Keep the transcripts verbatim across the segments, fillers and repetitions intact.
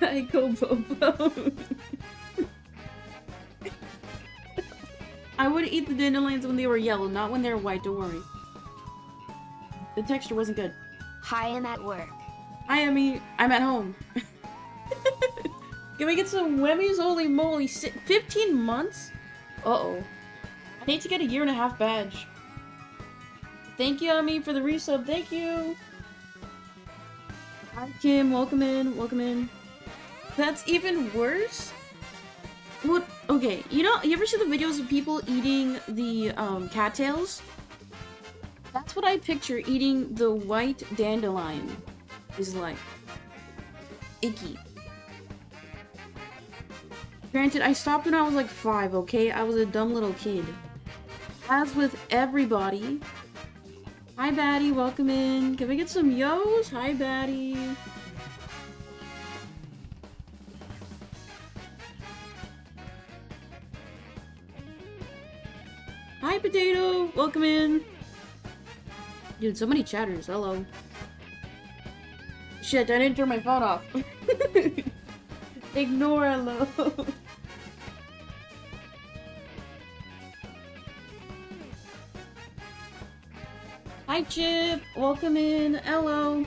Hi, Kobobo. I would eat the dandelions when they were yellow, not when they were white, don't worry. The texture wasn't good. Hi, I'm at work. Hi, Emmy. I'm at home. Can we get some Wemmies? Holy moly. fifteen months? Uh-oh. I need to get a year and a half badge. Thank you, Emmy, for the resub. Thank you. Hi, Kim. Welcome in. Welcome in. That's even worse? What? Okay. You know, you ever see the videos of people eating the um, cattails? That's what I picture eating the white dandelion. Is like icky. Granted, I stopped when I was like five, okay? I was a dumb little kid. As with everybody. Hi, Batty. Welcome in. Can we get some yo's? Hi, Batty. Hi, Potato. Welcome in. Dude, so many chatters. Hello. Shit, I didn't turn my phone off. Ignore hello. Hi, Chip. Welcome in. Hello.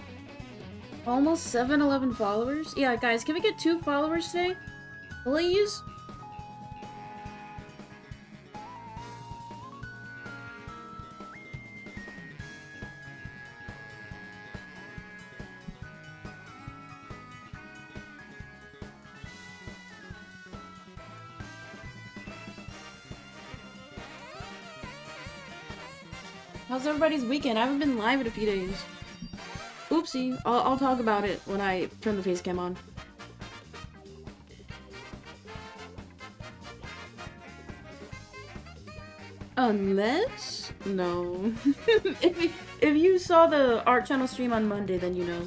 Almost seven eleven followers. Yeah, guys, can we get two followers today? Please? How's everybody's weekend? I haven't been live in a few days. Oopsie. I'll, I'll talk about it when I turn the face cam on. Unless? No. if, you, if you saw the art channel stream on Monday, then you know.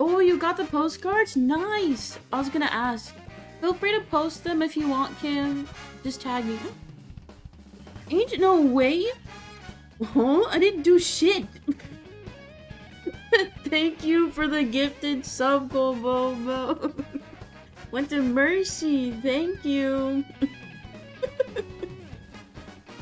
Oh, you got the postcards? Nice! I was gonna ask. Feel free to post them if you want, Kim. Just tag me. Ain't no way! Oh, I didn't do shit! Thank you for the gifted sub, Govovo. Went to Mercy, thank you!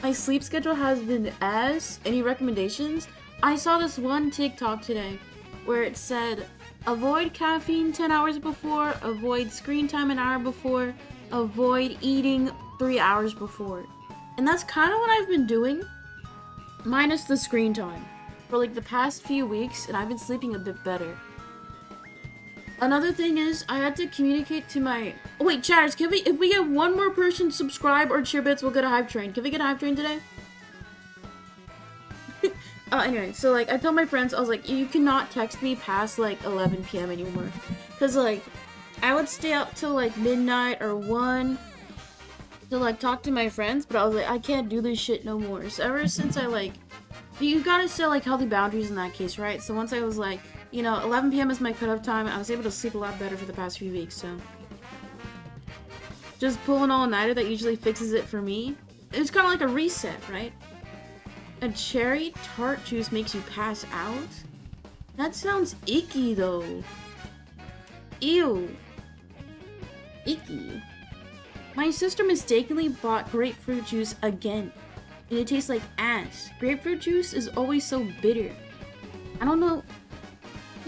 My sleep schedule has been ass. Any recommendations? I saw this one TikTok today where it said avoid caffeine ten hours before, avoid screen time an hour before, avoid eating three hours before. And that's kind of what I've been doing. Minus the screen time, for like the past few weeks, and I've been sleeping a bit better. Another thing is, I had to communicate to my- oh, wait, chatters, can we- if we get one more person subscribe or cheerbits, we'll get a hype train. Can we get a hype train today? uh, anyway, so like, I told my friends, I was like, you cannot text me past like eleven p m anymore. Cause like, I would stay up till like midnight or one. To like talk to my friends, but I was like, I can't do this shit no more. So ever since I like, you gotta set like healthy boundaries in that case, right? So once I was like, you know, eleven p m is my cutoff time. I was able to sleep a lot better for the past few weeks. So just pull an all-nighter that usually fixes it for me. It's kind of like a reset, right? A cherry tart juice makes you pass out. That sounds icky though. Ew. Icky. My sister mistakenly bought grapefruit juice again, and it tastes like ass. Grapefruit juice is always so bitter. I don't know.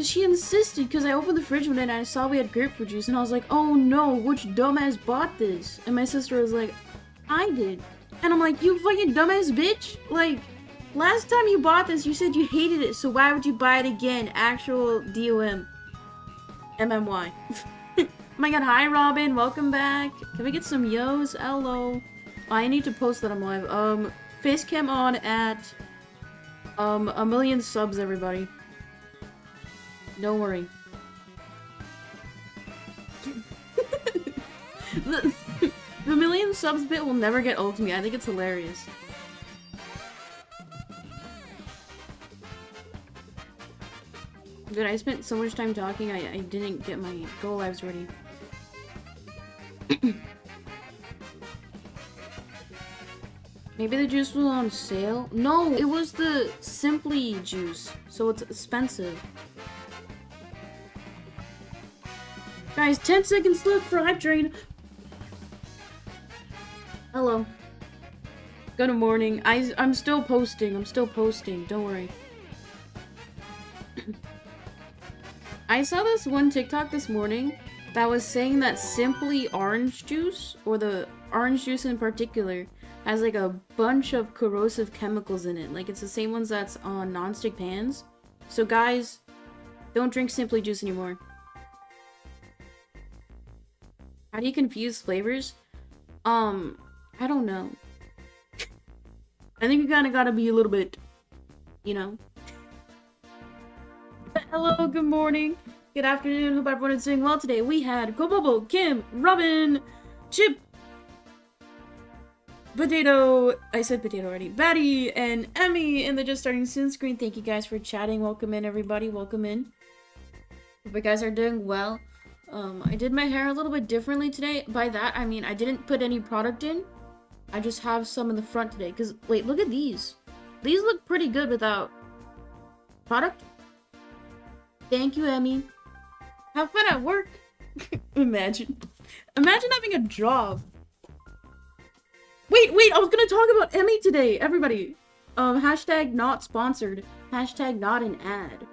She insisted because I opened the fridge one day and I saw we had grapefruit juice, and I was like, oh no, which dumbass bought this? And my sister was like, I did. And I'm like, you fucking dumbass bitch. Like, last time you bought this, you said you hated it, so why would you buy it again? Actual D O M. M M Y. Oh my god, hi Robin, welcome back. Can we get some yo's? Hello. I need to post that I'm live. Um, face cam on at um, a million subs, everybody. Don't worry. the, the million subs bit will never get old to me. I think it's hilarious. Dude, I spent so much time talking, I, I didn't get my go lives ready. Maybe the juice was on sale? No, it was the Simply juice, so it's expensive. Guys, ten seconds left for Hype Train. Hello. Good morning. I, I'm still posting. I'm still posting. Don't worry. I saw this one TikTok this morning that was saying that Simply orange juice, or the orange juice in particular, has like a bunch of corrosive chemicals in it. Like it's the same ones that's on nonstick pans. So guys, don't drink Simply juice anymore. How do you confuse flavors? Um, I don't know. I think you kind of gotta be a little bit, you know. Hello, good morning, good afternoon. Hope everyone is doing well today. We had Kobobo, Kim, Robin, Chip, Potato. I said Potato already. Batty and Emmy in the Just Starting Soon screen. Thank you guys for chatting. Welcome in, everybody. Welcome in. Hope you guys are doing well. Um, I did my hair a little bit differently today. By that, I mean I didn't put any product in. I just have some in the front today. Because, wait, look at these. These look pretty good without product. Thank you, Emmy. Have fun at work. Imagine. Imagine having a job. Wait, wait, I was going to talk about Emmy today, everybody. Um, hashtag not sponsored. Hashtag not an ad.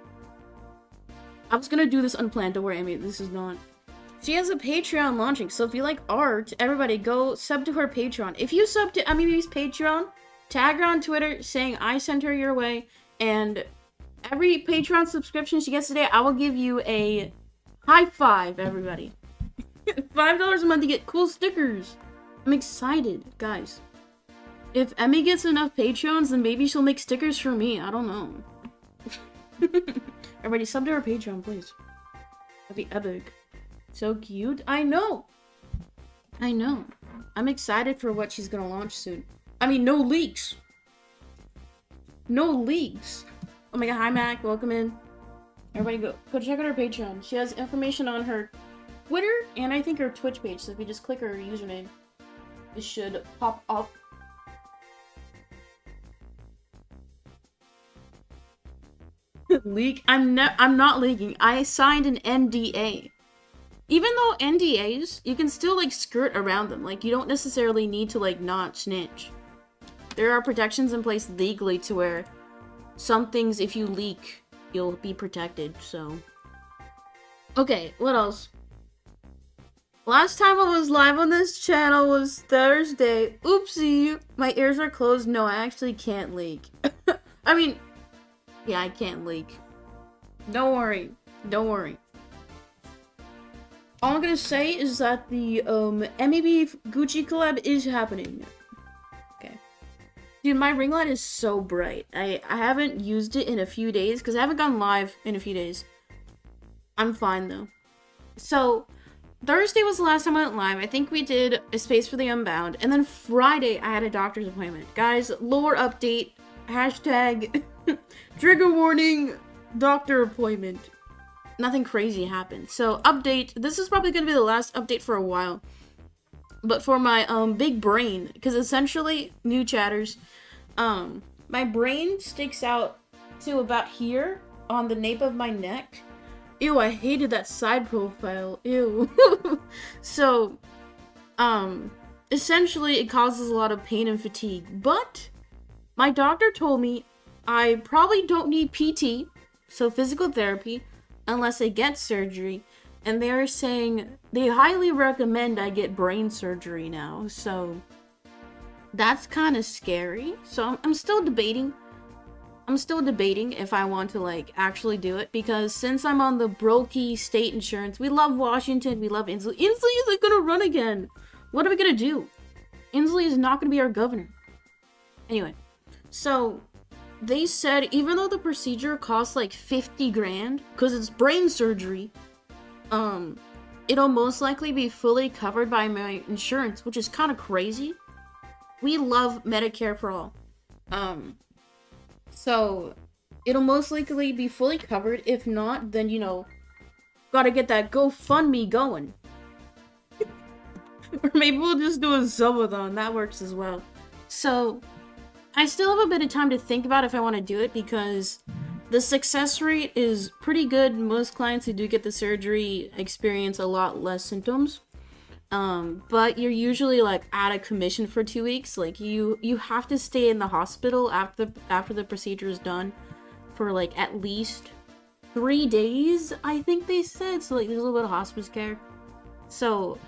I was going to do this unplanned. Don't worry, Emmy. This is not... She has a Patreon launching, so if you like art, everybody go sub to her Patreon. If you sub to Emmy's Patreon, tag her on Twitter saying I sent her your way, and every Patreon subscription she gets today, I will give you a high five, everybody. five dollars a month to get cool stickers. I'm excited, guys. If Emmy gets enough Patreons, then maybe she'll make stickers for me. I don't know. Everybody sub to her Patreon, please. That'd be epic. So cute. I know. I know. I'm excited for what she's gonna launch soon. I mean, no leaks. No leaks. Oh my god, hi Mac, welcome in. Everybody go go check out her Patreon. She has information on her Twitter and I think her Twitch page. So if you just click her username, it should pop up. Leak? I'm ne- I'm not leaking. I signed an N D A. Even though N D As, you can still, like, skirt around them. Like, you don't necessarily need to, like, not snitch. There are protections in place legally to where some things, if you leak, you'll be protected, so. Okay, what else? Last time I was live on this channel was Thursday. Oopsie! My ears are closed. No, I actually can't leak. I mean, yeah, I can't leak. Don't worry. Don't worry. All I'm gonna say is that the um, M E B Gucci collab is happening. Okay. Dude, my ring light is so bright. I, I haven't used it in a few days because I haven't gone live in a few days. I'm fine though. So, Thursday was the last time I went live. I think we did a Space for the Unbound. And then Friday, I had a doctor's appointment. Guys, lore update. Hashtag trigger warning doctor appointment. Nothing crazy happened. So, update. This is probably going to be the last update for a while. But for my, um, big brain. Because essentially, new chatters. Um, my brain sticks out to about here. On the nape of my neck. Ew, I hated that side profile. Ew. So, um, essentially, it causes a lot of pain and fatigue. But, my doctor told me I probably don't need P T. So, physical therapy. Unless I get surgery, and they're saying they highly recommend I get brain surgery now, so that's kind of scary. So I'm, I'm still debating. I'm still debating if I want to, like, actually do it, because since I'm on the brokey state insurance, we love Washington, we love Inslee. Inslee isn't gonna run again! What are we gonna do? Inslee is not gonna be our governor. Anyway, so... They said even though the procedure costs like fifty grand, because it's brain surgery, um, it'll most likely be fully covered by my insurance, which is kind of crazy. We love Medicare for all. Um, so it'll most likely be fully covered. If not, then, you know, gotta get that GoFundMe going. Or maybe we'll just do a subathon. That works as well. So... I still have a bit of time to think about if I want to do it, because The success rate is pretty good. Most clients who do get the surgery experience a lot less symptoms. Um, but you're usually like out of commission for two weeks. Like you, you have to stay in the hospital after after the procedure is done for like at least three days, I think they said. So like there's a little bit of hospice care. So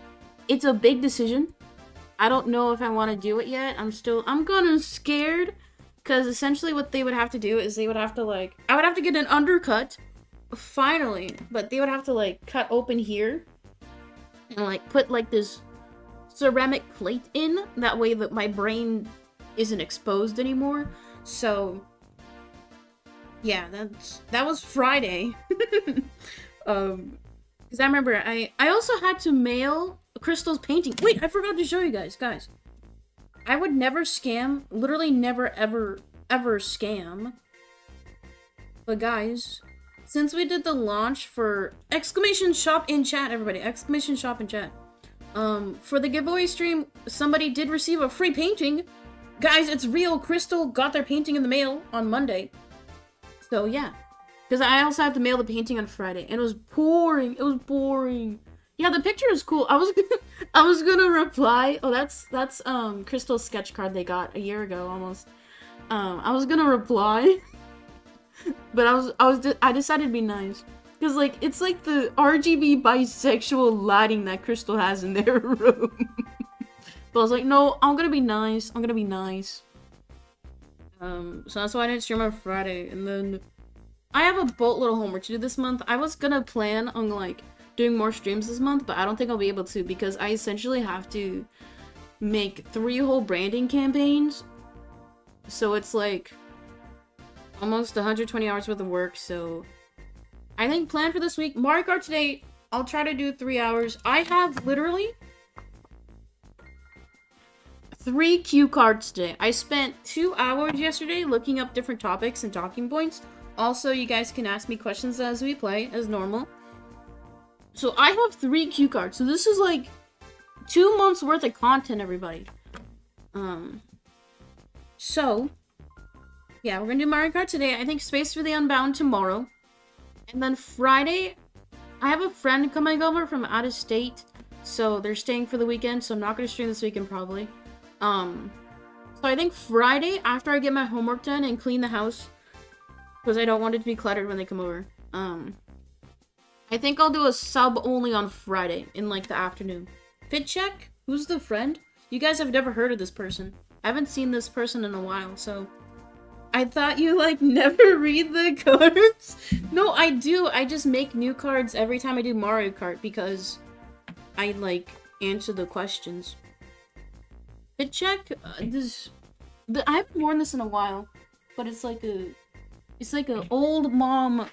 it's a big decision. I don't know if I want to do it yet. I'm still, I'm kind of scared because essentially what they would have to do is they would have to like, I would have to get an undercut finally, but they would have to like cut open here. And like put like this ceramic plate in, that way that my brain isn't exposed anymore. So yeah, that's that was Friday. um because I remember I I also had to mail Crystal's painting. Wait, I forgot to show you guys. Guys, I would never scam, literally never ever ever scam. But guys, since we did the launch for exclamation shop in chat, everybody, exclamation shop in chat. Um, for the giveaway stream, somebody did receive a free painting. Guys, it's real. Crystal got their painting in the mail on Monday. So yeah, because I also had to mail the painting on Friday, and it was boring. It was boring. Yeah, the picture is cool. I was gonna, I was gonna reply. Oh, that's that's um Crystal's sketch card they got a year ago almost. Um, I was gonna reply. But I was, I was, I decided to be nice. Cause like, it's like the R G B bisexual lighting that Crystal has in their room. But I was like, no, I'm gonna be nice. I'm gonna be nice. Um, so that's why I didn't stream on Friday. And then I have a boatload of homework to do this month. I was gonna plan on like doing more streams this month, but I don't think I'll be able to because I essentially have to make three whole branding campaigns. So it's like almost one hundred twenty hours worth of work, so I think plan for this week, Mario Kart today, I'll try to do three hours. I have literally three cue cards today. I spent two hours yesterday looking up different topics and talking points. Also, you guys can ask me questions as we play, as normal. So I have three cue cards, so this is like two months worth of content, everybody. Um, so... yeah, we're gonna do Mario Kart today. I think Space for the Unbound tomorrow. And then Friday, I have a friend coming over from out of state. So they're staying for the weekend. So I'm not gonna stream this weekend probably. Um, so I think Friday, after I get my homework done and clean the house, because I don't want it to be cluttered when they come over. Um, I think I'll do a sub only on Friday in like the afternoon. Fit check? Who's the friend? You guys have never heard of this person. I haven't seen this person in a while, so... I thought you, like, never read the cards. No, I do. I just make new cards every time I do Mario Kart because I, like, answer the questions. Fit check? Uh, this... The, I haven't worn this in a while, but it's like a... It's like an old mom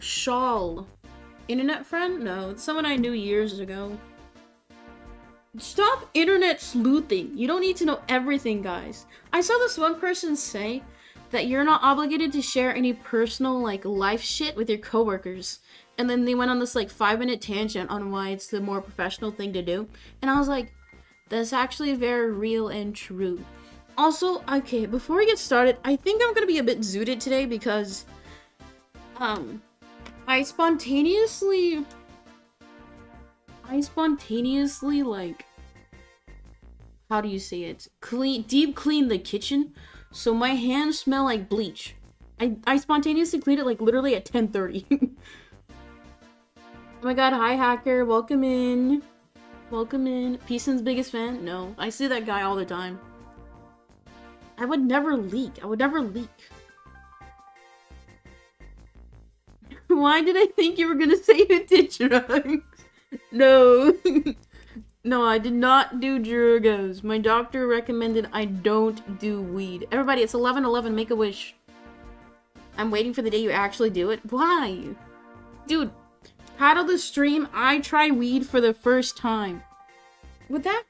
shawl. Internet friend? No, it's someone I knew years ago. Stop internet sleuthing. You don't need to know everything, guys. I saw this one person say that you're not obligated to share any personal, like, life shit with your coworkers. And then they went on this, like, five-minute tangent on why it's the more professional thing to do. And I was like, that's actually very real and true. Also, okay, before we get started, I think I'm gonna be a bit zooted today because, um, I spontaneously... I spontaneously, like... how do you say it? Clean, deep clean the kitchen. So my hands smell like bleach. I, I spontaneously cleaned it like literally at ten thirty. Oh my god, hi hacker, welcome in. Welcome in. Peason's biggest fan? No, I see that guy all the time. I would never leak. I would never leak. Why did I think you were gonna say you did drugs? No. No, I did not do drugs. My doctor recommended I don't do weed. Everybody, it's eleven eleven, make a wish. I'm waiting for the day you actually do it. Why? Dude, paddle the stream, I try weed for the first time. Would that...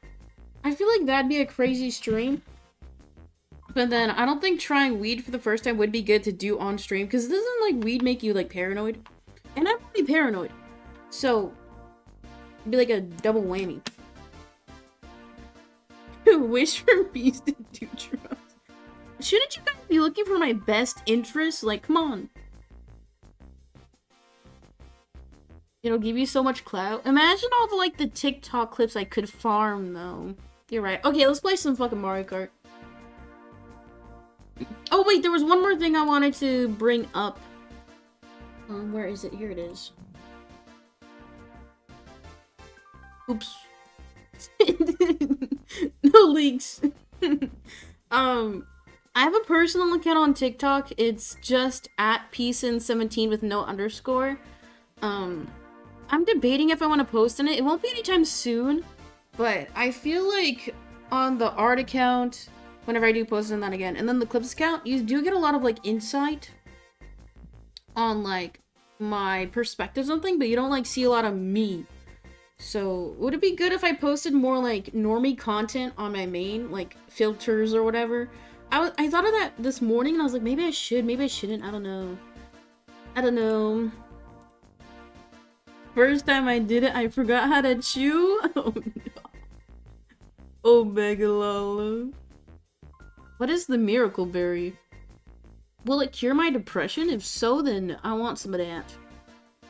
I feel like that'd be a crazy stream. But then, I don't think trying weed for the first time would be good to do on stream, because doesn't, like, weed make you, like, paranoid? And I'm pretty paranoid. So, it'd be like a double whammy. Wish for peace to do drugs. Shouldn't you guys be looking for my best interests? Like, come on. It'll give you so much clout. Imagine all the, like, the TikTok clips I could farm, though. You're right. Okay, let's play some fucking Mario Kart. Oh, wait, there was one more thing I wanted to bring up. Um, where is it? Here it is. Oops. No leaks. um, I have a personal account on TikTok. It's just at P S I N seventeen with no underscore. Um, I'm debating if I want to post on it. It won't be anytime soon, but I feel like on the art account, whenever I do post on that again, and then the clips account, you do get a lot of, like, insight on, like, my perspective or something, but you don't, like, see a lot of me. So, would it be good if I posted more, like, normie content on my main, like, filters or whatever? I, w I thought of that this morning, and I was like, maybe I should, maybe I shouldn't, I don't know. I don't know. First time I did it, I forgot how to chew? Oh, no. Oh, Megalolo. What is the miracle berry? Will it cure my depression? If so, then I want some of that.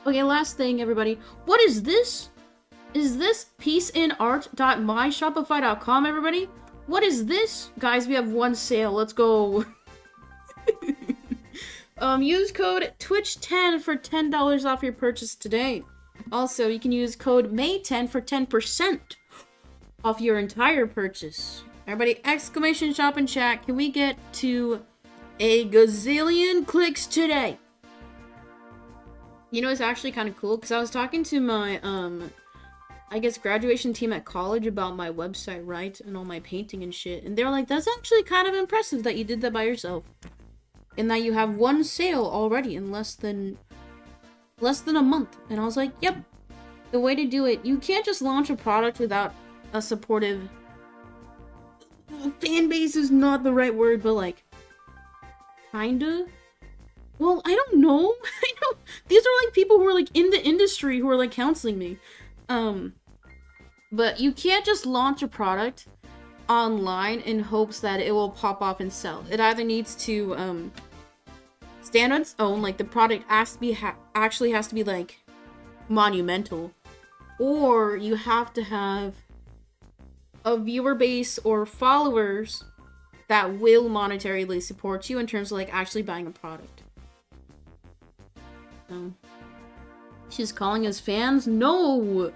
Okay, last thing, everybody. What is this? Is this peace in art dot my shopify dot com, everybody? What is this? Guys, we have one sale. Let's go. um, use code Twitch ten for ten dollars off your purchase today. Also, you can use code May ten for ten percent off your entire purchase. Everybody, exclamation shop and chat. Can we get to a gazillion clicks today? You know, it's actually kind of cool because I was talking to my, um... I guess, graduation team at college about my website, right? And all my painting and shit. And they were like, that's actually kind of impressive that you did that by yourself. And that you have one sale already in less than, less than a month. And I was like, yep, the way to do it. You can't just launch a product without a supportive... Fan base is not the right word, but like... Kinda? Well, I don't know. I don't... These are like people who are like in the industry who are like counseling me. Um... But you can't just launch a product online in hopes that it will pop off and sell. It either needs to um, stand on its own, like the product has to be ha actually has to be like monumental, or you have to have a viewer base or followers that will monetarily support you in terms of like actually buying a product. Um, she's calling us fans? No!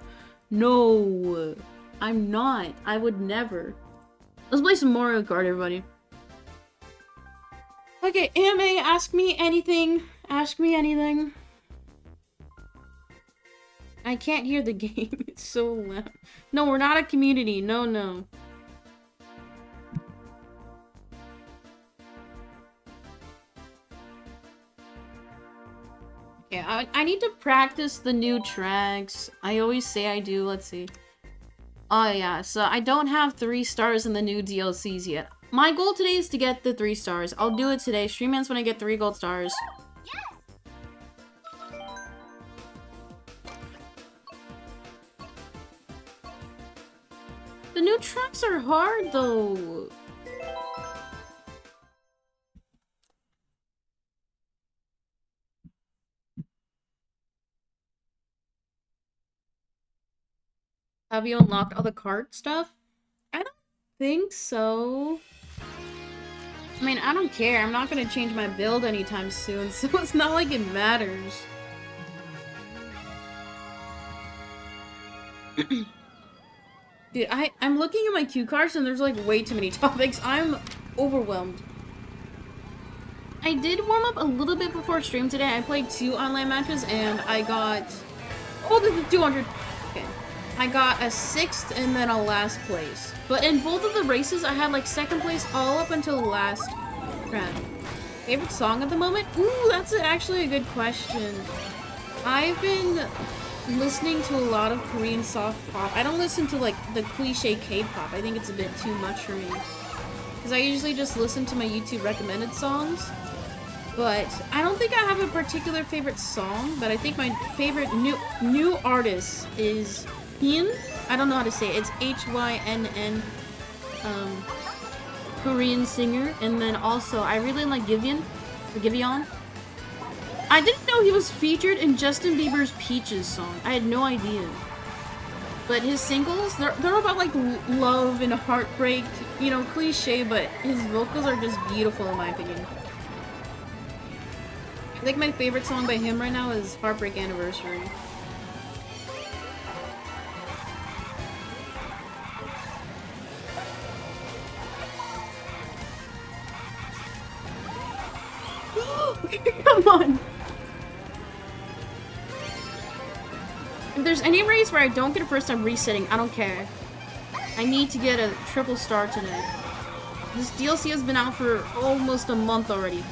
No, I'm not. I would never. Let's play some Mario Kart, everybody. Okay, A M A, ask me anything. Ask me anything. I can't hear the game. It's so loud. No, we're not a community. No, no. Yeah, I, I need to practice the new tracks. I always say I do. Let's see. Oh, yeah. So I don't have three stars in the new D L Cs yet. My goal today is to get the three stars. I'll do it today. Stream ends when I get three gold stars. The new tracks are hard, though. Have you unlocked all the cart stuff? I don't think so. I mean, I don't care. I'm not gonna change my build anytime soon, so it's not like it matters. Dude, I, I'm looking at my cue cards and there's like way too many topics. I'm overwhelmed. I did warm up a little bit before stream today. I played two online matches and I got... Oh, this is two hundred! Okay. I got a sixth and then a last place. But in both of the races, I had like second place all up until last round. Favorite song at the moment? Ooh, that's actually a good question. I've been listening to a lot of Korean soft pop. I don't listen to like the cliche K-pop. I think it's a bit too much for me. Because I usually just listen to my YouTube recommended songs. But I don't think I have a particular favorite song, but I think my favorite new, new artist is... Hyin? I don't know how to say it. It's H Y N N, um, Korean singer. And then also, I really like Giveon, or Giveon. I didn't know he was featured in Justin Bieber's Peaches song. I had no idea. But his singles, they're, they're about like love and heartbreak, you know, cliche, but his vocals are just beautiful in my opinion. I think my favorite song by him right now is Heartbreak Anniversary. Come on! If there's any race where I don't get a first, I'm resetting. I don't care. I need to get a triple star today. This D L C has been out for almost a month already.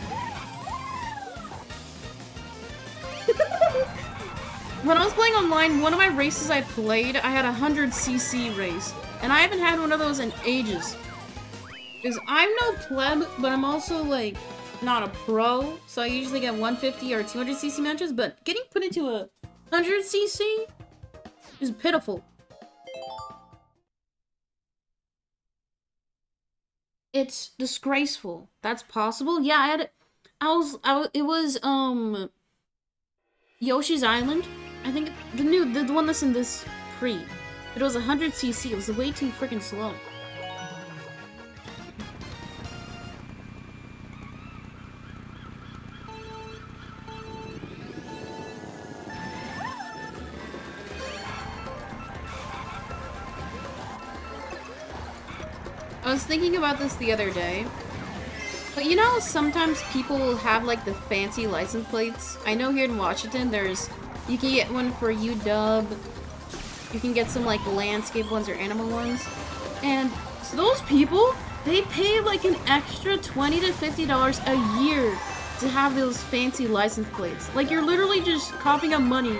When I was playing online, one of my races I played, I had a one hundred C C race. And I haven't had one of those in ages. Because I'm no pleb, but I'm also like... not a pro, so I usually get one fifty or two hundred C C matches, but getting put into a one hundred C C is pitiful. It's disgraceful. That's possible. Yeah, I had, I was, I, it was, um, Yoshi's Island. I think the new, the, the one that's in this pre. It was one hundred C C. It was way too freaking slow. I was thinking about this the other day, but you know sometimes people have like the fancy license plates? I know here in Washington there's, you can get one for U W, you can get some like landscape ones or animal ones, and so those people, they pay like an extra twenty to fifty dollars a year to have those fancy license plates. Like you're literally just coughing up money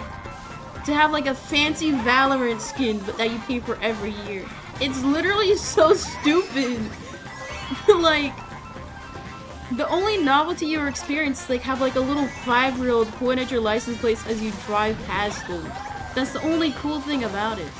to have like a fancy Valorant skin but that you pay for every year. It's literally so stupid. Like, the only novelty you experience, like, have like a little five-year-old point at your license plate as you drive past them. That's the only cool thing about it.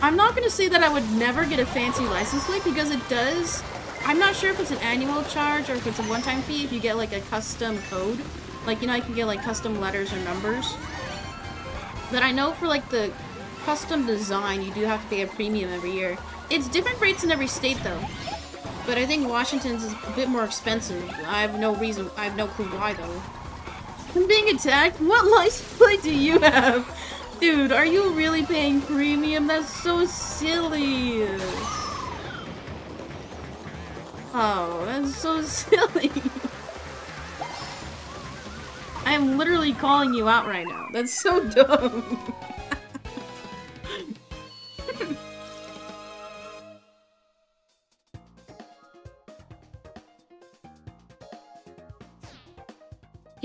I'm not gonna say that I would never get a fancy license plate because it does. I'm not sure if it's an annual charge or if it's a one-time fee. If you get like a custom code, like you know, you can get like custom letters or numbers. But I know for like the custom design, you do have to pay a premium every year. It's different rates in every state though. But I think Washington's is a bit more expensive. I have no reason, I have no clue why though. I'm being attacked? What license plate do you have? Dude, are you really paying premium? That's so silly. Oh, that's so silly. I am literally calling you out right now. That's so dumb.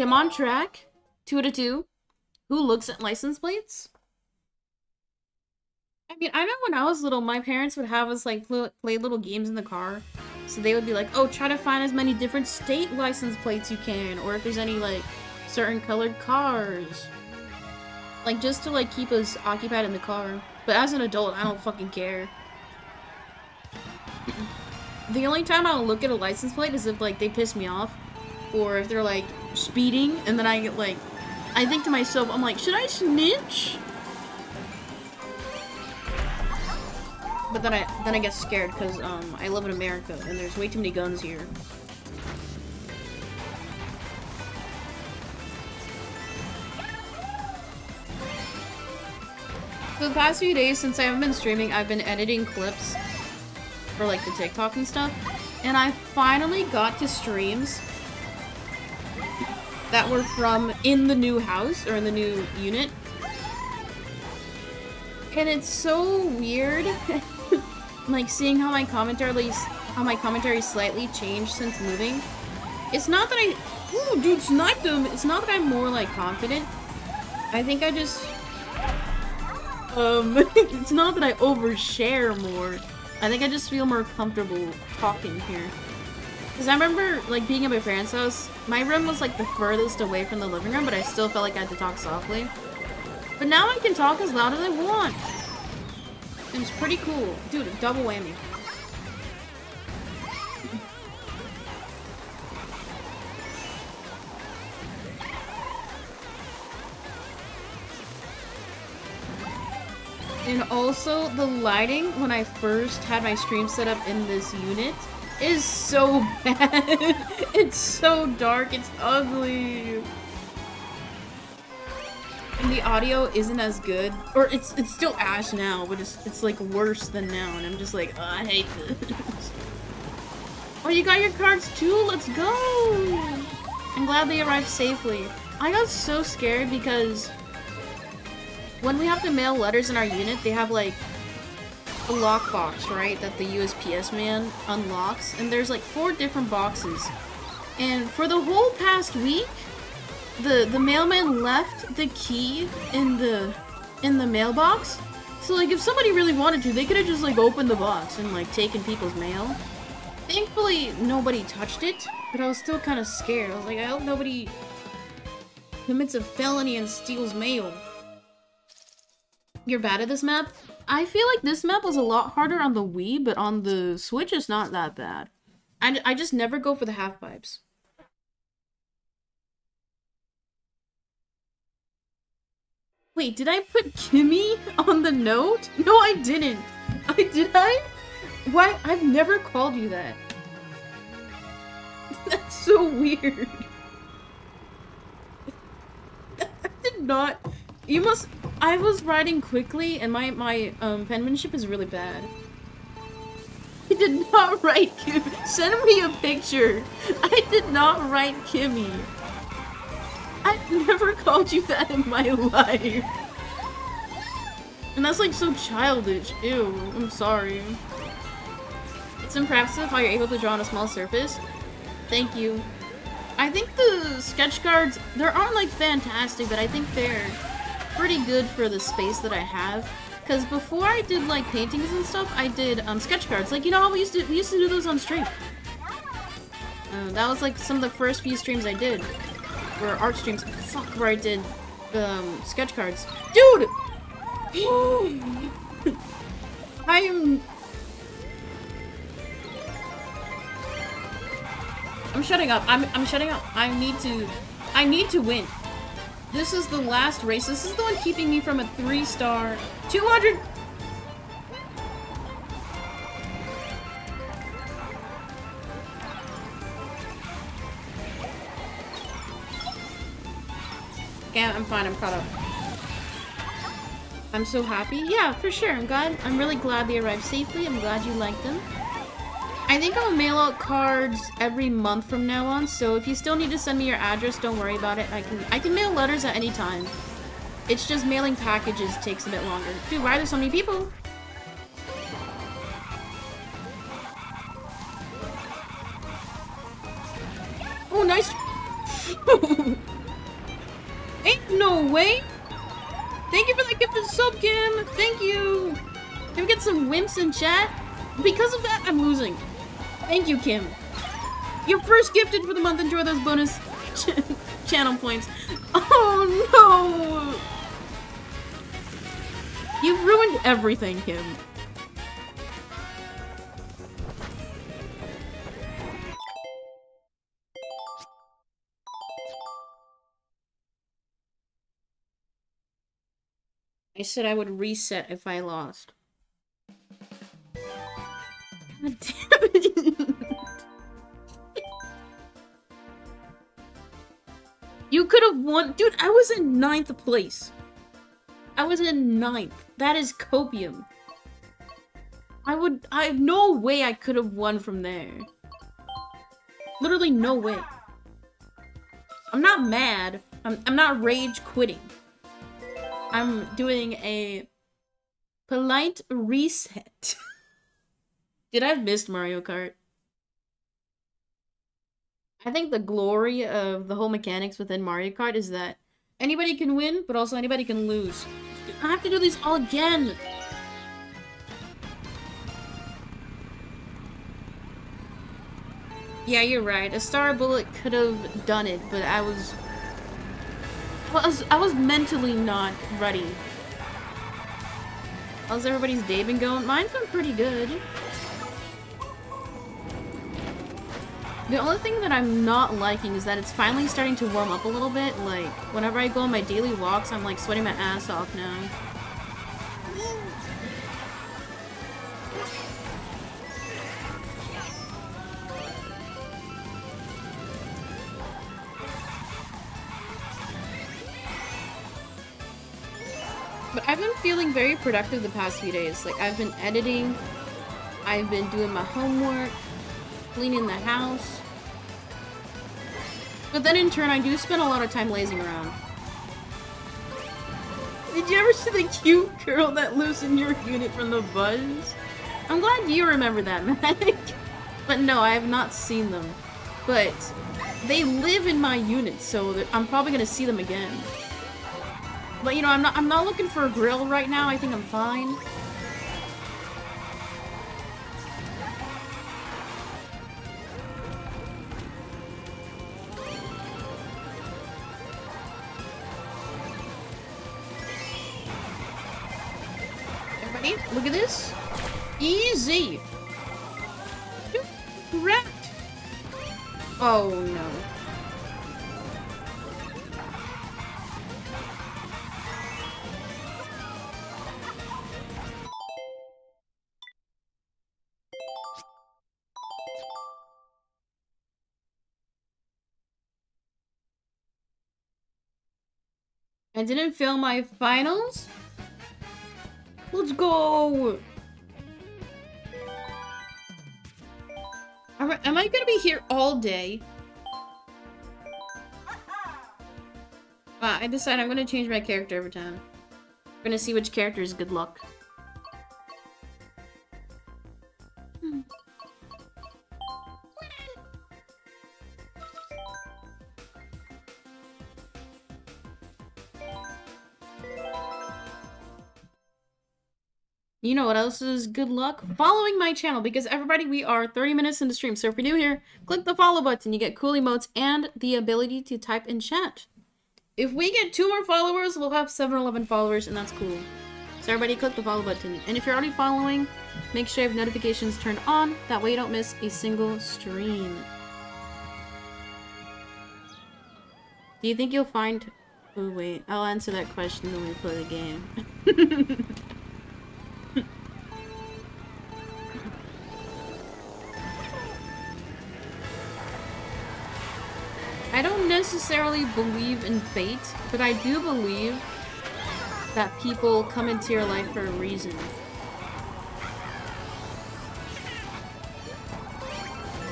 I'm on track. Two to two. Who looks at license plates? I mean, I know when I was little, my parents would have us like play little games in the car. So they would be like, oh, try to find as many different state license plates you can, or if there's any like certain colored cars. Like just to like keep us occupied in the car. But as an adult, I don't fucking care. The only time I'll look at a license plate is if like they piss me off. Or if they're like speeding, and then I get like, I think to myself, I'm like, should I snitch? But then I then I get scared because um I live in America and there's way too many guns here. For the past few days since I haven't been streaming, I've been editing clips for like the TikTok and stuff, and I finally got to streams that were from in the new house, or in the new unit. And it's so weird, like seeing how my commentary, how my commentary slightly changed since moving. It's not that I, ooh, dude, sniped him. It's not that I'm more like confident. I think I just, um, it's not that I overshare more. I think I just feel more comfortable talking here. Cause I remember like being at my parents' house, my room was like the furthest away from the living room, but I still felt like I had to talk softly. But now I can talk as loud as I want. It was pretty cool. Dude, a double whammy. And also, the lighting when I first had my stream set up in this unit is so bad. It's so dark, it's ugly. And the audio isn't as good, or it's it's still ash now, but it's it's like worse than now, and I'm just like, oh, I hate this. Oh, you got your cards too? Let's go! I'm glad they arrived safely. I got so scared because when we have to mail letters in our unit, they have like a lockbox, right, that the U S P S man unlocks, and there's like four different boxes. And for the whole past week, the the mailman left the key in the in the mailbox. So like if somebody really wanted to, they could have just like opened the box and like taken people's mail. Thankfully nobody touched it, but I was still kind of scared. I was like, I hope nobody commits a felony and steals mail. You're bad at this map? I feel like this map was a lot harder on the Wii, but on the Switch it's not that bad. I, I just never go for the half-pipes. Wait, did I put Kimmy on the note? No, I didn't. I did I? Why? I've never called you that. That's so weird. I did not. You must. I was writing quickly, and my my um, penmanship is really bad. I did not write Kim. Send me a picture. I did not write Kimmy. I've never called you that in my life. And that's like so childish. Ew. I'm sorry. It's impressive how you're able to draw on a small surface. Thank you. I think the sketch cards, they aren't like fantastic, but I think they're pretty good for the space that I have. Because before I did like paintings and stuff, I did um, sketch cards. Like, you know how we used to we used to do those on stream. Uh, that was like some of the first few streams I did, or art streams. Fuck, where I did um, sketch cards. Dude, I am. I'm shutting up. I'm I'm shutting up. I need to I need to win. This is the last race. This is the one keeping me from a three-star two hundred. Okay, I'm fine. I'm caught up. I'm so happy. Yeah, for sure. I'm glad. I'm really glad they arrived safely. I'm glad you liked them. I think I'll mail out cards every month from now on, so if you still need to send me your address, don't worry about it. I can I can mail letters at any time. It's just mailing packages takes a bit longer. Dude, why are there so many people? Oh, nice. Ain't no way. Thank you for the gift of sub, Kim. Thank you. Can we get some wimps in chat? Because of that, I'm losing. Thank you, Kim. Your first gifted for the month. Enjoy those bonus ch channel points. Oh no! You've ruined everything, Kim. I said I would reset if I lost. God damn it. You could have won. Dude, I was in ninth place. I was in ninth. That is copium. I would. I have no way I could have won from there. Literally, no way. I'm not mad. I'm, I'm not rage quitting. I'm doing a polite reset. Dude, I've missed Mario Kart. I think the glory of the whole mechanics within Mario Kart is that anybody can win, but also anybody can lose. Dude, I have to do these all again! Yeah, you're right. A star bullet could have done it, but I was... Well, I was, I was mentally not ready. How's everybody's day been going? Mine's been pretty good. The only thing that I'm not liking is that it's finally starting to warm up a little bit. Like, whenever I go on my daily walks, I'm like sweating my ass off now. But I've been feeling very productive the past few days. Like, I've been editing, I've been doing my homework, cleaning the house. But then in turn, I do spend a lot of time lazing around. Did you ever see the cute girl that lives in your unit from the buzz? I'm glad you remember that, Mac. But no, I have not seen them. But they live in my unit, so I'm probably gonna see them again. But you know, I'm not I'm not looking for a grill right now. I think I'm fine. Everybody, look at this. Easy. Correct. Oh no. I didn't fail my finals? Let's go! Am I, am I gonna be here all day? Uh, I decide I'm gonna change my character every time. We're gonna see which character is good luck. Hmm. You know what else is good luck? Following my channel, because everybody, we are thirty minutes into stream. So if you're new here, click the follow button. You get cool emotes and the ability to type in chat. If we get two more followers, we'll have seven eleven followers, and that's cool. So everybody, click the follow button. And if you're already following, make sure you have notifications turned on. That way you don't miss a single stream. Do you think you'll find... Oh, wait. I'll answer that question when we play the game. I don't necessarily believe in fate, but I do believe that people come into your life for a reason.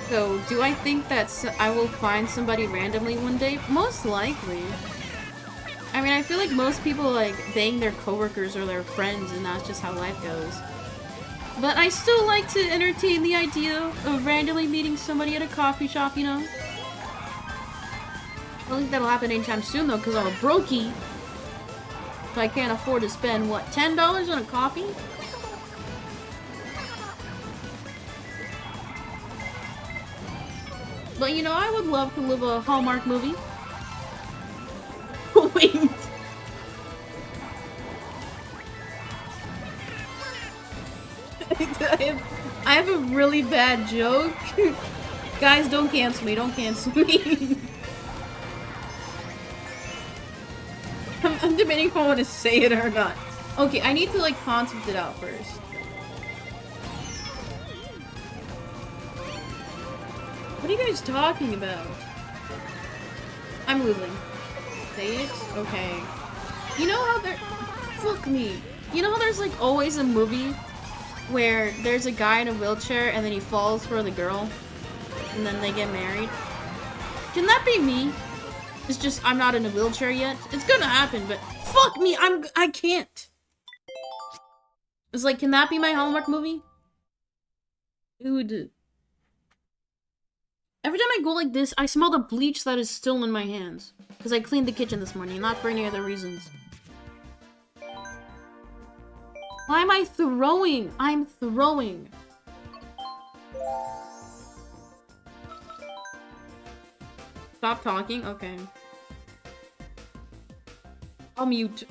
So, do I think that I will find somebody randomly one day? Most likely. I mean, I feel like most people, like, bang their coworkers or their friends, and that's just how life goes. But I still like to entertain the idea of randomly meeting somebody at a coffee shop, you know? I don't think that'll happen anytime soon, though, because I'm a brokey. So I can't afford to spend, what, ten dollars on a coffee? But, you know, I would love to live a Hallmark movie. Wait. I, have, I have a really bad joke. Guys, don't cancel me. Don't cancel me. I'm, I'm debating if I want to say it or not. Okay, I need to, like, concept it out first. What are you guys talking about? I'm losing. Say it? Okay. You know how there- Fuck me. You know how there's, like, always a movie where there's a guy in a wheelchair and then he falls for the girl and then they get married? Can that be me? It's just, I'm not in a wheelchair yet. It's gonna happen, but fuck me, I'm- I can't. It's like, can that be my Hallmark movie? Dude. Every time I go like this, I smell the bleach that is still in my hands. Because I cleaned the kitchen this morning, not for any other reasons. Why am I throwing? I'm throwing. Stop talking? Okay. I'll mute.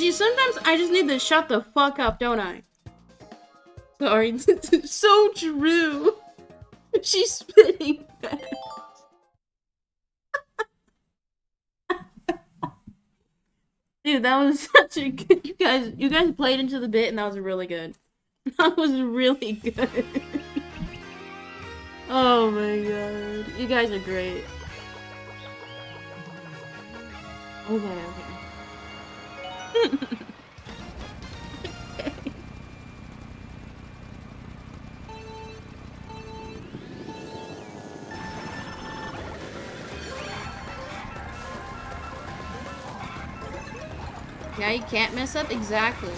See, sometimes I just need to shut the fuck up, don't I? Sorry, it's so true. She's spitting fast. Dude, that was such a good. You guys, you guys played into the bit, and that was really good. That was really good. Oh my god, you guys are great. Okay, okay. Okay. Now you can't mess up exactly.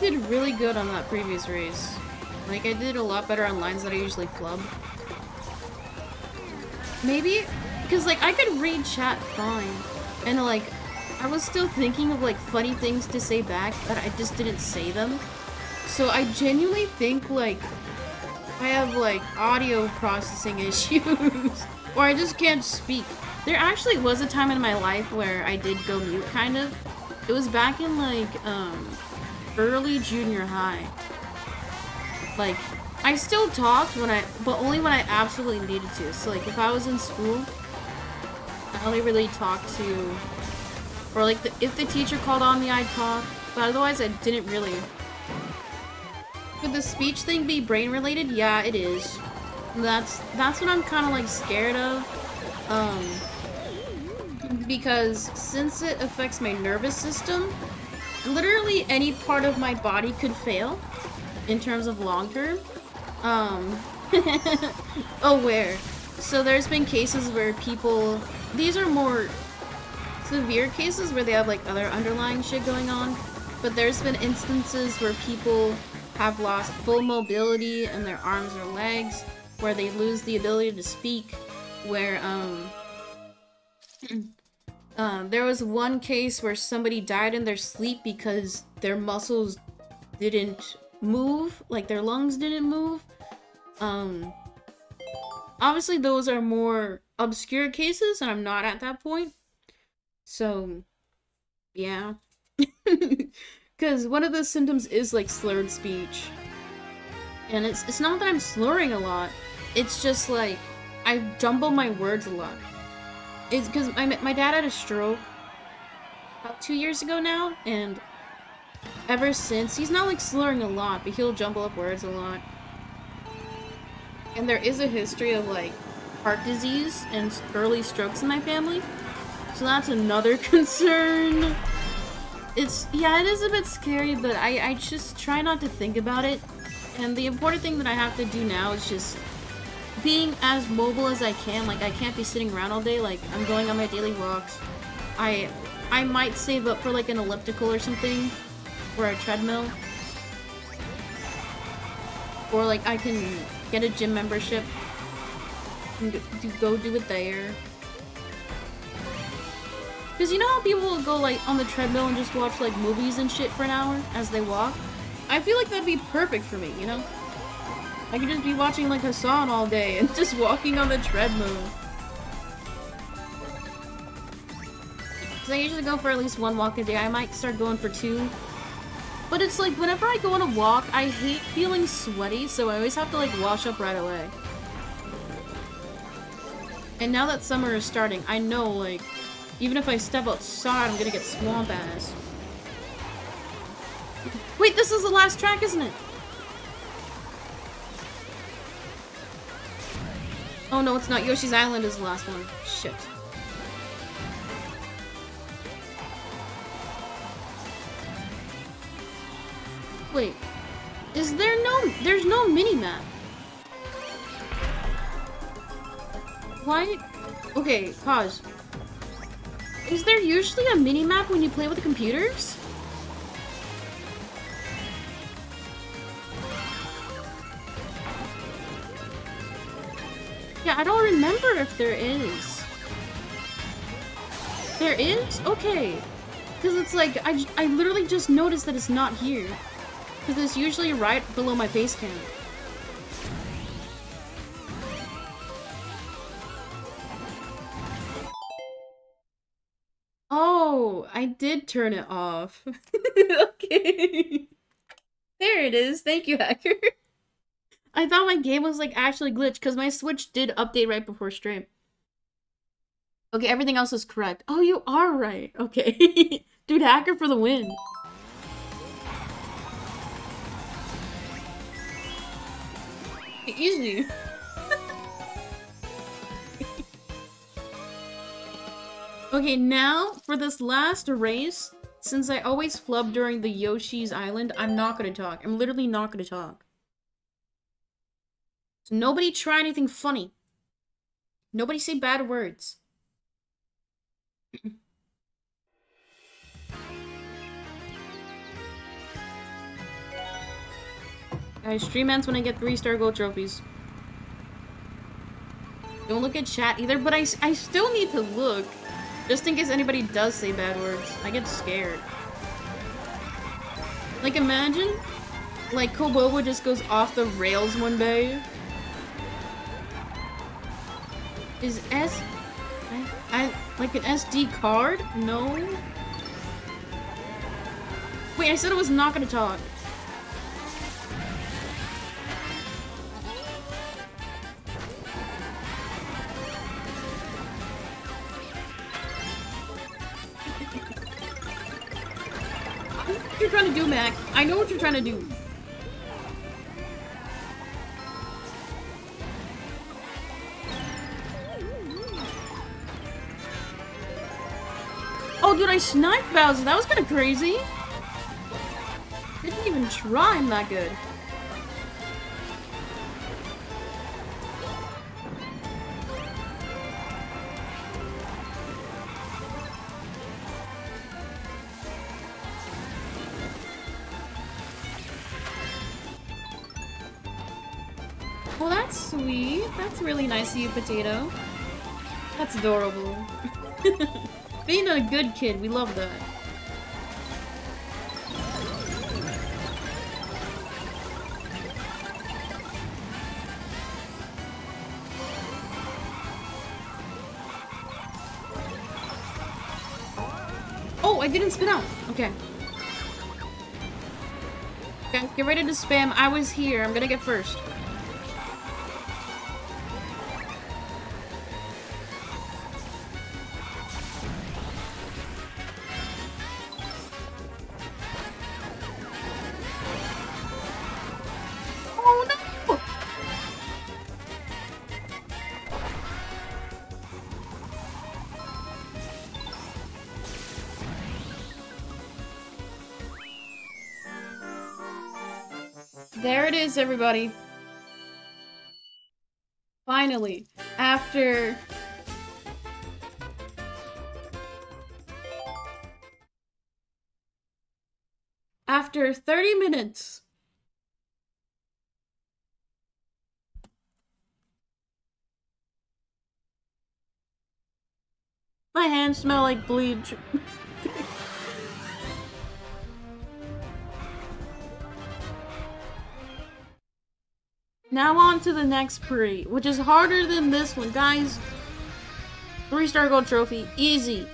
Did really good on that previous race. Like, I did a lot better on lines that I usually flub. Maybe, because, like, I could read chat fine. And, like, I was still thinking of, like, funny things to say back, but I just didn't say them. So I genuinely think, like, I have, like, audio processing issues. Or I just can't speak. There actually was a time in my life where I did go mute, kind of. It was back in, like, um, early junior high. Like, I still talked when I, but only when I absolutely needed to. So, like, if I was in school, I only really talked to, or, like, the, if the teacher called on me, I'd talk. But otherwise, I didn't really. Could the speech thing be brain-related? Yeah, it is. That's, that's what I'm kind of, like, scared of. Um, because since it affects my nervous system, literally any part of my body could fail. In terms of long term, um, aware. So there's been cases where people, these are more severe cases where they have like other underlying shit going on, but there's been instances where people have lost full mobility in their arms or legs, where they lose the ability to speak, where, um, uh, there was one case where somebody died in their sleep because their muscles didn't move, like their lungs didn't move. Um, obviously those are more obscure cases and I'm not at that point. So yeah, because one of the symptoms is like slurred speech. And it's, it's not that I'm slurring a lot. It's just like, I jumble my words a lot. It's because my, my dad had a stroke about two years ago now, and ever since, he's not like slurring a lot, but he'll jumble up words a lot. And there is a history of like heart disease and early strokes in my family. So that's another concern. It's, yeah, it is a bit scary, but I, I just try not to think about it. And the important thing that I have to do now is just being as mobile as I can. Like, I can't be sitting around all day. Like, I'm going on my daily walks. I, I might save up for like an elliptical or something. Or a treadmill. Or like I can get a gym membership and do, go do it there. Because you know how people will go like on the treadmill and just watch like movies and shit for an hour as they walk? I feel like that'd be perfect for me, you know? I could just be watching like Hassan all day and just walking on the treadmill. Because I usually go for at least one walk a day. I might start going for two. But it's like, whenever I go on a walk, I hate feeling sweaty, so I always have to, like, wash up right away. And now that summer is starting, I know, like, even if I step outside, I'm gonna get swamp ass. Wait, this is the last track, isn't it? Oh no, it's not. Yoshi's Island is the last one. Shit. Wait, is there no, there's no mini-map? Why? Okay, pause. Is there usually a mini-map when you play with the computers? Yeah, I don't remember if there is. There is? Okay. Because it's like, I, I literally just noticed that it's not here. Because it's usually right below my base camp. Oh, I I did turn it off. Okay. There it is. Thank you, hacker. I thought my game was like actually glitched because my Switch did update right before stream. Okay, everything else is correct. Oh, you are right. Okay. Dude, hacker for the win. Easy. Okay, now for this last race, since I always flub during the Yoshi's Island, I'm not gonna talk. I'm literally not gonna talk. So nobody try anything funny. Nobody say bad words. I stream ends when I get three star gold trophies. Don't look at chat either, but I, I still need to look. Just in case anybody does say bad words. I get scared. Like, imagine, like, Kobobo just goes off the rails one day. Is S... I, I like, an S D card? No. Wait, I said I was not gonna talk. You're trying to do, Mac. I know what you're trying to do. Oh, dude, I sniped Bowser. That was kind of crazy. Didn't even try. I'm that good. Well, that's sweet. That's really nice of you, Potato. That's adorable. Being a good kid, we love that. Oh, I didn't spin out. Okay. Okay, get ready to spam. I was here. I'm gonna get first. Everybody. Finally, after after thirty minutes. My hands smell like bleach. Now on to the next pre, which is harder than this one, guys. Three star gold trophy, easy.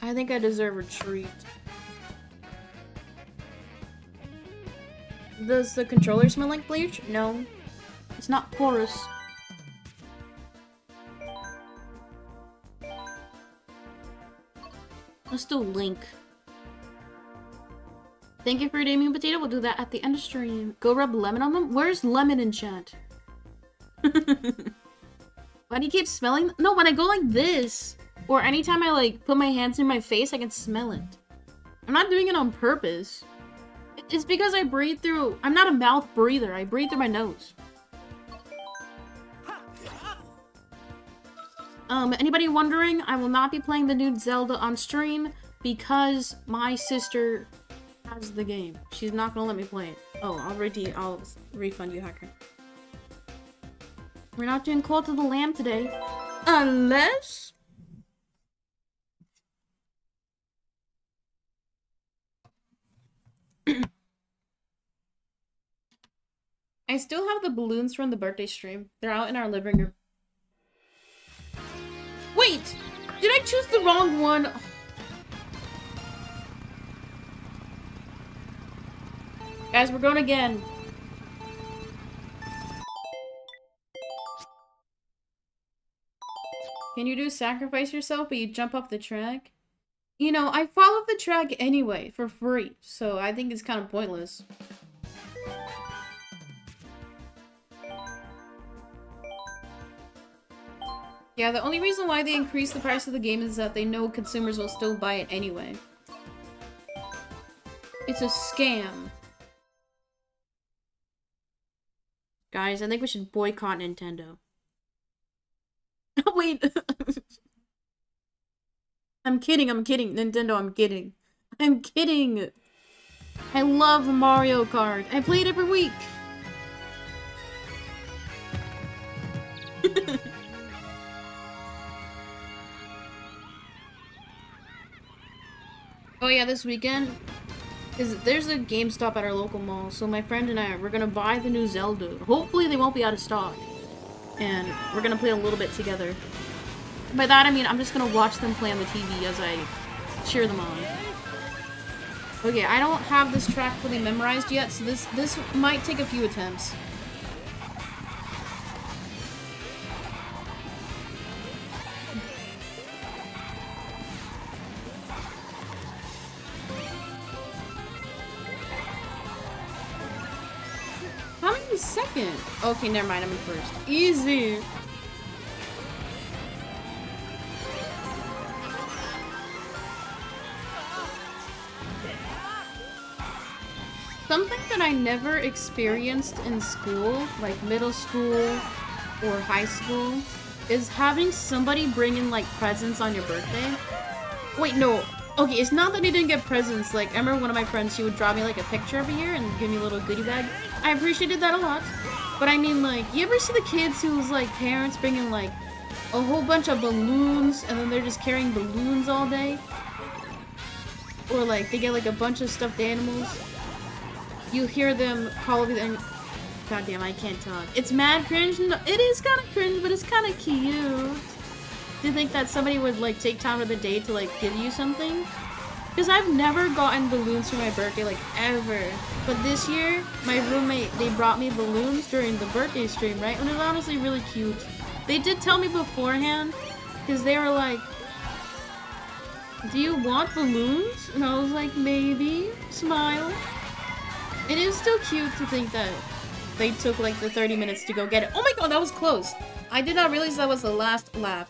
I think I deserve a treat. Does the controller smell like bleach? No. It's not porous. Let's do Link. Thank you for your Damien Potato. We'll do that at the end of stream. Go rub lemon on them? Where's lemon in chat? Why do you keep smelling? No, when I go like this, or anytime I like put my hands in my face, I can smell it. I'm not doing it on purpose. It's because I breathe through... I'm not a mouth breather. I breathe through my nose. Um, anybody wondering, I will not be playing the new Zelda on stream because my sister has the game. She's not gonna let me play it. Oh, I'll redeem, I'll refund you, hacker. We're not doing Call to the Lamb today. Unless... I still have the balloons from the birthday stream. They're out in our living room. Wait! Did I choose the wrong one? Oh. Guys, we're going again. Can you do sacrifice yourself, but you jump off the track? You know, I fall off the track anyway, for free, so I think it's kind of pointless. Yeah, the only reason why they increase the price of the game is that they know consumers will still buy it anyway. It's a scam. Guys, I think we should boycott Nintendo. Wait. I'm kidding, I'm kidding. Nintendo, I'm kidding. I'm kidding. I love Mario Kart. I play it every week. Oh yeah, this weekend is there's a GameStop at our local mall, so my friend and I, we're gonna buy the new Zelda. Hopefully they won't be out of stock. And we're gonna play a little bit together. By that I mean I'm just gonna watch them play on the T V as I cheer them on. Okay, I don't have this track fully memorized yet, so this this might take a few attempts. How many seconds? Okay, never mind, I'm in first. Easy! Something that I never experienced in school, like middle school or high school, is having somebody bring in like presents on your birthday. Wait, no. Okay, it's not that I didn't get presents. Like, I remember one of my friends, she would draw me like a picture every year and give me a little goodie bag. I appreciated that a lot. But I mean, like, you ever see the kids who's like parents bringing like a whole bunch of balloons and then they're just carrying balloons all day? Or like they get like a bunch of stuffed animals. You hear them call over the- Goddamn, I can't talk. It's mad cringe? No, it is kinda cringe, but it's kinda cute. Do you think that somebody would, like, take time of the day to, like, give you something? Because I've never gotten balloons for my birthday, like, ever. But this year, my roommate, they brought me balloons during the birthday stream, right? And it was honestly really cute. They did tell me beforehand, because they were like, do you want balloons? And I was like, maybe. Smile. It is still cute to think that they took like the thirty minutes to go get it. Oh my god, that was close! I did not realize that was the last lap.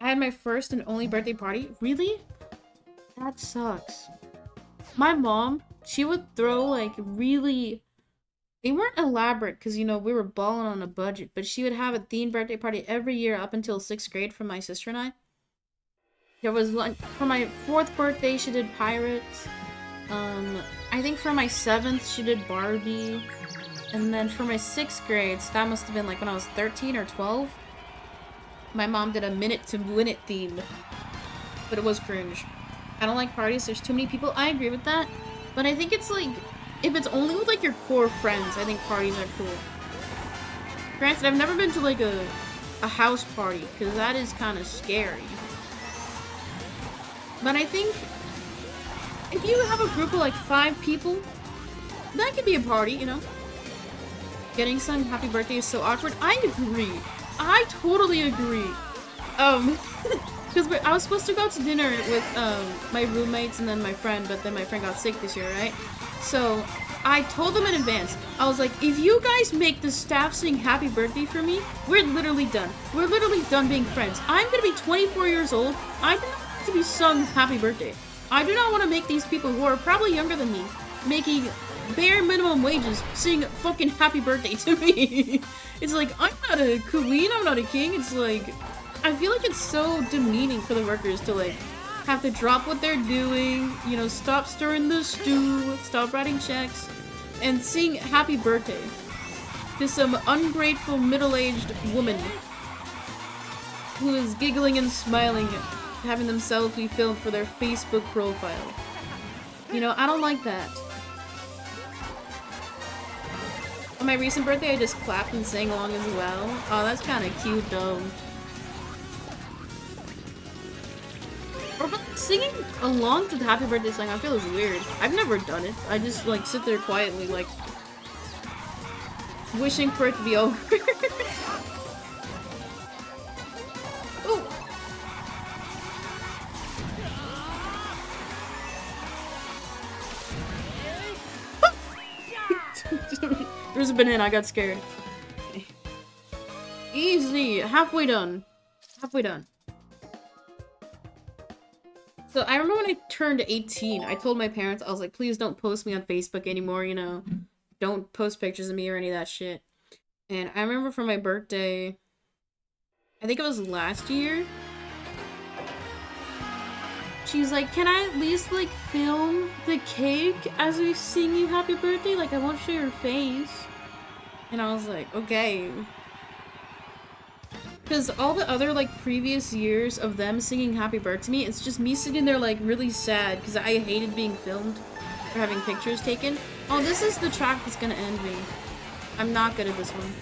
I had my first and only birthday party. Really? That sucks. My mom, she would throw like really... They weren't elaborate because, you know, we were balling on a budget, but she would have a themed birthday party every year up until sixth grade for my sister and I. There was one... For my fourth birthday, she did Pirates. Um, I think for my seventh, she did Barbie. And then for my sixth grade, so that must have been like when I was thirteen or twelve. My mom did a minute to win it theme. But it was cringe. I don't like parties, there's too many people. I agree with that. But I think it's like, if it's only with like your core friends, I think parties are cool. Granted, I've never been to like a, a house party, because that is kind of scary. But I think... If you have a group of like five people, that could be a party, you know? Getting some happy birthday is so awkward. I agree. I totally agree. Um, because I was supposed to go to dinner with um, my roommates and then my friend, but then my friend got sick this year, right? So I told them in advance. I was like, if you guys make the staff sing happy birthday for me, we're literally done. We're literally done being friends. I'm going to be twenty-four years old. I'm going to be sung happy birthday. I do not want to make these people who are probably younger than me, making bare minimum wages, sing fucking happy birthday to me. It's like, I'm not a queen, I'm not a king. It's like, I feel like it's so demeaning for the workers to like, have to drop what they're doing, you know, stop stirring the stew, stop writing checks, and sing happy birthday to some ungrateful middle-aged woman who is giggling and smiling, having themselves be filmed for their Facebook profile. You know, I don't like that. For my recent birthday, I just clapped and sang along as well. Oh, that's kind of cute, though. Or, but singing along to the happy birthday song, I feel is weird. I've never done it. I just, like, sit there quietly, like, wishing for it to be over. Ooh! There's a banana, I got scared. Okay. Easy! Halfway done. Halfway done. So I remember when I turned eighteen, I told my parents, I was like, please don't post me on Facebook anymore, you know? Don't post pictures of me or any of that shit. And I remember for my birthday, I think it was last year, she was like, can I at least, like, film the cake as we sing you happy birthday? Like, I won't show your face. And I was like, okay. Because all the other, like, previous years of them singing happy birthday to me, it's just me sitting there, like, really sad because I hated being filmed or having pictures taken. Oh, this is the track that's gonna end me. I'm not good at this one.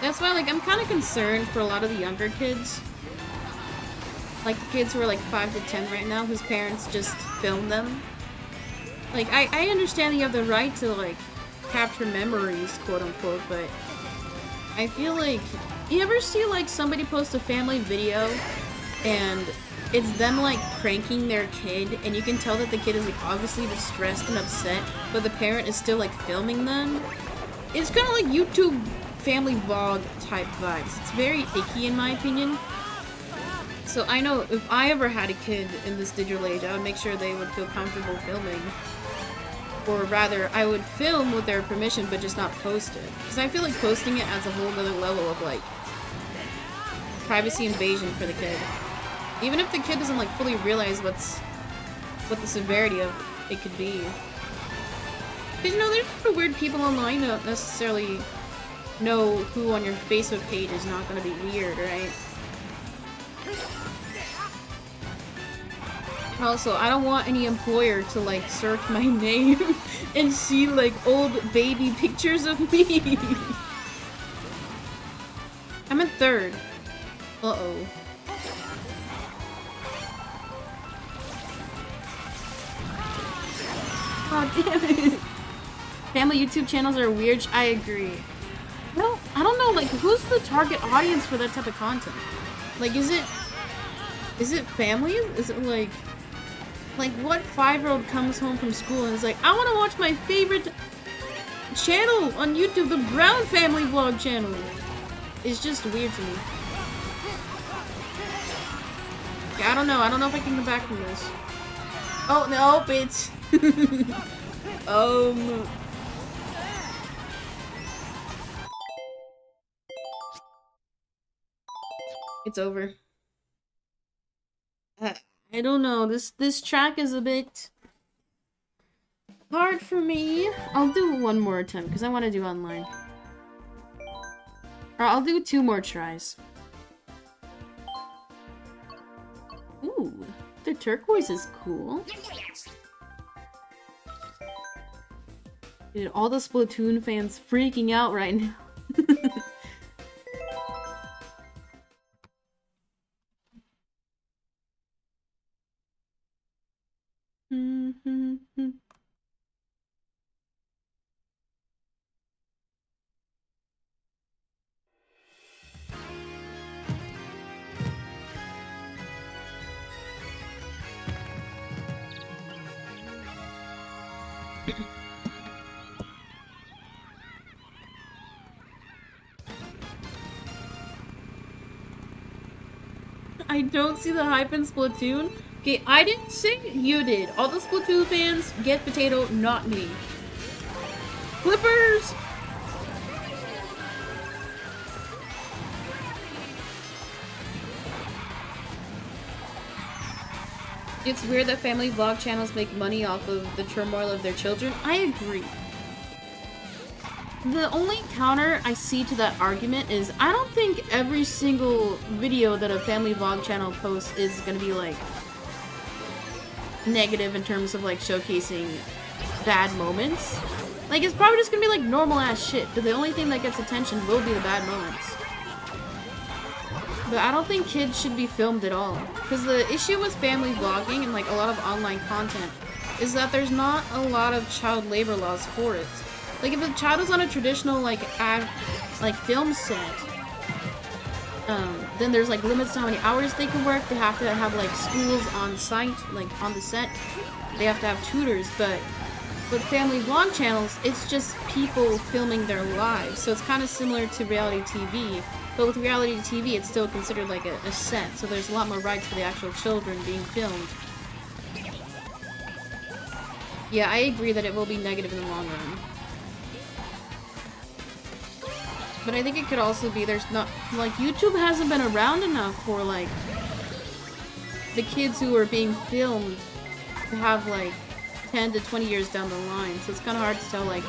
That's why, like, I'm kind of concerned for a lot of the younger kids. Like, the kids who are, like, five to ten right now, whose parents just film them. Like, I, I understand you have the right to, like, capture memories, quote-unquote, but I feel like... You ever see, like, somebody post a family video and it's them, like, pranking their kid, and you can tell that the kid is, like, obviously distressed and upset, but the parent is still, like, filming them? It's kind of like YouTube... family vlog type vibes. It's very icky in my opinion. So I know if I ever had a kid in this digital age, I would make sure they would feel comfortable filming. Or rather, I would film with their permission, but just not post it. Because I feel like posting it adds a whole other level of, like, privacy invasion for the kid. Even if the kid doesn't, like, fully realize what's, what the severity of it could be. Because, you know, there's sort of weird people online that don't necessarily know who on your Facebook page is not gonna be weird, right? Also, I don't want any employer to, like, search my name and see, like, old baby pictures of me. I'm in third. Uh-oh. Oh, damn it. Family YouTube channels are weird. I agree. No, I don't know, like, who's the target audience for that type of content? Like, is it... Is it families? Is it, like... Like, what five-year-old comes home from school and is like, I want to watch my favorite channel on YouTube, the Brown Family Vlog channel? It's just weird to me. Okay, I don't know. I don't know if I can come back from this. Oh, no, bitch. um... It's over. Uh, I don't know. This this track is a bit hard for me. I'll do one more attempt because I want to do online. Or I'll do two more tries. Ooh, the turquoise is cool. Dude, all the Splatoon fans freaking out right now. Mm-hmm. I don't see the hype in Splatoon. Okay, I didn't sing, you did. All the Splatoon fans get Potato, not me. Clippers! It's weird that family vlog channels make money off of the turmoil of their children. I agree. The only counter I see to that argument is I don't think every single video that a family vlog channel posts is gonna be like negative in terms of like showcasing bad moments. Like, it's probably just gonna be like normal ass shit, but the only thing that gets attention will be the bad moments. But I don't think kids should be filmed at all. Because the issue with family vlogging and like a lot of online content is that there's not a lot of child labor laws for it. Like, if a child is on a traditional like ad, like film set, um, then there's like limits to how many hours they can work. They have to have like schools on site, like on the set. They have to have tutors. But with family vlog channels, it's just people filming their lives. So it's kind of similar to reality T V. But with reality T V, it's still considered like a, a set, so there's a lot more rights for the actual children being filmed. Yeah, I agree that it will be negative in the long run. But I think it could also be there's not, like, YouTube hasn't been around enough for, like, the kids who are being filmed to have, like, ten to twenty years down the line, so it's kind of hard to tell, like,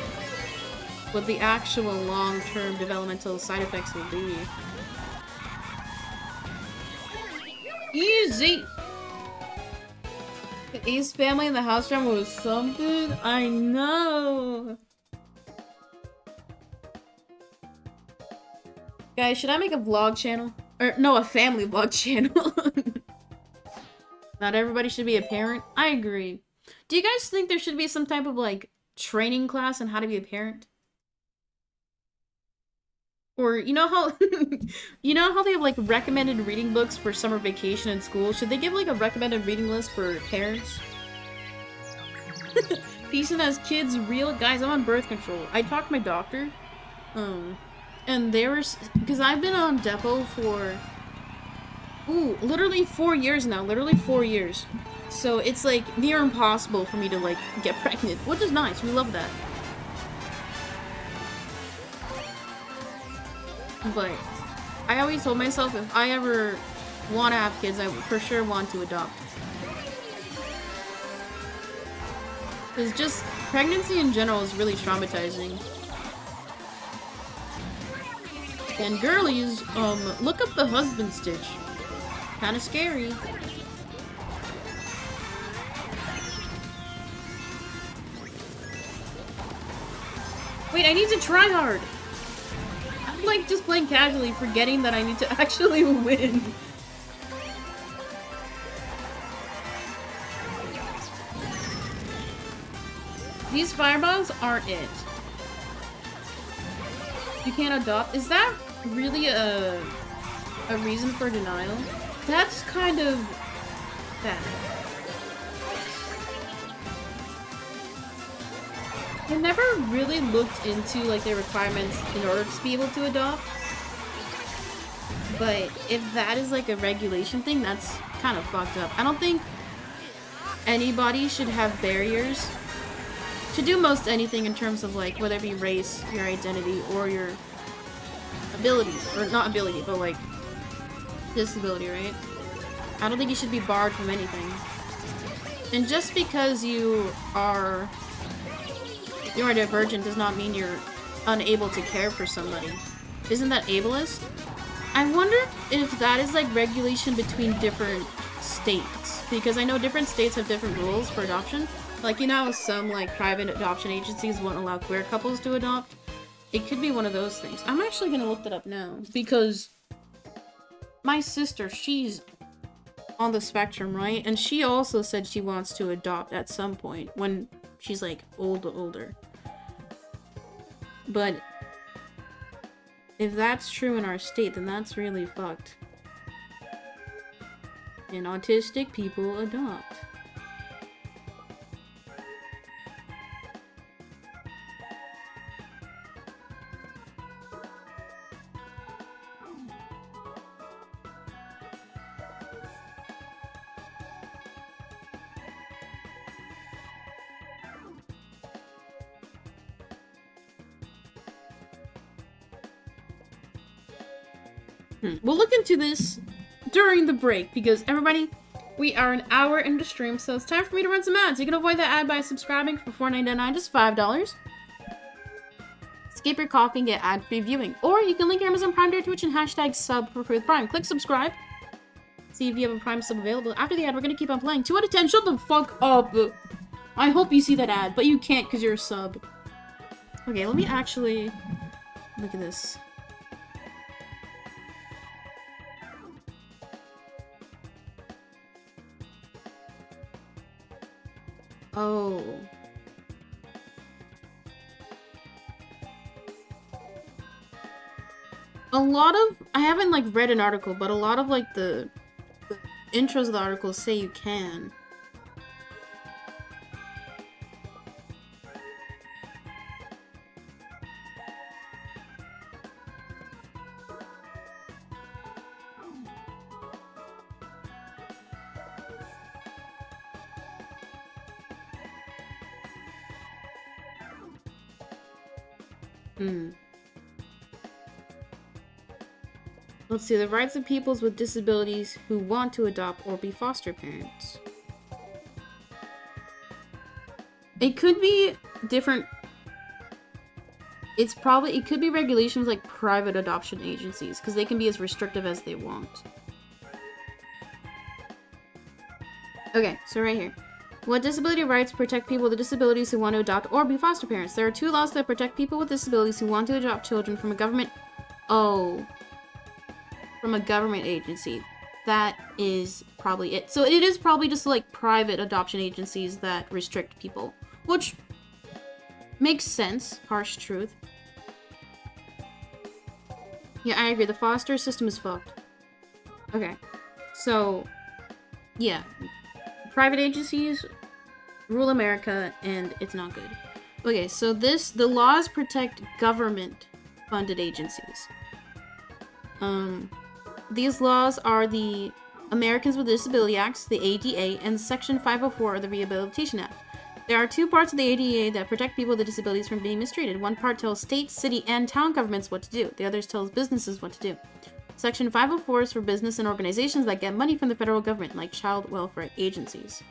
what the actual long-term developmental side effects will be. Easy! The Ace family in the house drama was something? I know! Guys, should I make a vlog channel? Or, no, a family vlog channel. Not everybody should be a parent. I agree. Do you guys think there should be some type of, like, training class on how to be a parent? Or, you know how you know how they have like recommended reading books for summer vacation in school? Should they give like a recommended reading list for parents? Peason has kids real? Guys, I'm on birth control. I talked to my doctor. Um, and they were, because I've been on Depo for, ooh, literally four years now. Literally four years. So it's like near impossible for me to like get pregnant. Which is nice. We love that. But I always told myself if I ever want to have kids, I would for sure want to adopt. Because just pregnancy in general is really traumatizing. And girlies, um, look up the husband stitch. Kind of scary. Wait, I need to try hard. Like just playing casually, forgetting that I need to actually win. These fireballs aren't it. You can't adopt. Is that really a a reason for denial? That's kind of bad. I never really looked into like the requirements in order to be able to adopt, but if that is like a regulation thing, that's kind of fucked up. I don't think anybody should have barriers to do most anything in terms of like whether it be race, your identity, or your abilities, or not ability, but like disability, right? I don't think you should be barred from anything. And just because you are You're a divergent does not mean you're unable to care for somebody. Isn't that ableist? I wonder if that is like regulation between different states, because I know different states have different rules for adoption. Like, you know, some like private adoption agencies won't allow queer couples to adopt. It could be one of those things. I'm actually gonna look that up now because my sister, she's on the spectrum, right? And she also said she wants to adopt at some point when she's like old older. But if that's true in our state, then that's really fucked. And autistic people adopt. We'll look into this during the break, because everybody, we are an hour into stream, so it's time for me to run some ads. You can avoid that ad by subscribing for four ninety-nine, just five dollars. Skip your coffee and get ad-free viewing. Or you can link your Amazon Prime to your Twitch and hashtag sub for free with Prime. Click subscribe. See if you have a Prime sub available. After the ad, we're gonna keep on playing. two out of ten, shut the fuck up! I hope you see that ad, but you can't because you're a sub. Okay, let me actually... look at this. Oh. A lot of... I haven't, like, read an article, but a lot of, like, the... the intros of the articles say you can. Let's see, the rights of peoples with disabilities who want to adopt or be foster parents. It could be different. It's probably, it could be regulations like private adoption agencies, because they can be as restrictive as they want. Okay, so right here. What disability rights protect people with disabilities who want to adopt or be foster parents? There are two laws that protect people with disabilities who want to adopt children from a government... Oh... from a government agency. That is probably it. So it is probably just like private adoption agencies that restrict people, which makes sense. Harsh truth. Yeah, I agree. The foster system is fucked. Okay. So, yeah. Private agencies rule America and it's not good. Okay, so this, the laws protect government-funded agencies. Um... These laws are the Americans with Disabilities Act, the A D A, and Section five oh four of the Rehabilitation Act. There are two parts of the A D A that protect people with disabilities from being mistreated. One part tells state, city, and town governments what to do. The other tells businesses what to do. Section five oh four is for business and organizations that get money from the federal government, like child welfare agencies.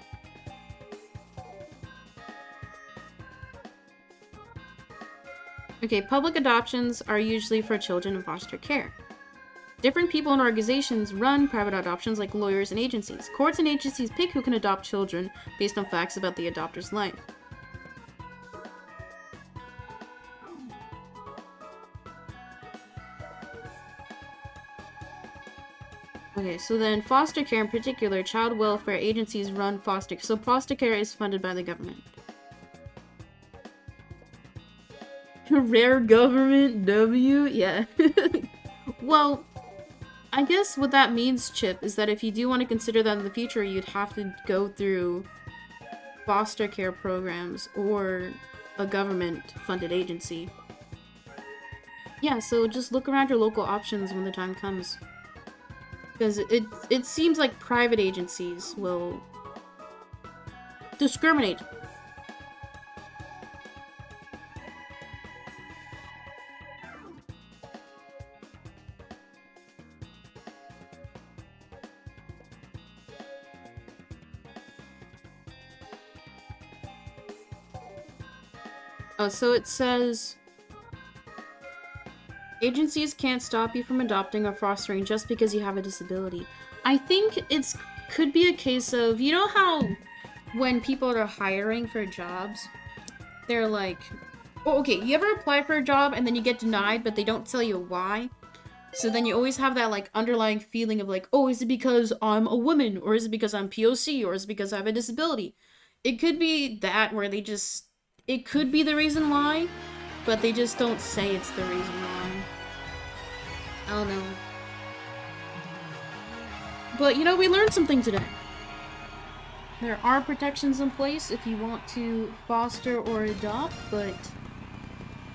Okay, public adoptions are usually for children in foster care. Different people and organizations run private adoptions like lawyers and agencies. Courts and agencies pick who can adopt children based on facts about the adopter's life. Okay, so then foster care in particular, child welfare agencies run foster care. So foster care is funded by the government. Rare government, W? Yeah. Well... I guess what that means, Chip, is that if you do want to consider that in the future, you'd have to go through foster care programs or a government-funded agency. Yeah, so just look around your local options when the time comes. Because it, it seems like private agencies will discriminate. So it says, agencies can't stop you from adopting or fostering just because you have a disability. I think it's could be a case of, you know how when people are hiring for jobs, they're like, oh, okay, you ever apply for a job and then you get denied, but they don't tell you why? So then you always have that like underlying feeling of like, oh, is it because I'm a woman? Or is it because I'm P O C? Or is it because I have a disability? It could be that where they just... It could be the reason why, but they just don't say it's the reason why. I don't know. But, you know, we learned something today. There are protections in place if you want to foster or adopt, but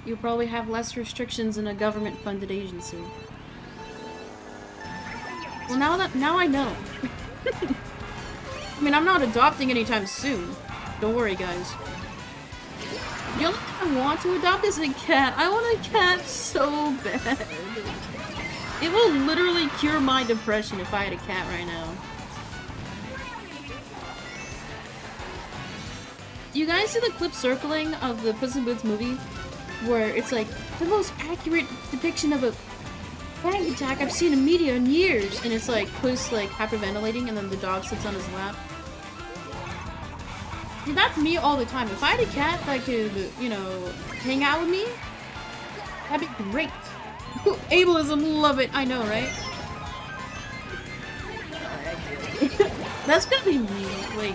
you'll probably have less restrictions in a government-funded agency. Well, now that- now I know. I mean, I'm not adopting anytime soon. Don't worry, guys. The only thing I want to adopt is a cat. I want a cat so bad. It will literally cure my depression if I had a cat right now. Do you guys see the clip circling of the Puss in Boots movie? Where it's like, the most accurate depiction of a panic attack I've seen a meteor in years. And it's like, Puss like hyperventilating, and then the dog sits on his lap. And that's me all the time. If I had a cat that could, you know, hang out with me, that'd be great. Ooh, ableism, love it. I know, right? That's gonna be me. Like,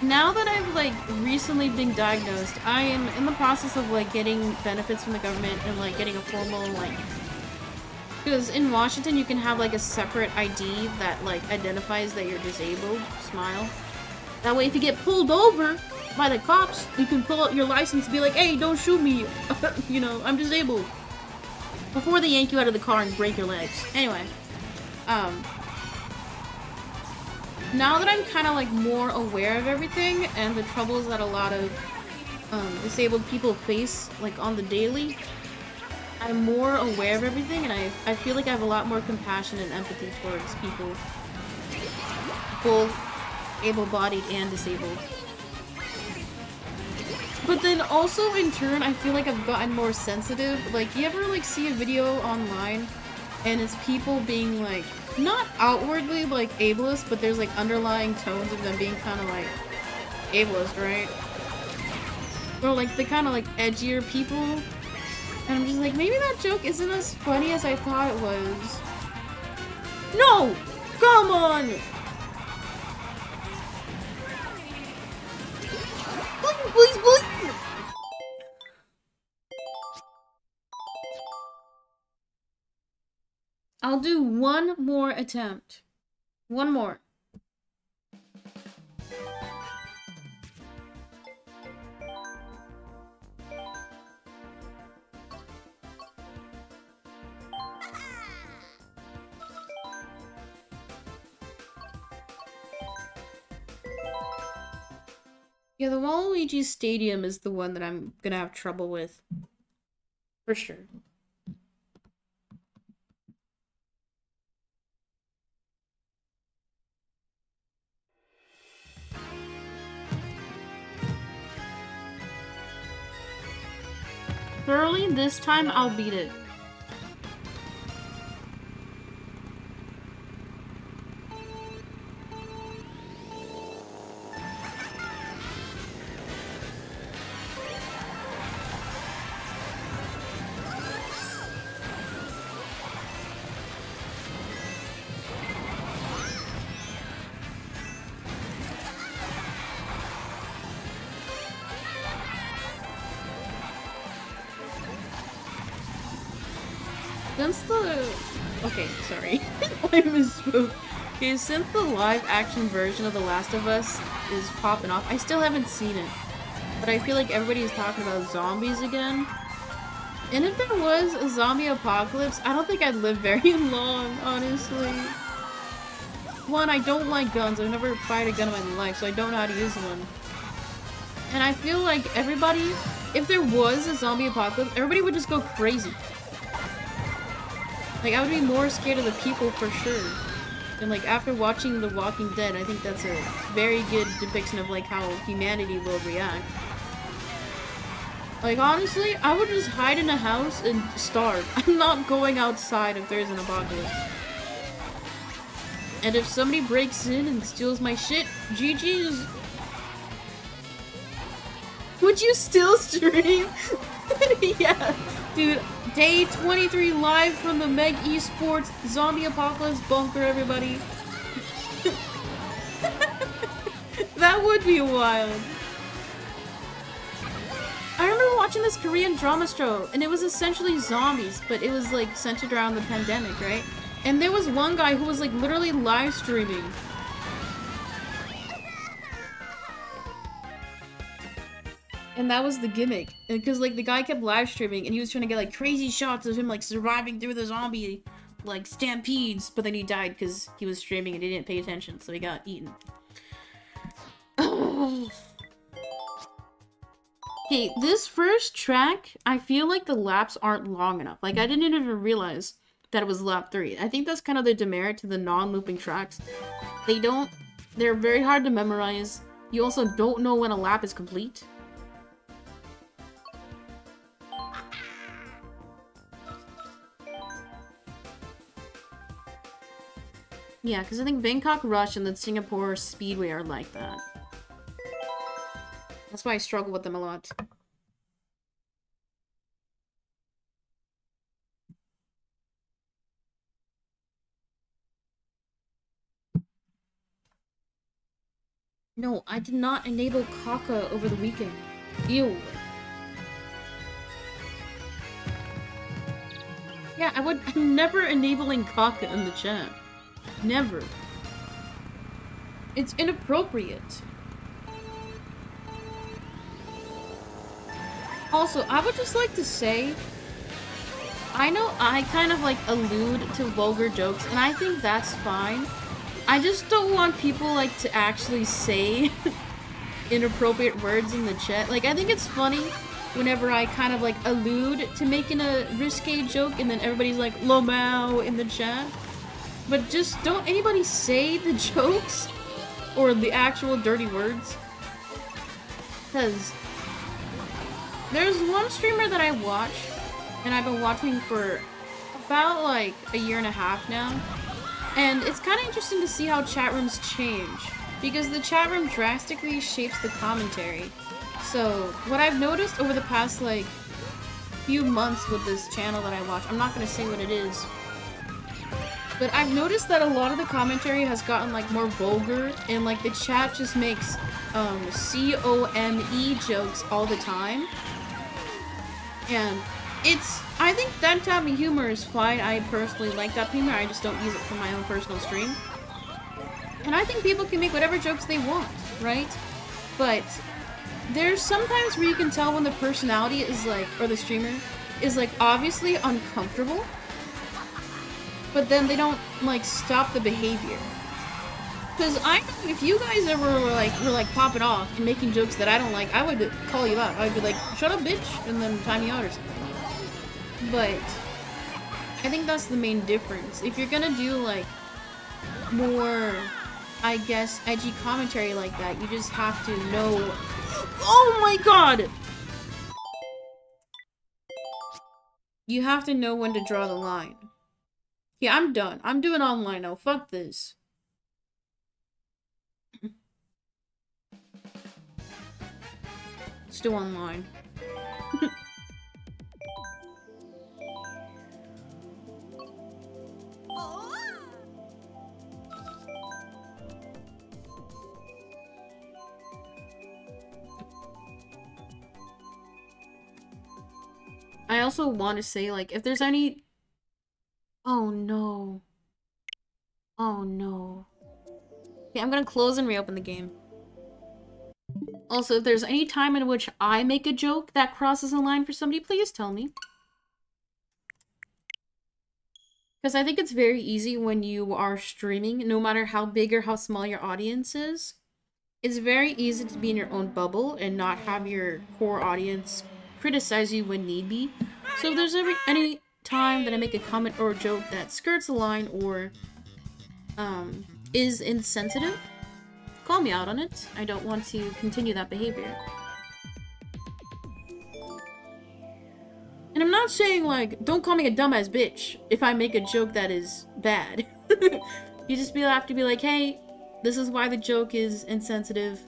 now that I've like recently been diagnosed, I am in the process of like getting benefits from the government and like getting a formal like, because in Washington you can have like a separate I D that like identifies that you're disabled. Smile. That way, if you get pulled over by the cops, you can pull out your license and be like, "Hey, don't shoot me. You know, I'm disabled." Before they yank you out of the car and break your legs. Anyway, um, now that I'm kind of like more aware of everything and the troubles that a lot of um, disabled people face like on the daily, I'm more aware of everything, and I, I feel like I have a lot more compassion and empathy towards people, both able-bodied and disabled. But then also in turn, I feel like I've gotten more sensitive. Like, you ever like see a video online and it's people being like, not outwardly like ableist, but there's like underlying tones of them being kind of like ableist, right? Or like the kind of like edgier people. And I'm just like, maybe that joke isn't as funny as I thought it was. No! Come on! Please, please, please! I'll do one more attempt. One more. Yeah, the Waluigi Stadium is the one that I'm gonna have trouble with. For sure. Thoroughly, this time I'll beat it. Okay, since the live-action version of The Last of Us is popping off, I still haven't seen it, but I feel like everybody's talking about zombies again. And if there was a zombie apocalypse, I don't think I'd live very long, honestly. One, I don't like guns. I've never fired a gun in my life, so I don't know how to use one. And I feel like everybody, if there was a zombie apocalypse, everybody would just go crazy. Like, I would be more scared of the people for sure. And like, after watching The Walking Dead, I think that's a very good depiction of like how humanity will react. Like, honestly, I would just hide in a house and starve. I'm not going outside if there's an apocalypse. And if somebody breaks in and steals my shit, G G's. Would you still stream? Yeah, dude. Day twenty-three live from the Meg Esports Zombie Apocalypse Bunker, everybody. That would be wild. I remember watching this Korean drama show, and it was essentially zombies, but it was like centered around the pandemic, right? And there was one guy who was like literally live streaming. And that was the gimmick, because like the guy kept live streaming and he was trying to get like crazy shots of him like surviving through the zombie like stampedes, but then he died because he was streaming and he didn't pay attention, so he got eaten. Okay, this first track, I feel like the laps aren't long enough. Like, I didn't even realize that it was lap three. I think that's kind of the demerit to the non-looping tracks. They don't, they're very hard to memorize. You also don't know when a lap is complete. Yeah, because I think Bangkok Rush and then Singapore Speedway are like that. That's why I struggle with them a lot. No, I did not enable Kaka over the weekend. Ew. Yeah, I would. I'm never enabling Kaka in the chat. Never. It's inappropriate. Also, I would just like to say, I know I kind of like allude to vulgar jokes, and I think that's fine. I just don't want people, like, to actually say inappropriate words in the chat. Like, I think it's funny whenever I kind of, like, allude to making a risque joke and then everybody's like, lomao in the chat. But just don't anybody say the jokes or the actual dirty words. Because there's one streamer that I watch, and I've been watching for about, like, a year and a half now. And it's kind of interesting to see how chat rooms change, because the chat room drastically shapes the commentary. So what I've noticed over the past like few months with this channel that I watch, I'm not gonna say what it is, but I've noticed that a lot of the commentary has gotten like more vulgar, and like the chat just makes um, C O M E jokes all the time. And it's, I think that type of humor is fine. I personally like that humor, I just don't use it for my own personal stream. And I think people can make whatever jokes they want, right? But there's sometimes where you can tell when the personality is like, or the streamer, is like obviously uncomfortable, but then they don't like stop the behavior. Because I know if you guys ever were like, were like popping off and making jokes that I don't like, I would call you out. I'd be like, shut up bitch, and then time you out or something. But I think that's the main difference. If you're gonna do like more, I guess, edgy commentary like that, you just have to know. Oh my god! You have to know when to draw the line. Yeah, I'm done. I'm doing online now. Fuck this. Let's do online. I also want to say, like, if there's any... Oh, no. Oh, no. Okay, I'm gonna close and reopen the game. Also, if there's any time in which I make a joke that crosses a line for somebody, please tell me. Because I think it's very easy when you are streaming, no matter how big or how small your audience is. It's very easy to be in your own bubble and not have your core audience criticize you when need be. So if there's every, any time that I make a comment or a joke that skirts the line or um, is insensitive, call me out on it. I don't want to continue that behavior. And I'm not saying like, don't call me a dumbass bitch if I make a joke that is bad. You just be, have to be like, hey, this is why the joke is insensitive.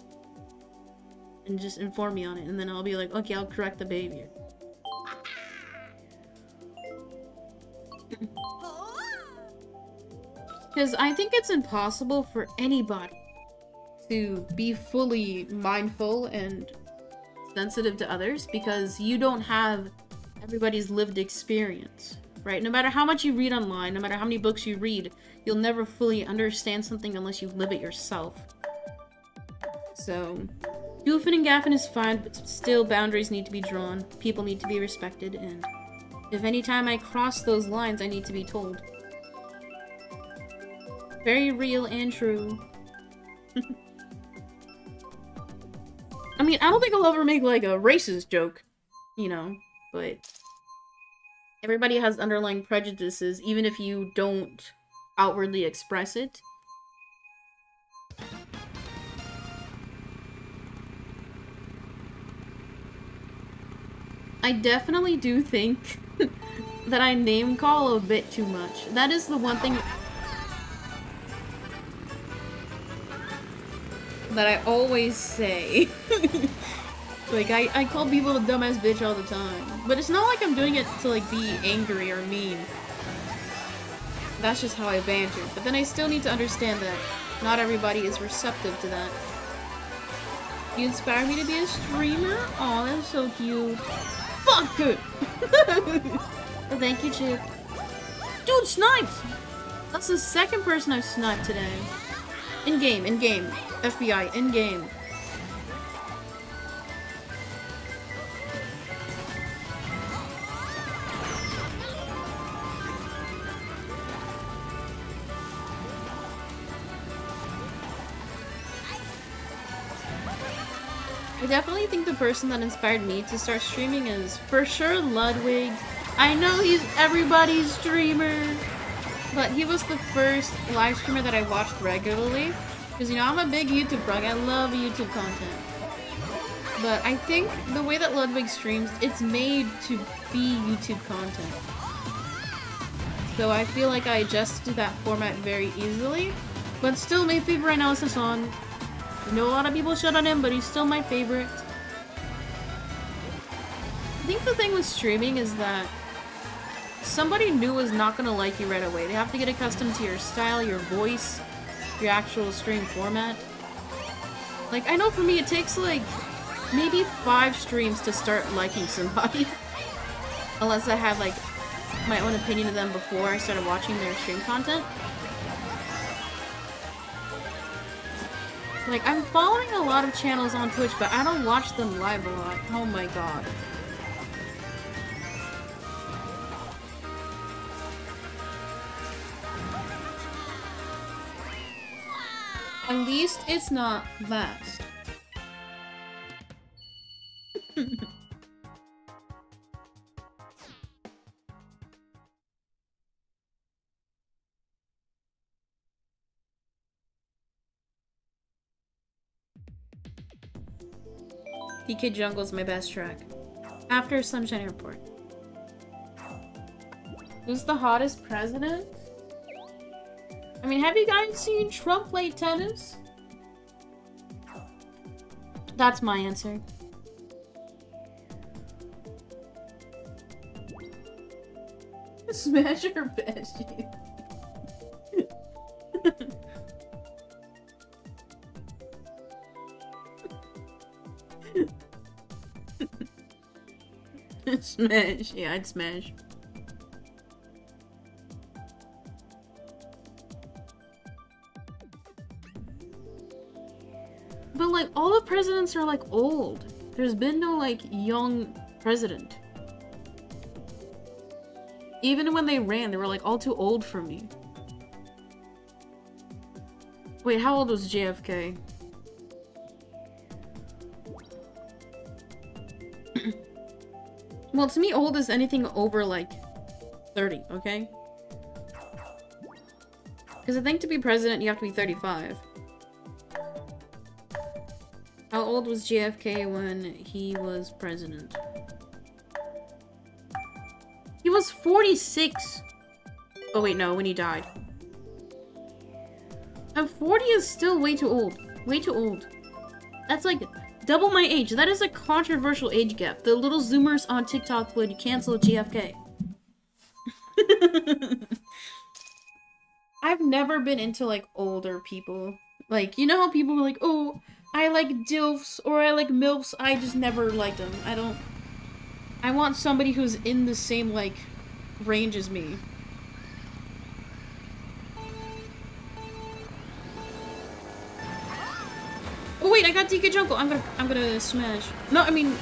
And just inform me on it, and then I'll be like, okay, I'll correct the behavior. Because I think it's impossible for anybody to be fully mindful and sensitive to others, because you don't have everybody's lived experience, right? No matter how much you read online, no matter how many books you read, you'll never fully understand something unless you live it yourself. So... goofing and gaffing is fine, but still boundaries need to be drawn. People need to be respected, and if any time I cross those lines, I need to be told. Very real and true. I mean, I don't think I'll ever make, like, a racist joke, you know, but... everybody has underlying prejudices, even if you don't outwardly express it. I definitely do think that I name call a bit too much. That is the one thing- that I always say. Like, I, I call people a dumbass bitch all the time. But it's not like I'm doing it to, like, be angry or mean. That's just how I banter. But then I still need to understand that not everybody is receptive to that. You inspire me to be a streamer? Aw, that's so cute. Fuck it! Well, thank you, Chip. Dude, sniped! That's the second person I've sniped today. In-game, in-game. F B I, in-game. I definitely think the person that inspired me to start streaming is for sure Ludwig. I know he's everybody's streamer, but he was the first live streamer that I watched regularly. Because, you know, I'm a big YouTube bro. I love YouTube content. But I think the way that Ludwig streams, it's made to be YouTube content. So I feel like I adjusted to that format very easily. But still, my favorite right now is Aslan. I know a lot of people shit on him, but he's still my favorite. I think the thing with streaming is that somebody new is not gonna like you right away. They have to get accustomed to your style, your voice, your actual stream format. Like, I know for me it takes like maybe five streams to start liking somebody. Unless I had like my own opinion of them before I started watching their stream content. Like, I'm following a lot of channels on Twitch, but I don't watch them live a lot. Oh my god. At least it's not last. D K Jungle's my best track. After Sunshine Airport. Who's the hottest president? I mean, have you guys seen Trump play tennis? That's my answer. Smash or bash? Smash, yeah, I'd smash. But like, all the presidents are like old. There's been no like young president. Even when they ran, they were like all too old for me. Wait, how old was J F K? Well, to me, old is anything over, like, thirty, okay? Because I think to be president, you have to be thirty-five. How old was J F K when he was president? He was forty-six! Oh, wait, no, when he died. And forty is still way too old. Way too old. That's like... double my age. That is a controversial age gap. The little zoomers on TikTok would cancel J F K. I've never been into, like, older people. Like, you know how people were like, oh, I like D I L Fs or I like M I L Fs. I just never liked them. I don't... I want somebody who's in the same, like, range as me. Oh wait, I got D K Jungle. I'm gonna, I'm gonna smash. No, I mean,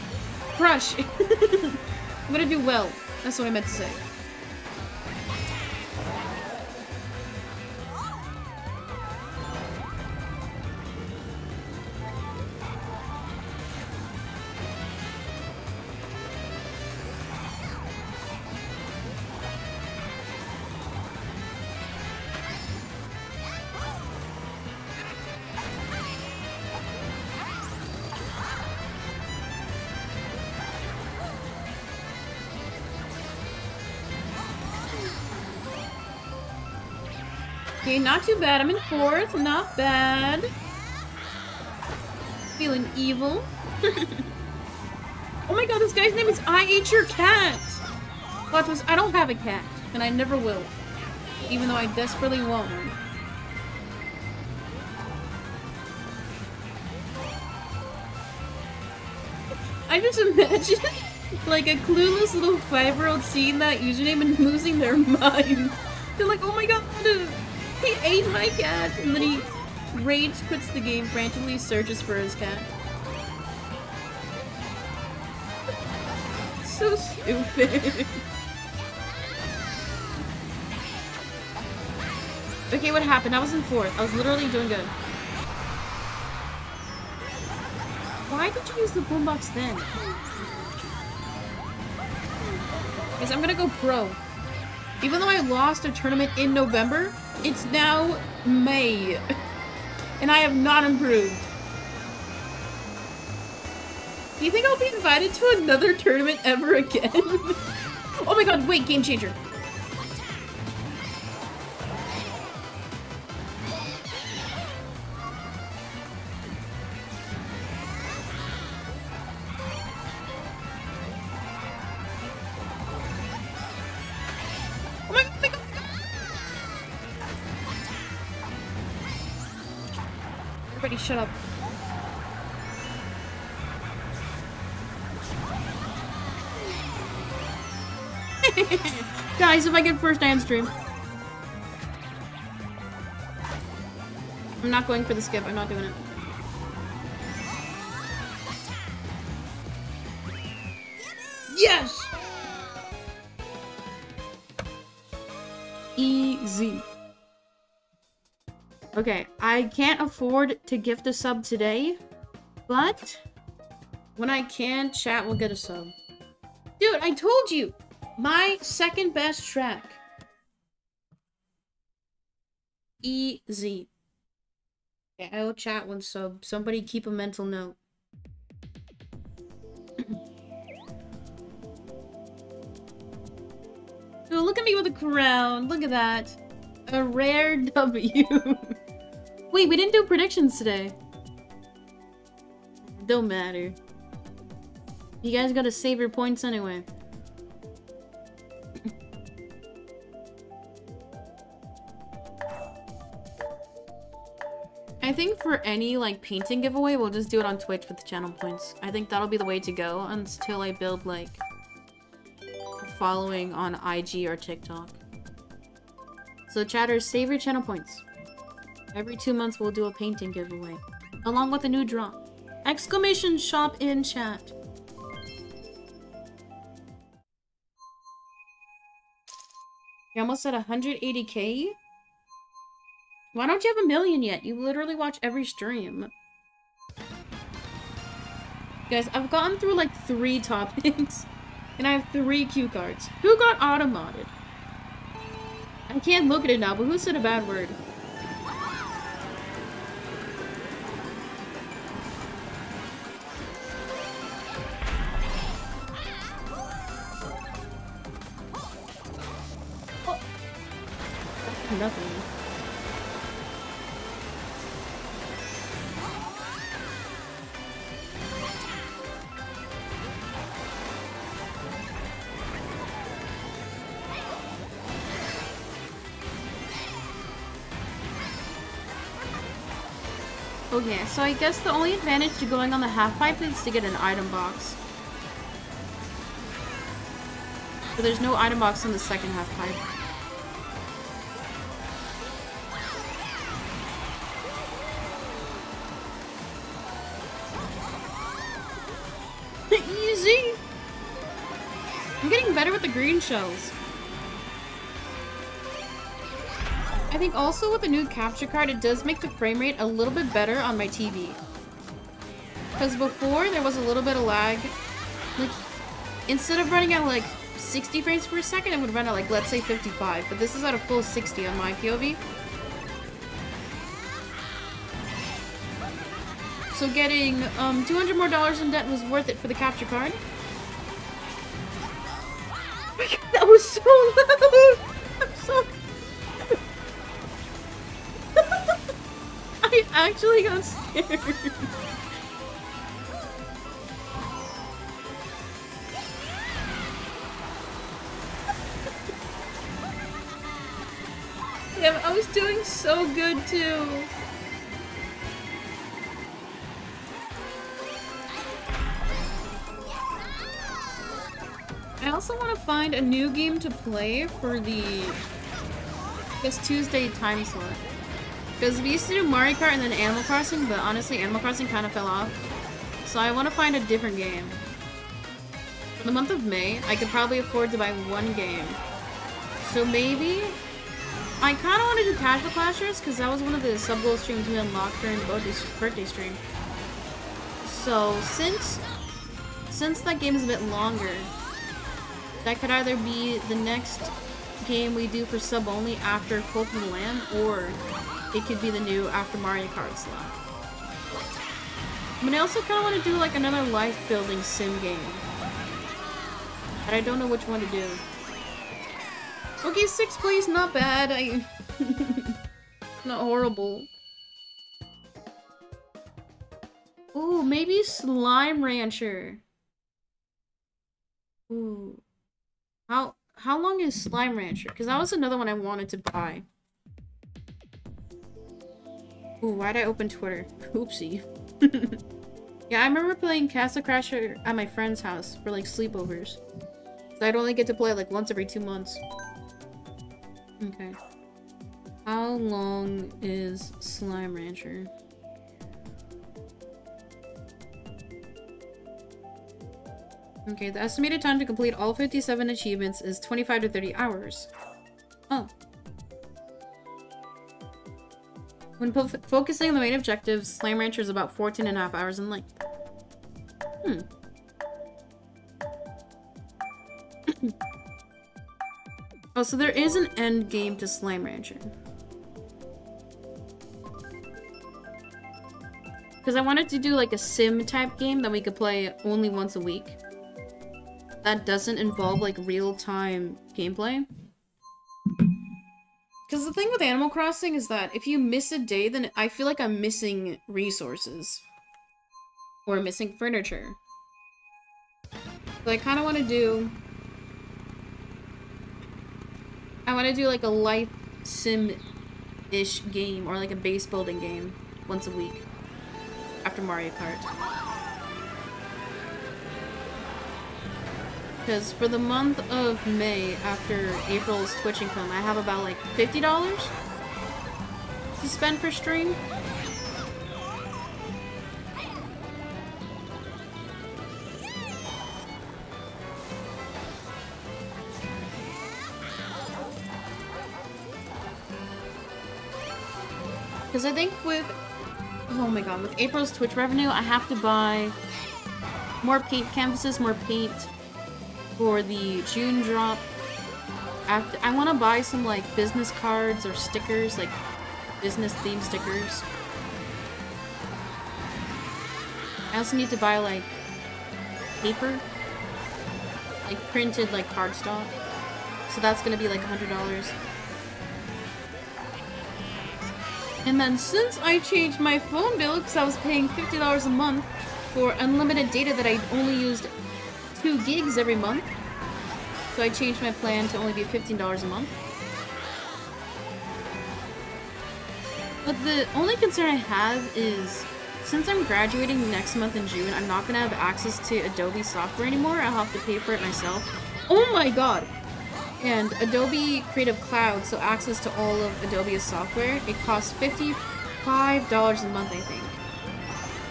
crush. I'm gonna do well. That's what I meant to say. Not too bad. I'm in fourth. Not bad. Feeling evil. Oh my god, this guy's name is I Ate Your Cat! Plot twist, I don't have a cat, and I never will. Even though I desperately want one. I just imagine, like, a clueless little five-year-old seeing that username and losing their mind. They're like, oh my god, he ate my cat! And then he rage quits the game, frantically searches for his cat. So stupid. Okay, what happened? I was in fourth. I was literally doing good. Why did you use the boombox then? Because I'm gonna go pro. Even though I lost a tournament in November, it's now May. And I have not improved. Do you think I'll be invited to another tournament ever again? Oh my god, wait, game changer. Shut up. Guys, if I get first, I am stream. I'm not going for the skip. I'm not doing it. Yes! Easy. Okay, I can't afford to gift a sub today, but when I can, chat will get a sub. Dude, I told you! My second best track. Easy. Okay, I will chat one sub. Somebody keep a mental note. Dude, look at me with a crown. Look at that. A rare W. Wait, we didn't do predictions today. Don't matter. You guys gotta save your points anyway. I think for any, like, painting giveaway, we'll just do it on Twitch with the channel points. I think that'll be the way to go until I build, like, a following on I G or TikTok. So chatters, save your channel points. Every two months, we'll do a painting giveaway, along with a new drop. Exclamation shop in chat. You're almost at one hundred eighty K? Why don't you have a million yet? You literally watch every stream. Guys, I've gotten through like three topics, and I have three cue cards. Who got automodded? I can't look at it now, but who said a bad word? Nothing. Okay, so I guess the only advantage to going on the half-pipe is to get an item box. But there's no item box on the second half-pipe. Green shells. I think also with the new capture card, it does make the frame rate a little bit better on my T V. Because before, there was a little bit of lag. Like, instead of running at like sixty frames per second, it would run at like, let's say fifty-five. But this is at a full sixty on my P O V. So getting um, two hundred more dollars in debt was worth it for the capture card. That was so loud! I'm so... I actually got scared. him. I was doing so good too. I also want to find a new game to play for the this Tuesday time slot. Because we used to do Mario Kart and then Animal Crossing, but honestly Animal Crossing kind of fell off. So I want to find a different game. For the month of May, I could probably afford to buy one game. So maybe... I kind of want to do Casual Clashers, because that was one of the sub-goal streams we unlocked during the birthday stream. So since... Since that game is a bit longer, that could either be the next game we do for sub only after Post Malone, or it could be the new after Mario Kart slot. But I also kind of want to do like another life building sim game, but I don't know which one to do. Okay, six plays, not bad. I not horrible. Ooh, maybe Slime Rancher. Ooh, how how long is Slime Rancher? Because that was another one I wanted to buy. Ooh, why'd I open Twitter? Oopsie. Yeah, I remember playing Castle Crasher at my friend's house for, like, sleepovers. So I'd only get to play, like, once every two months. Okay. How long is Slime Rancher? Okay, the estimated time to complete all fifty-seven achievements is twenty-five to thirty hours. Oh. When po focusing on the main objectives, Slime Rancher is about fourteen and a half hours in length. Hmm. Oh, so there is an end game to Slime Rancher. Because I wanted to do like a sim type game that we could play only once a week. That doesn't involve like real-time gameplay. Because the thing with Animal Crossing is that if you miss a day, then I feel like I'm missing resources. Or missing furniture. So I kind of want to do... I want to do like a life sim-ish game, or like a base building game, once a week. After Mario Kart. Because for the month of May, after April's Twitch income, I have about like fifty dollars to spend per stream. Because I think with, oh my god, with April's Twitch revenue, I have to buy more paint canvases, more paint, for the June drop. After, I want to buy some like business cards or stickers, like business themed stickers. I also need to buy like paper, like printed like cardstock. So that's gonna be like a hundred dollars. And then since I changed my phone bill because I was paying fifty dollars a month for unlimited data that I only used two gigs every month, so I changed my plan to only be fifteen dollars a month. But the only concern I have is, since I'm graduating next month in June, I'm not gonna have access to Adobe software anymore. I'll have to pay for it myself. Oh my god! And Adobe Creative Cloud, so access to all of Adobe's software, it costs fifty-five dollars a month, I think.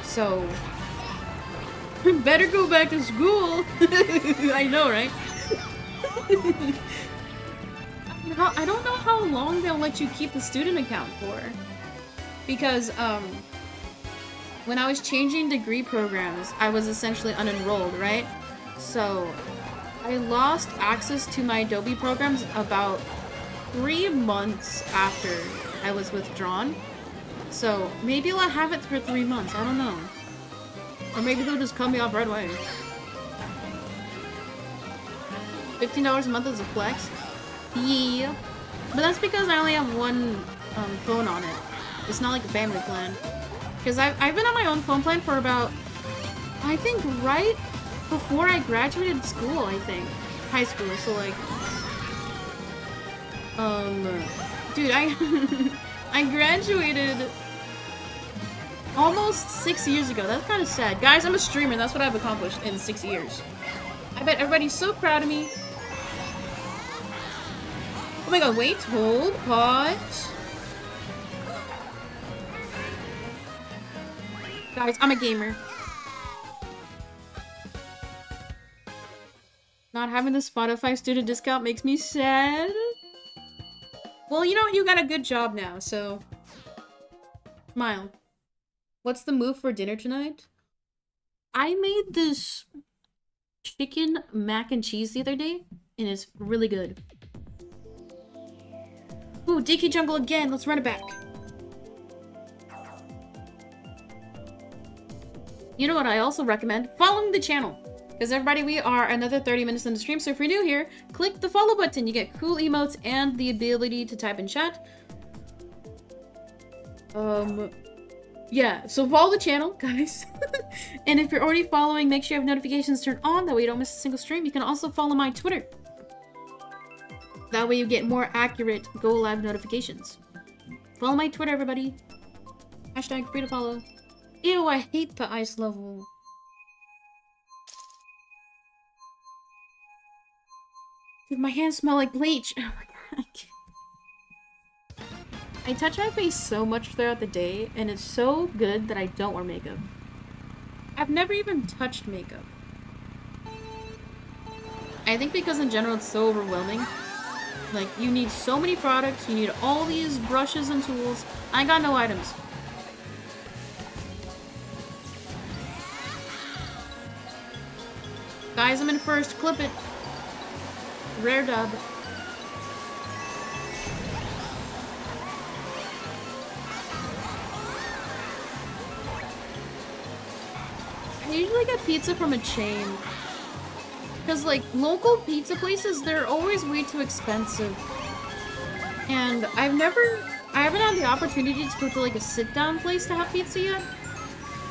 So... better go back to school! I know, right? I don't know how long they'll let you keep the student account for. Because, um... when I was changing degree programs, I was essentially unenrolled, right? So... I lost access to my Adobe programs about three months after I was withdrawn. So, maybe I'll have it for three months, I don't know. Or maybe they'll just cut me off right away. fifteen dollars a month is a flex? Yeah. But that's because I only have one um, phone on it. It's not like a family plan. Because I've, I've been on my own phone plan for about... I think right before I graduated school, I think. High school, so like... Um... Dude, I I graduated almost six years ago. That's kind of sad. Guys, I'm a streamer. That's what I've accomplished in six years. I bet everybody's so proud of me. Oh my god, wait, hold, pause. Guys, I'm a gamer. Not having the Spotify student discount makes me sad. Well, you know, you got a good job now, so... Smile. What's the move for dinner tonight? I made this chicken mac and cheese the other day, and it's really good. Ooh, Dicky Jungle again, let's run it back. You know what I also recommend? Following the channel. Because everybody, we are another thirty minutes in the stream, so if you're new here, click the follow button. You get cool emotes and the ability to type in chat. Um, yeah, so follow the channel, guys. And if you're already following, make sure you have notifications turned on. That way you don't miss a single stream. You can also follow my Twitter. That way you get more accurate go live notifications. Follow my Twitter, everybody. Hashtag free to follow. Ew, I hate the ice level. Dude, my hands smell like bleach. Oh my god. I touch my face so much throughout the day, and it's so good that I don't wear makeup. I've never even touched makeup. I think because in general it's so overwhelming. Like, you need so many products, you need all these brushes and tools. I got no items. Guys, I'm in first. Clip it. Rare dub. I usually get pizza from a chain. Because, like, local pizza places, they're always way too expensive. And I've never... I haven't had the opportunity to go to, like, a sit-down place to have pizza yet.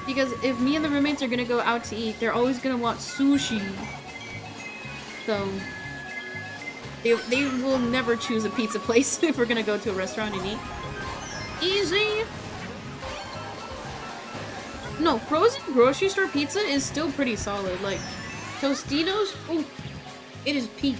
Because if me and the roommates are gonna go out to eat, they're always gonna want sushi. So... They, they will never choose a pizza place if we're gonna go to a restaurant and eat. Easy! No, frozen grocery store pizza is still pretty solid. Like, Tostitos, ooh, it is peak.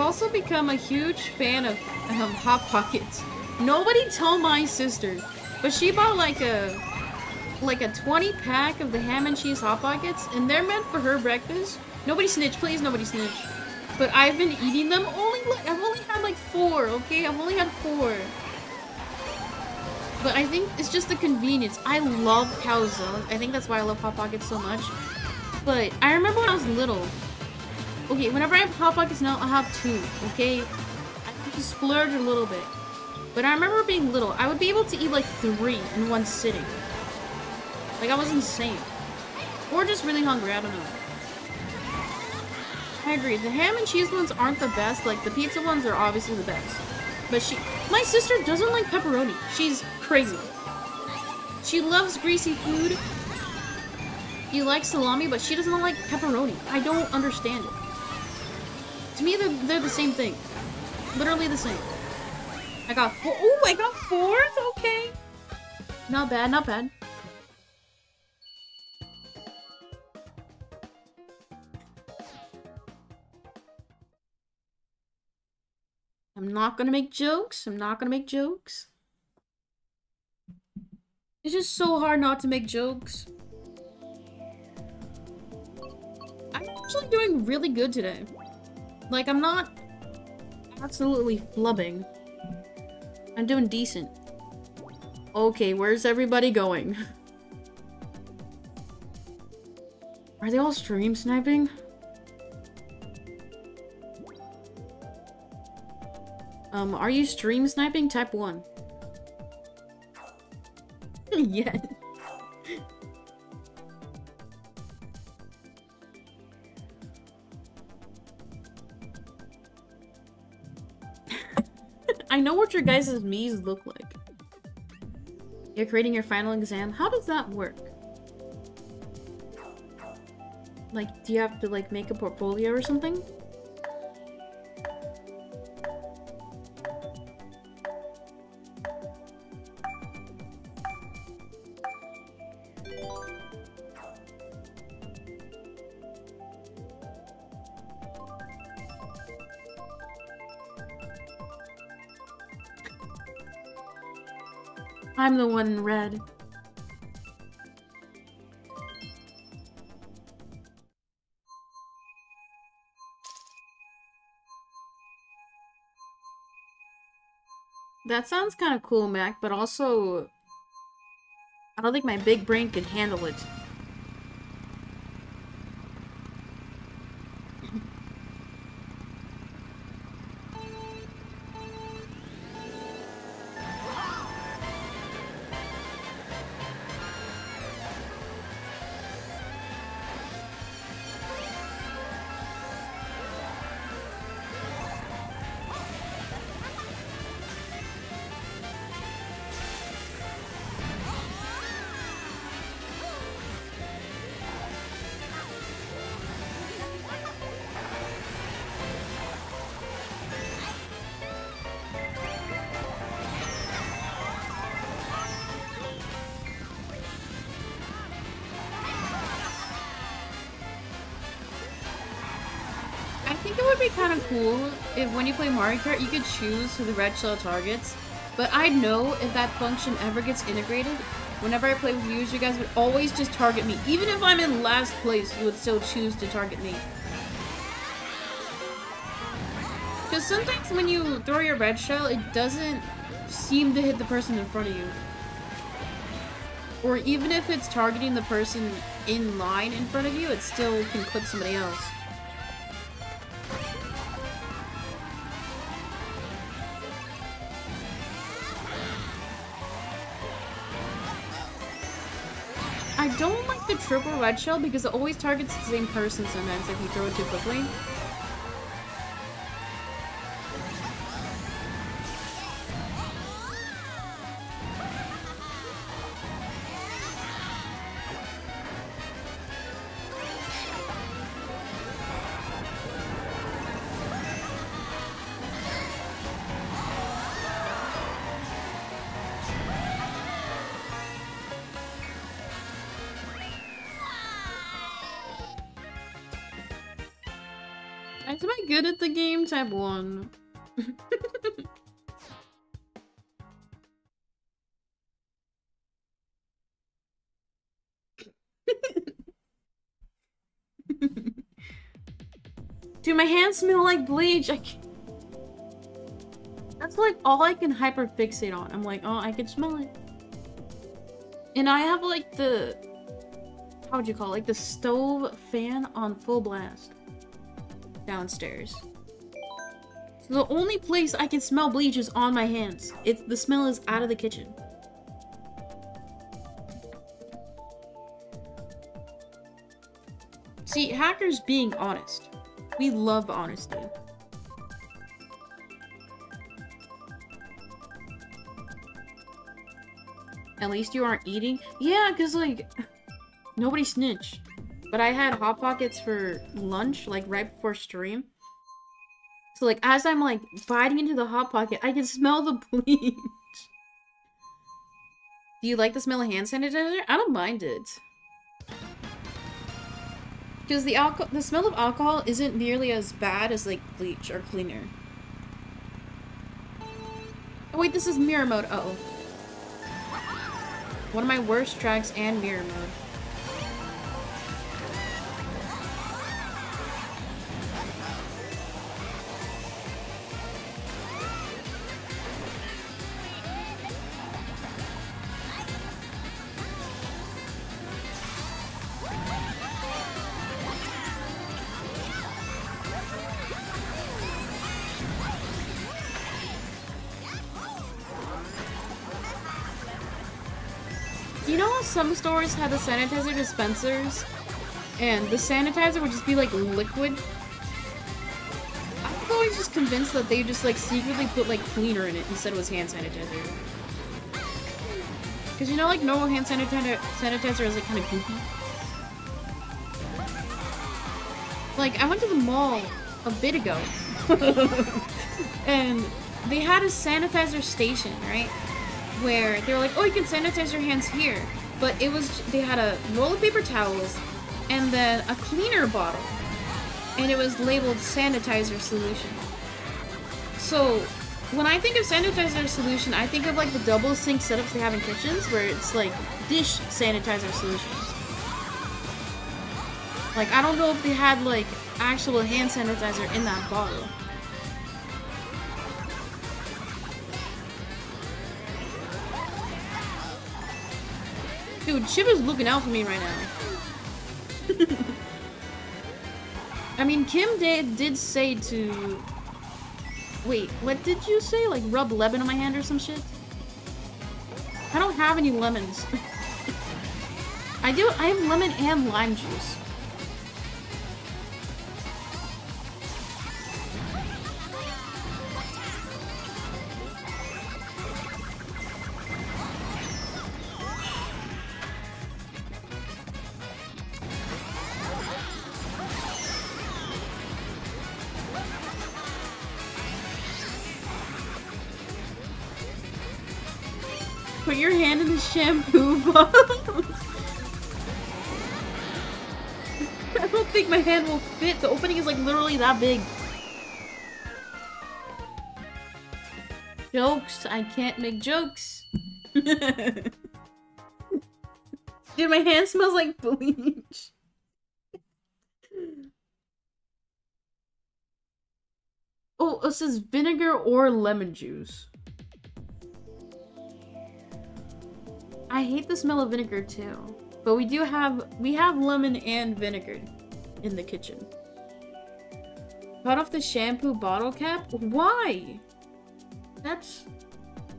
Also become a huge fan of um, Hot Pockets. Nobody told my sister, but she bought like a like a twenty pack of the ham and cheese Hot Pockets, and they're meant for her breakfast. Nobody snitch, please, nobody snitch. But I've been eating them. Only I've only had like four, okay? I've only had four. But I think it's just the convenience. I love calzones. I think that's why I love Hot Pockets so much. But I remember when I was little. Okay, whenever I have Hot Pockets now, I'll have two, okay? I can just splurge a little bit. But I remember being little, I would be able to eat like three in one sitting. Like, I was insane. Or just really hungry, I don't know. I agree, the ham and cheese ones aren't the best, like the pizza ones are obviously the best. But she- my sister doesn't like pepperoni. She's crazy. She loves greasy food. She likes salami, but she doesn't like pepperoni. I don't understand it. To me, they're, they're the same thing. Literally the same. I got four. Oh, I got fourth? Okay. Not bad, not bad. I'm not gonna make jokes. I'm not gonna make jokes. It's just so hard not to make jokes. I'm actually doing really good today. Like, I'm not absolutely flubbing. I'm doing decent. Okay, where's everybody going? Are they all stream sniping? Um, are you stream sniping? Type one. Yes. I know what your guys' me's look like. You're creating your final exam. How does that work? Like, do you have to like make a portfolio or something? I'm the one in red. That sounds kind of cool, Mac, but also I don't think my big brain could handle it. If when you play Mario Kart, you could choose who the red shell targets, but I know if that function ever gets integrated, whenever I play with you, you guys would always just target me. Even if I'm in last place, you would still choose to target me. Because sometimes when you throw your red shell, it doesn't seem to hit the person in front of you. Or even if it's targeting the person in line in front of you, it still can clip somebody else. Triple red shell because it always targets the same person sometimes if you throw it too quickly. Good at the game, type one. Dude, my hands smell like bleach. I can't... That's like all I can hyperfixate on. I'm like, oh, I can smell it. And I have like the, how would you call it? Like the stove fan on full blast. Downstairs. So the only place I can smell bleach is on my hands. It's the smell is out of the kitchen. See, hackers being honest. We love honesty. At least you aren't eating? Yeah, because like nobody snitched. But I had Hot Pockets for lunch, like, right before stream. So, like, as I'm, like, biting into the Hot Pocket, I can smell the bleach. Do you like the smell of hand sanitizer? I don't mind it. Because the alcohol, the smell of alcohol isn't nearly as bad as, like, bleach or cleaner. Oh, wait, this is mirror mode. Uh-oh. One of my worst tracks and mirror mode. Some stores had the sanitizer dispensers, and the sanitizer would just be like liquid. I was always was just convinced that they just like secretly put like cleaner in it instead of was hand sanitizer. Cause you know like normal hand sanitizer sanitizer is like kind of goopy. Like I went to the mall a bit ago, and they had a sanitizer station, right? Where they were like, oh, you can sanitize your hands here. But it was, they had a roll of paper towels and then a cleaner bottle. And it was labeled sanitizer solution. So when I think of sanitizer solution, I think of like the double sink setups they have in kitchens where it's like dish sanitizer solutions. Like, I don't know if they had like actual hand sanitizer in that bottle. Dude, Chip is looking out for me right now. I mean, Kim did, did say to... Wait, what did you say? Like, rub lemon on my hand or some shit? I don't have any lemons. I do- I have lemon and lime juice. Put your hand in the shampoo bottle. I don't think my hand will fit. The opening is like literally that big. Jokes. I can't make jokes. Dude, my hand smells like bleach. Oh, it says vinegar or lemon juice. I hate the smell of vinegar too, but we do have we have lemon and vinegar in the kitchen. Cut off the shampoo bottle cap? Why? That's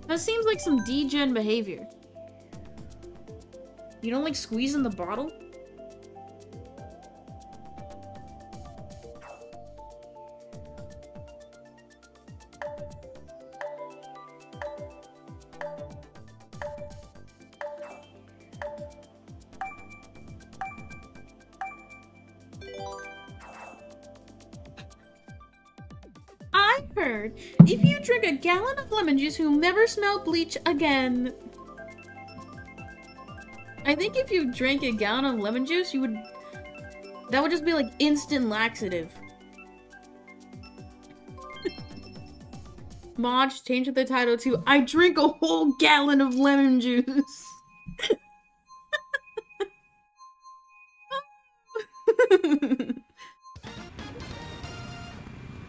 that seems like some degen behavior. You don't like squeezing the bottle? If you drink a gallon of lemon juice, you'll never smell bleach again. I think if you drank a gallon of lemon juice, you would... That would just be like instant laxative. Moj, change the title to, I drink a whole gallon of lemon juice.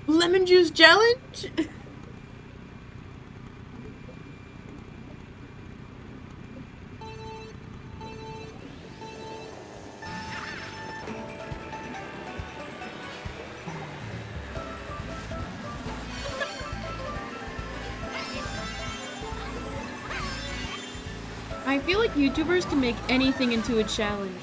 Lemon juice challenge? I feel like YouTubers can make anything into a challenge.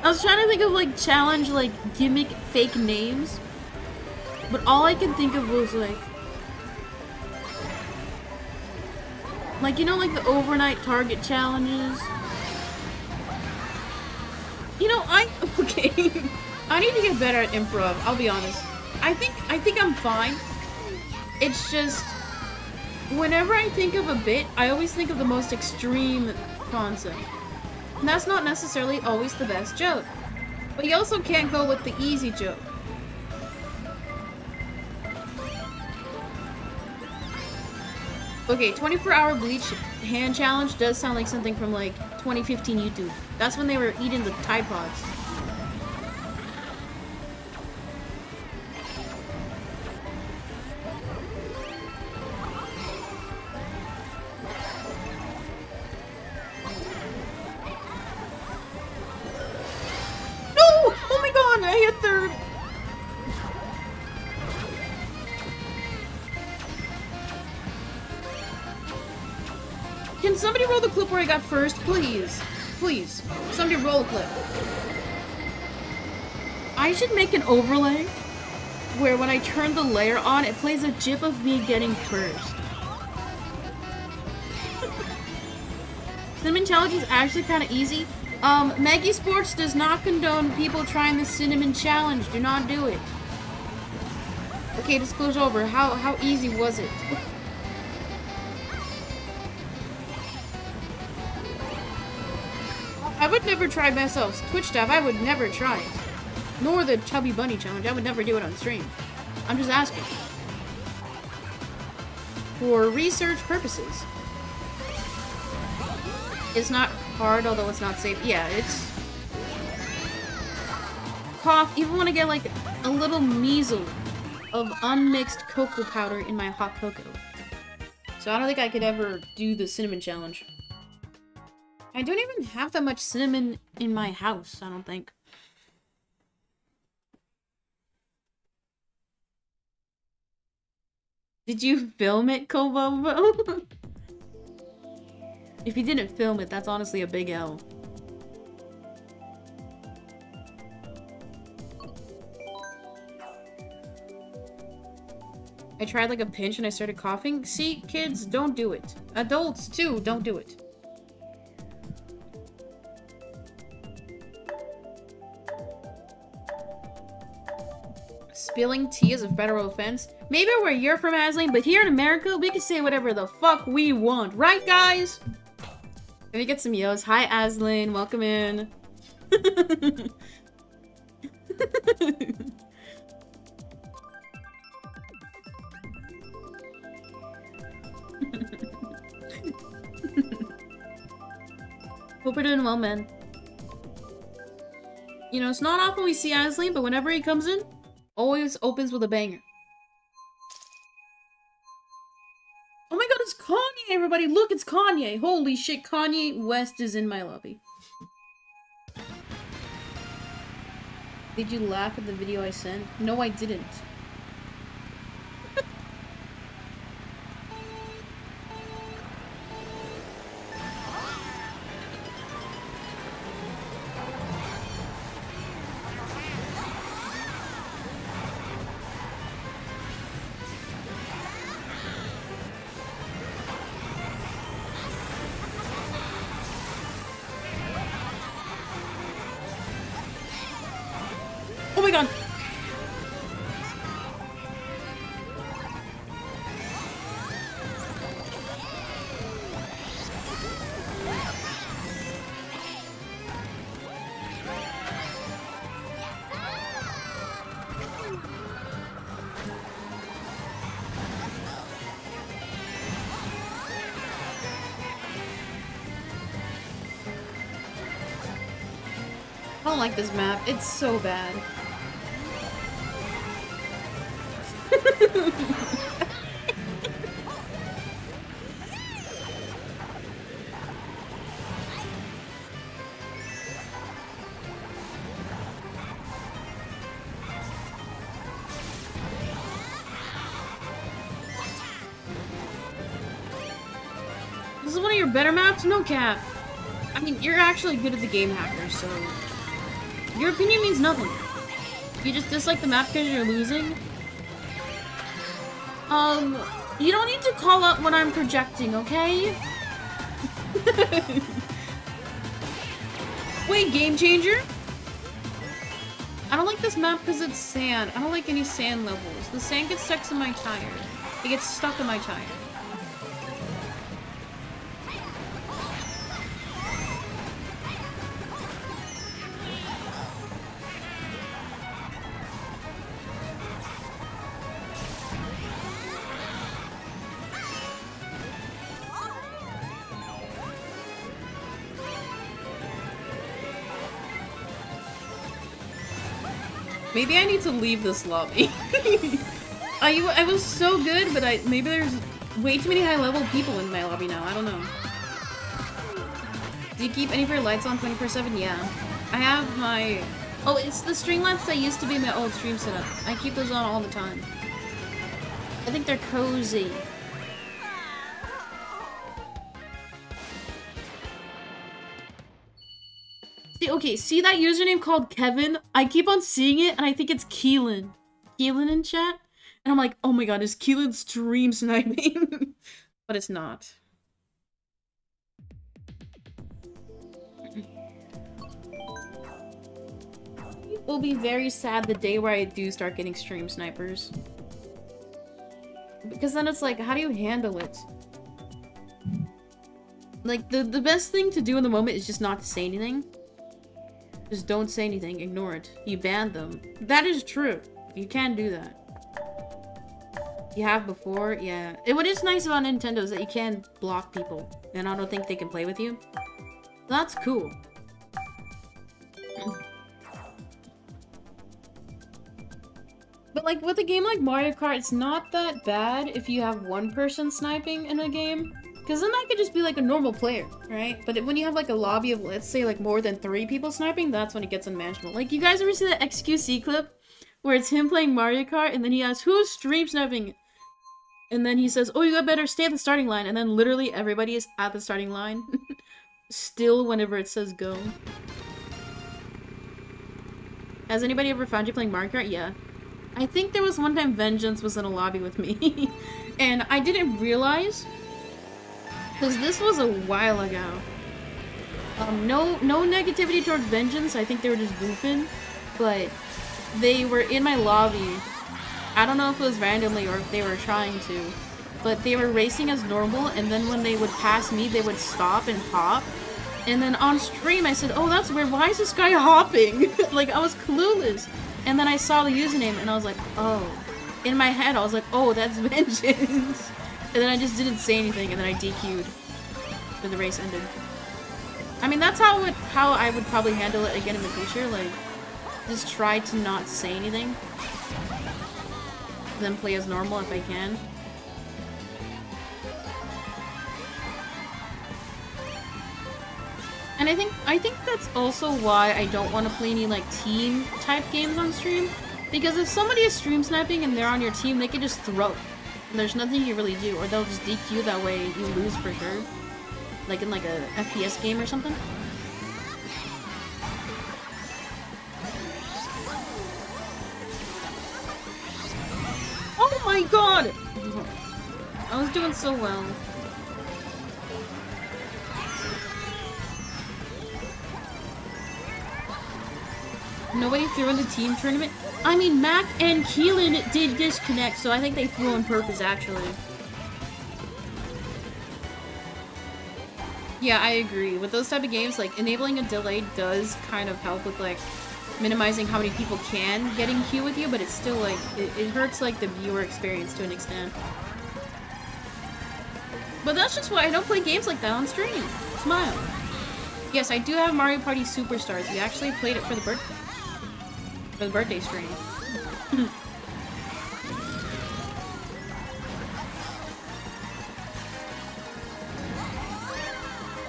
I was trying to think of like challenge like gimmick fake names, but all I could think of was like like you know like the overnight Target challenges. You know, I okay I need to get better at improv, I'll be honest. I think I think I'm fine. It's just whenever I think of a bit, I always think of the most extreme concept. And that's not necessarily always the best joke. But you also can't go with the easy joke. Okay, twenty-four hour bleach hand challenge does sound like something from like twenty fifteen YouTube. That's when they were eating the Tide Pods. Somebody roll the clip where I got first, please. Please. Somebody roll a clip. I should make an overlay where when I turn the layer on, it plays a gif of me getting first. Cinnamon challenge is actually kind of easy. Um, Maggie Sports does not condone people trying the cinnamon challenge. Do not do it. Okay, disclosure over. How how easy was it? I would never try myself. Twitch staff, I would never try it. Nor the Chubby Bunny challenge. I would never do it on stream. I'm just asking. For research purposes. It's not hard, although it's not safe. Yeah, it's... Cough. Even when I get, like, a little measle of unmixed cocoa powder in my hot cocoa. So I don't think I could ever do the cinnamon challenge. I don't even have that much cinnamon in my house, I don't think. Did you film it, Kobobo? If you didn't film it, that's honestly a big L. I tried like a pinch and I started coughing. See, kids, don't do it. Adults, too, don't do it. Spilling tea is a federal offense. Maybe where you're from, Aslan, but here in America, we can say whatever the fuck we want. Right, guys? Let me get some yos. Hi, Aslan. Welcome in. Hope we're doing well, man. You know, it's not often we see Aslan, but whenever he comes in, always opens with a banger. Oh my god, it's Kanye, everybody! Look, it's Kanye! Holy shit, Kanye West is in my lobby. Did you laugh at the video I sent? No, I didn't. I don't like this map. It's so bad. This is one of your better maps? No cap. I mean, you're actually good at the game hacker, so... Your opinion means nothing. You just dislike the map because you're losing. Um, you don't need to call up when I'm projecting, okay? Wait, game changer? I don't like this map because it's sand. I don't like any sand levels. The sand gets stuck in my tire. It gets stuck in my tire. Maybe I need to leave this lobby. I, I was so good, but I maybe there's way too many high-level people in my lobby now. I don't know. Do you keep any of your lights on twenty-four seven? Yeah. I have my... Oh, it's the string lights that used to be my old stream setup. I keep those on all the time. I think they're cozy. see, okay, see that username called Kevin? I keep on seeing it, and I think it's Keelan. Keelan in chat? And I'm like, oh my god, is Keelan stream sniping? But it's not. It will be very sad the day where I do start getting stream snipers. Because then it's like, how do you handle it? Like, the, the best thing to do in the moment is just not to say anything. Just don't say anything. Ignore it. You banned them. That is true. You can do that. You have before, yeah. And what is nice about Nintendo is that you can block people. And I don't think they can play with you. That's cool. But like, with a game like Mario Kart, it's not that bad if you have one person sniping in a game. Because then that could just be like a normal player, right? But when you have like a lobby of, let's say, like more than three people sniping, that's when it gets unmanageable. Like, you guys ever see that X Q C clip where it's him playing Mario Kart and then he asks, who's stream sniping? And then he says, oh, you better stay at the starting line. And then literally everybody is at the starting line. Still whenever it says go. Has anybody ever found you playing Mario Kart? Yeah. I think there was one time Vengeance was in a lobby with me. And I didn't realize... because this was a while ago. Um, no no negativity towards Vengeance, I think they were just goofing. But they were in my lobby. I don't know if it was randomly or if they were trying to. But they were racing as normal, and then when they would pass me, they would stop and hop. And then on stream I said, oh, that's weird, why is this guy hopping? Like, I was clueless. And then I saw the username and I was like, oh. In my head I was like, oh, that's Vengeance. And then I just didn't say anything, and then I D Q'd when the race ended. I mean, that's how it, how I would probably handle it again in the future. Like, just try to not say anything. Then play as normal if I can. And I think I think that's also why I don't want to play any, like, team-type games on stream. Because if somebody is stream sniping and they're on your team, they can just throw. And there's nothing you really do, or they'll just D Q, that way you lose for sure. Like in like a F P S game or something. Oh my god! I was doing so well. Nobody threw in the team tournament? I mean, Mac and Keelan did disconnect, so I think they threw on purpose, actually. Yeah, I agree. With those type of games, like, enabling a delay does kind of help with, like, minimizing how many people can get in queue with you, but it's still, like, it, it hurts, like, the viewer experience to an extent. But that's just why I don't play games like that on stream. Smile. Yes, I do have Mario Party Superstars. We actually played it for the birthday. For the birthday stream.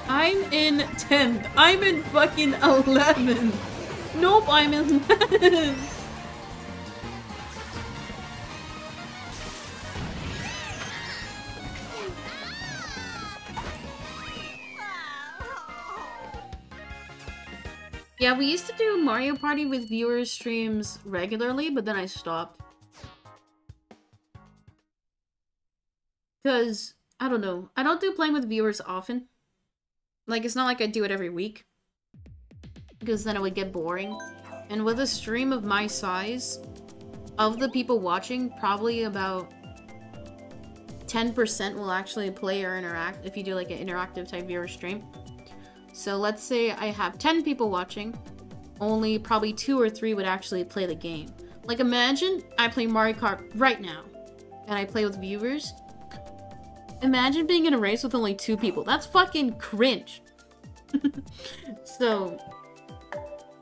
I'm in tenth. I'm in fucking eleventh. Nope, I'm in eleventh. Yeah, we used to do Mario Party with viewers streams regularly, but then I stopped. Because, I don't know, I don't do playing with viewers often. Like, it's not like I do it every week. Because then it would get boring. And with a stream of my size, of the people watching, probably about ten percent will actually play or interact if you do like an interactive type viewer stream. So let's say I have ten people watching, only probably two or three would actually play the game. Like, imagine I play Mario Kart right now, and I play with viewers. Imagine being in a race with only two people. That's fucking cringe. So,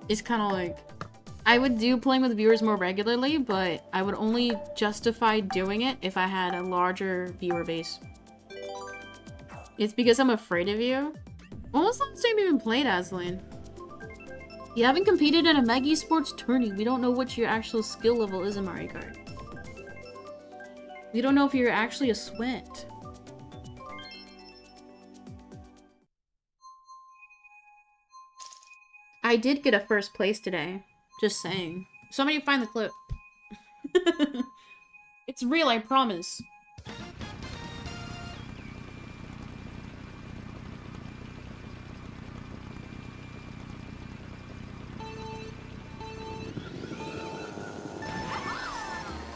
it's kind of like, I would do playing with viewers more regularly, but I would only justify doing it if I had a larger viewer base. It's because I'm afraid of you. When was the last time you even played Aslan? You haven't competed in a Mag Esports tourney. We don't know what your actual skill level is in Mario Kart. We don't know if you're actually a sweat. I did get a first place today. Just saying. Somebody find the clip. It's real, I promise.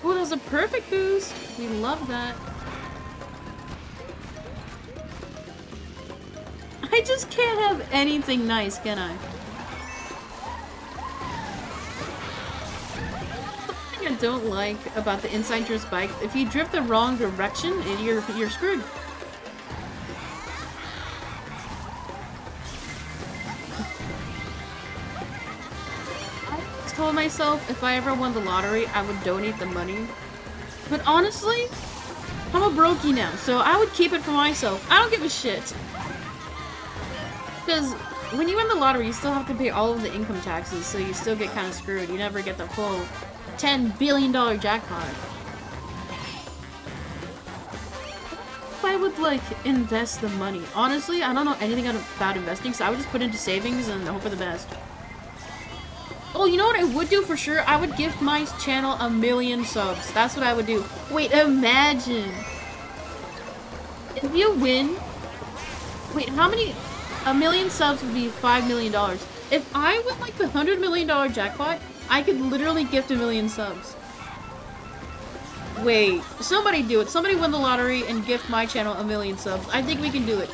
Ooh, that was a perfect boost. We love that. I just can't have anything nice, can I? I don't like about the inside drift bike. If you drift the wrong direction, you're you're screwed. I told myself if I ever won the lottery, I would donate the money. But honestly, I'm a brokey now, so I would keep it for myself. I don't give a shit. Because when you win the lottery, you still have to pay all of the income taxes, so you still get kind of screwed. You never get the full ten billion dollar jackpot. If I would like invest the money. Honestly, I don't know anything about investing, so I would just put into savings and hope for the best. Oh, you know what I would do for sure? I would give my channel a million subs. That's what I would do. Wait, imagine. If you win... Wait, how many... A million subs would be five million dollars. If I win like the hundred million dollar jackpot, I could literally gift a million subs. Wait, somebody do it. Somebody win the lottery and gift my channel a million subs. I think we can do it.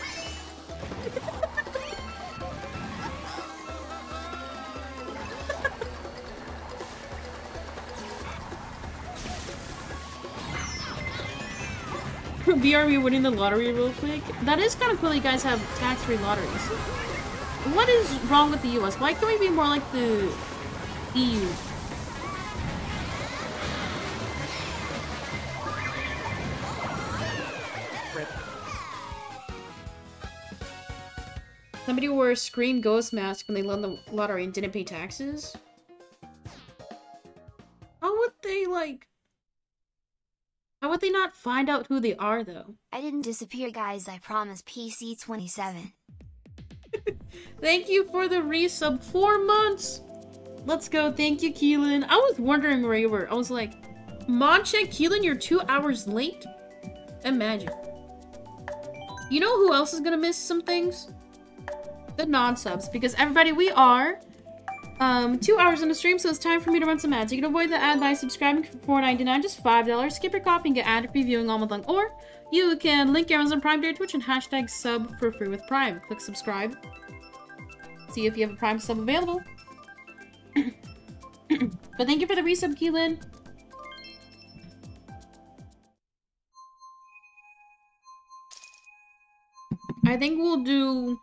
B R B winning the lottery real quick. That is kind of cool you guys have tax-free lotteries. What is wrong with the U S? Why can't we be more like the E U? Somebody wore a scream ghost mask when they won the lottery and didn't pay taxes? How would they, like... How would they not find out who they are, though? I didn't disappear, guys. I promise. P C twenty-seven. Thank you for the resub. Four months! Let's go. Thank you, Keelan. I was wondering where you were. I was like, Mancha, Keelan, you're two hours late? Imagine. You know who else is gonna miss some things? The non-subs. Because, everybody, we are... Um, two hours on the stream, so it's time for me to run some ads. You can avoid the ad by subscribing for four ninety-nine, just five dollars. Skip your coffee and get ad-free viewing all month long. Or you can link your Amazon Prime to your Twitch and hashtag sub for free with Prime. Click subscribe. See if you have a Prime sub available. But thank you for the resub, Keelan. I think we'll do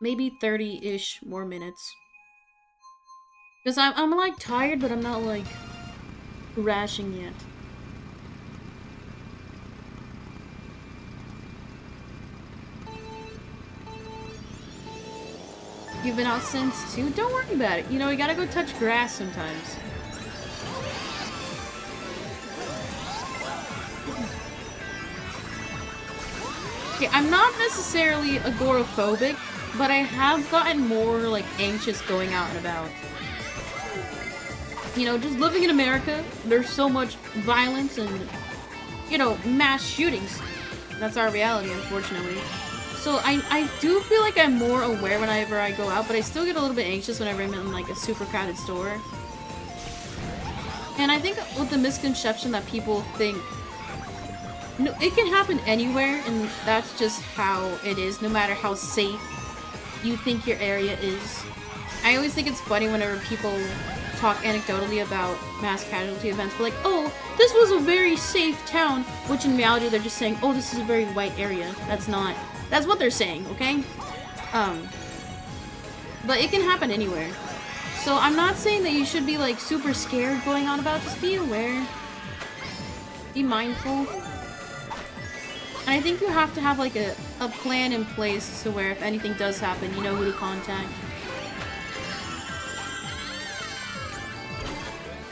maybe thirty-ish more minutes. Because I'm, I'm, like, tired, but I'm not, like, crashing yet. You've been out since two? Don't worry about it. You know, you gotta go touch grass sometimes. Okay, I'm not necessarily agoraphobic, but I have gotten more, like, anxious going out and about. You know, just living in America, there's so much violence and, you know, mass shootings. That's our reality, unfortunately. So I, I do feel like I'm more aware whenever I go out, but I still get a little bit anxious whenever I'm in, like, a super crowded store. And I think with the misconception that people think, no, it can happen anywhere, and that's just how it is, no matter how safe you think your area is. I always think it's funny whenever people talk anecdotally about mass casualty events, but like, oh, this was a very safe town, which in reality they're just saying, oh, this is a very white area. That's not, that's what they're saying, okay? Um, but it can happen anywhere. So I'm not saying that you should be like super scared going on about, just be aware. Be mindful. And I think you have to have like a, a plan in place to where if anything does happen, you know who to contact.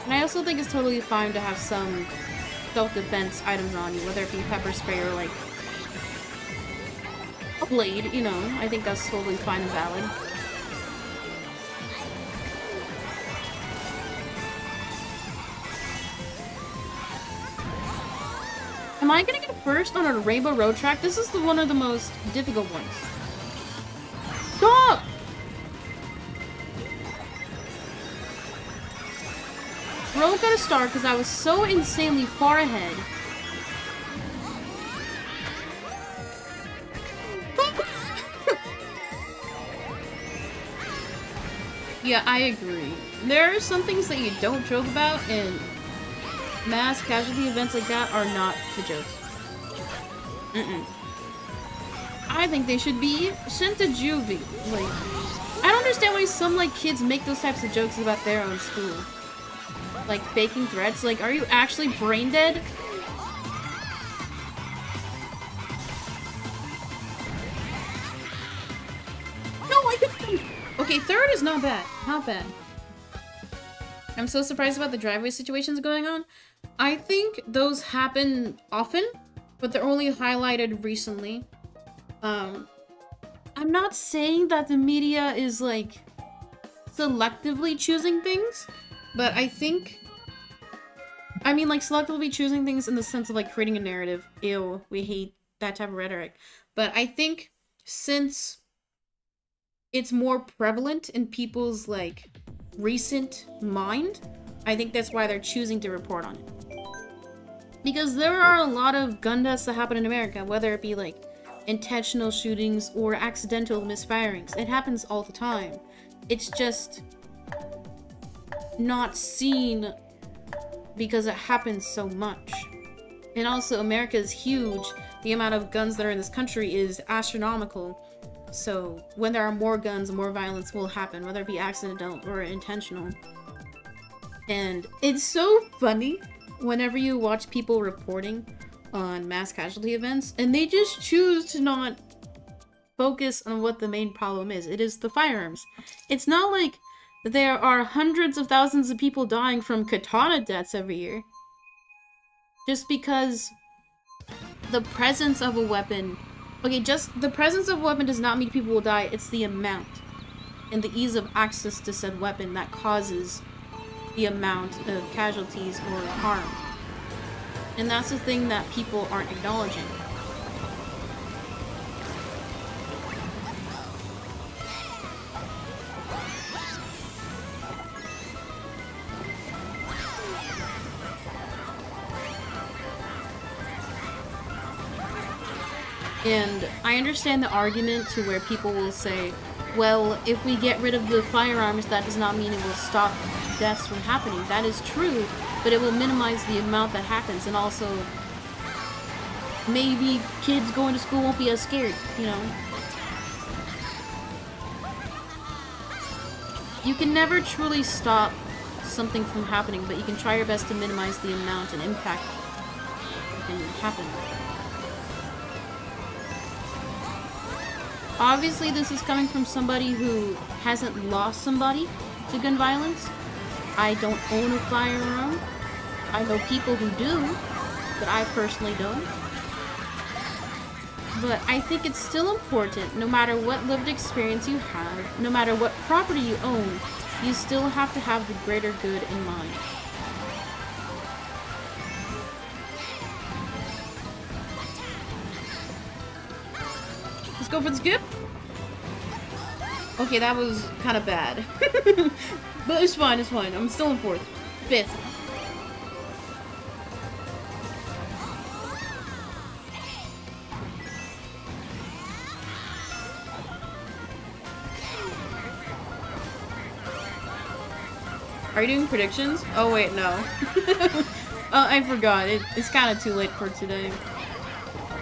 And I also think it's totally fine to have some self-defense items on you, whether it be pepper spray or, like, a blade, you know. I think that's totally fine and valid. Am I gonna get first on a rainbow road track? This is the one of the most difficult ones. Stop! Road got a star because I was so insanely far ahead. Yeah, I agree. There are some things that you don't joke about, and mass casualty events like that are not the jokes. Mm-mm. I think they should be sent to juvie. Like, I don't understand why some like kids make those types of jokes about their own school. Like faking threats. Like, are you actually brain dead? No, I couldn't. Okay, third is not bad. Not bad. I'm so surprised about the driveway situations going on. I think those happen often, but they're only highlighted recently. Um, I'm not saying that the media is like selectively choosing things, but I think, I mean, like selectively choosing things in the sense of like creating a narrative. Ew, we hate that type of rhetoric. But I think since it's more prevalent in people's like recent mind, I think that's why they're choosing to report on it. Because there are a lot of gun deaths that happen in America, whether it be like intentional shootings or accidental misfirings. It happens all the time. It's just not seen because it happens so much. And also, America is huge. The amount of guns that are in this country is astronomical. So when there are more guns, more violence will happen, whether it be accidental or intentional. And it's so funny whenever you watch people reporting on mass casualty events, and they just choose to not focus on what the main problem is. It is the firearms. It's not like there are hundreds of thousands of people dying from katana deaths every year. Just because the presence of a weapon... Okay, just the presence of a weapon does not mean people will die. It's the amount and the ease of access to said weapon that causes the amount of casualties or harm. And that's the thing that people aren't acknowledging. And I understand the argument to where people will say, well, if we get rid of the firearms, that does not mean it will stop deaths from happening. That is true, but it will minimize the amount that happens, and also maybe kids going to school won't be as scared, you know? You can never truly stop something from happening, but you can try your best to minimize the amount and impact that can happen. Obviously, this is coming from somebody who hasn't lost somebody to gun violence. I don't own a firearm. I know people who do, but I personally don't. But I think it's still important, no matter what lived experience you have, no matter what property you own, you still have to have the greater good in mind. Let's go for the skip. Okay, that was kind of bad. But it's fine, it's fine. I'm still in fourth. Fifth. Are you doing predictions? Oh wait, no. uh, I forgot. It, it's kind of too late for today.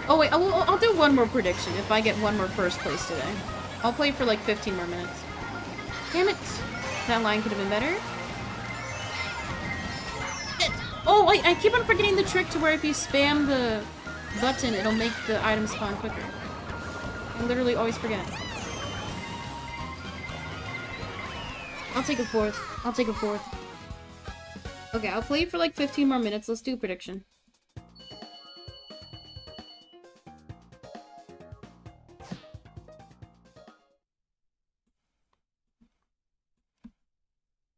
Oh wait, I'll, I'll do one more prediction if I get one more first place today. I'll play for like fifteen more minutes. Damn it. That line could have been better. Shit. Oh, I, I keep on forgetting the trick to where if you spam the button, it'll make the item spawn quicker. I literally always forget. I'll take a fourth. I'll take a fourth. Okay, I'll play for like fifteen more minutes. Let's do a prediction.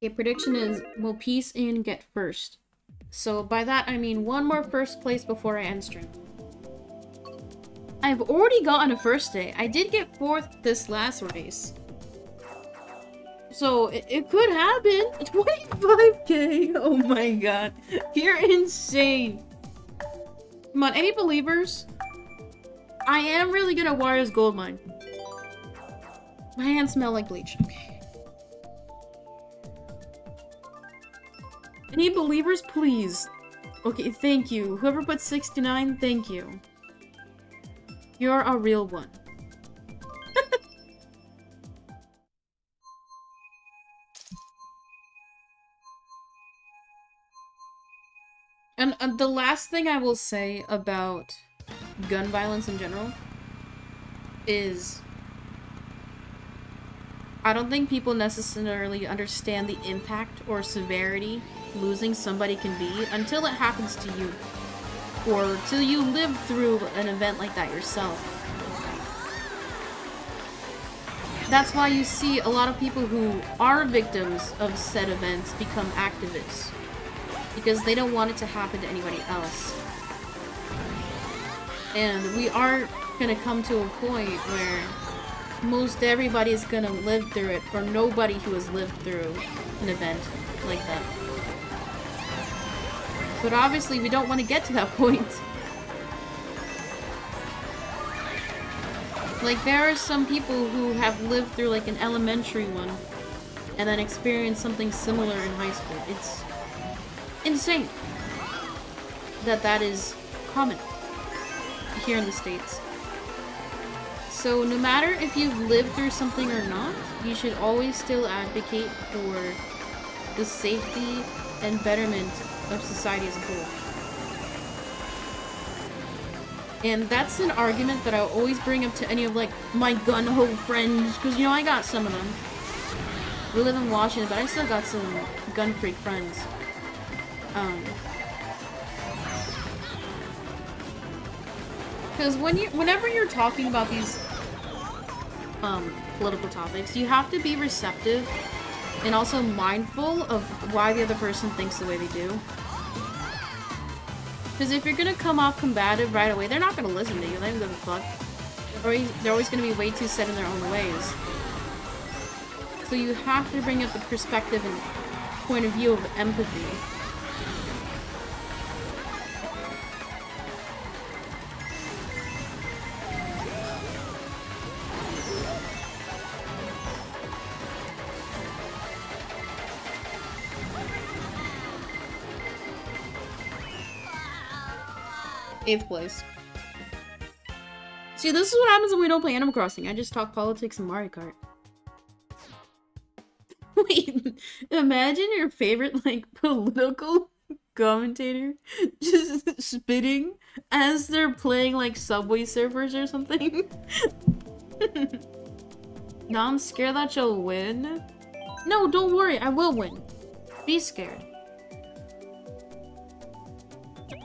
Okay, prediction is, will peace in get first? So by that, I mean one more first place before I end stream. I've already gotten a first day. I did get fourth this last race. So it, it could happen. twenty-five K. Oh my god. You're insane. Come on, any believers? I am really good at Warriors Gold Mine. My hands smell like bleach. Okay. Any believers, please? Okay, thank you. Whoever put sixty-nine, thank you. You're a real one. And uh, the last thing I will say about gun violence in general is I don't think people necessarily understand the impact or severity losing somebody can be until it happens to you. Or till you live through an event like that yourself. That's why you see a lot of people who are victims of said events become activists. Because they don't want it to happen to anybody else. And we are gonna come to a point where most everybody's gonna live through it, or nobody who has lived through an event like that. But obviously, we don't want to get to that point. Like, there are some people who have lived through, like, an elementary one, and then experienced something similar in high school. It's insane that that is common here in the States. So no matter if you've lived through something or not, you should always still advocate for the safety and betterment of society as a whole. And that's an argument that I always bring up to any of, like, my gun-ho friends, because, you know, I got some of them. We live in Washington, but I still got some gun-freak friends. Um... Because when you, whenever you're talking about these um, political topics, you have to be receptive and also mindful of why the other person thinks the way they do. Because if you're gonna come off combative right away, they're not gonna listen to you. They don't give a fuck. Or they're always gonna be way too set in their own ways. So you have to bring up the perspective and point of view of empathy. Eighth place. See, this is what happens when we don't play Animal Crossing. I just talk politics and Mario Kart. Wait, imagine your favorite, like, political commentator just spitting as they're playing, like, Subway Surfers or something. Now I'm scared that you'll win. No, don't worry, I will win. Be scared.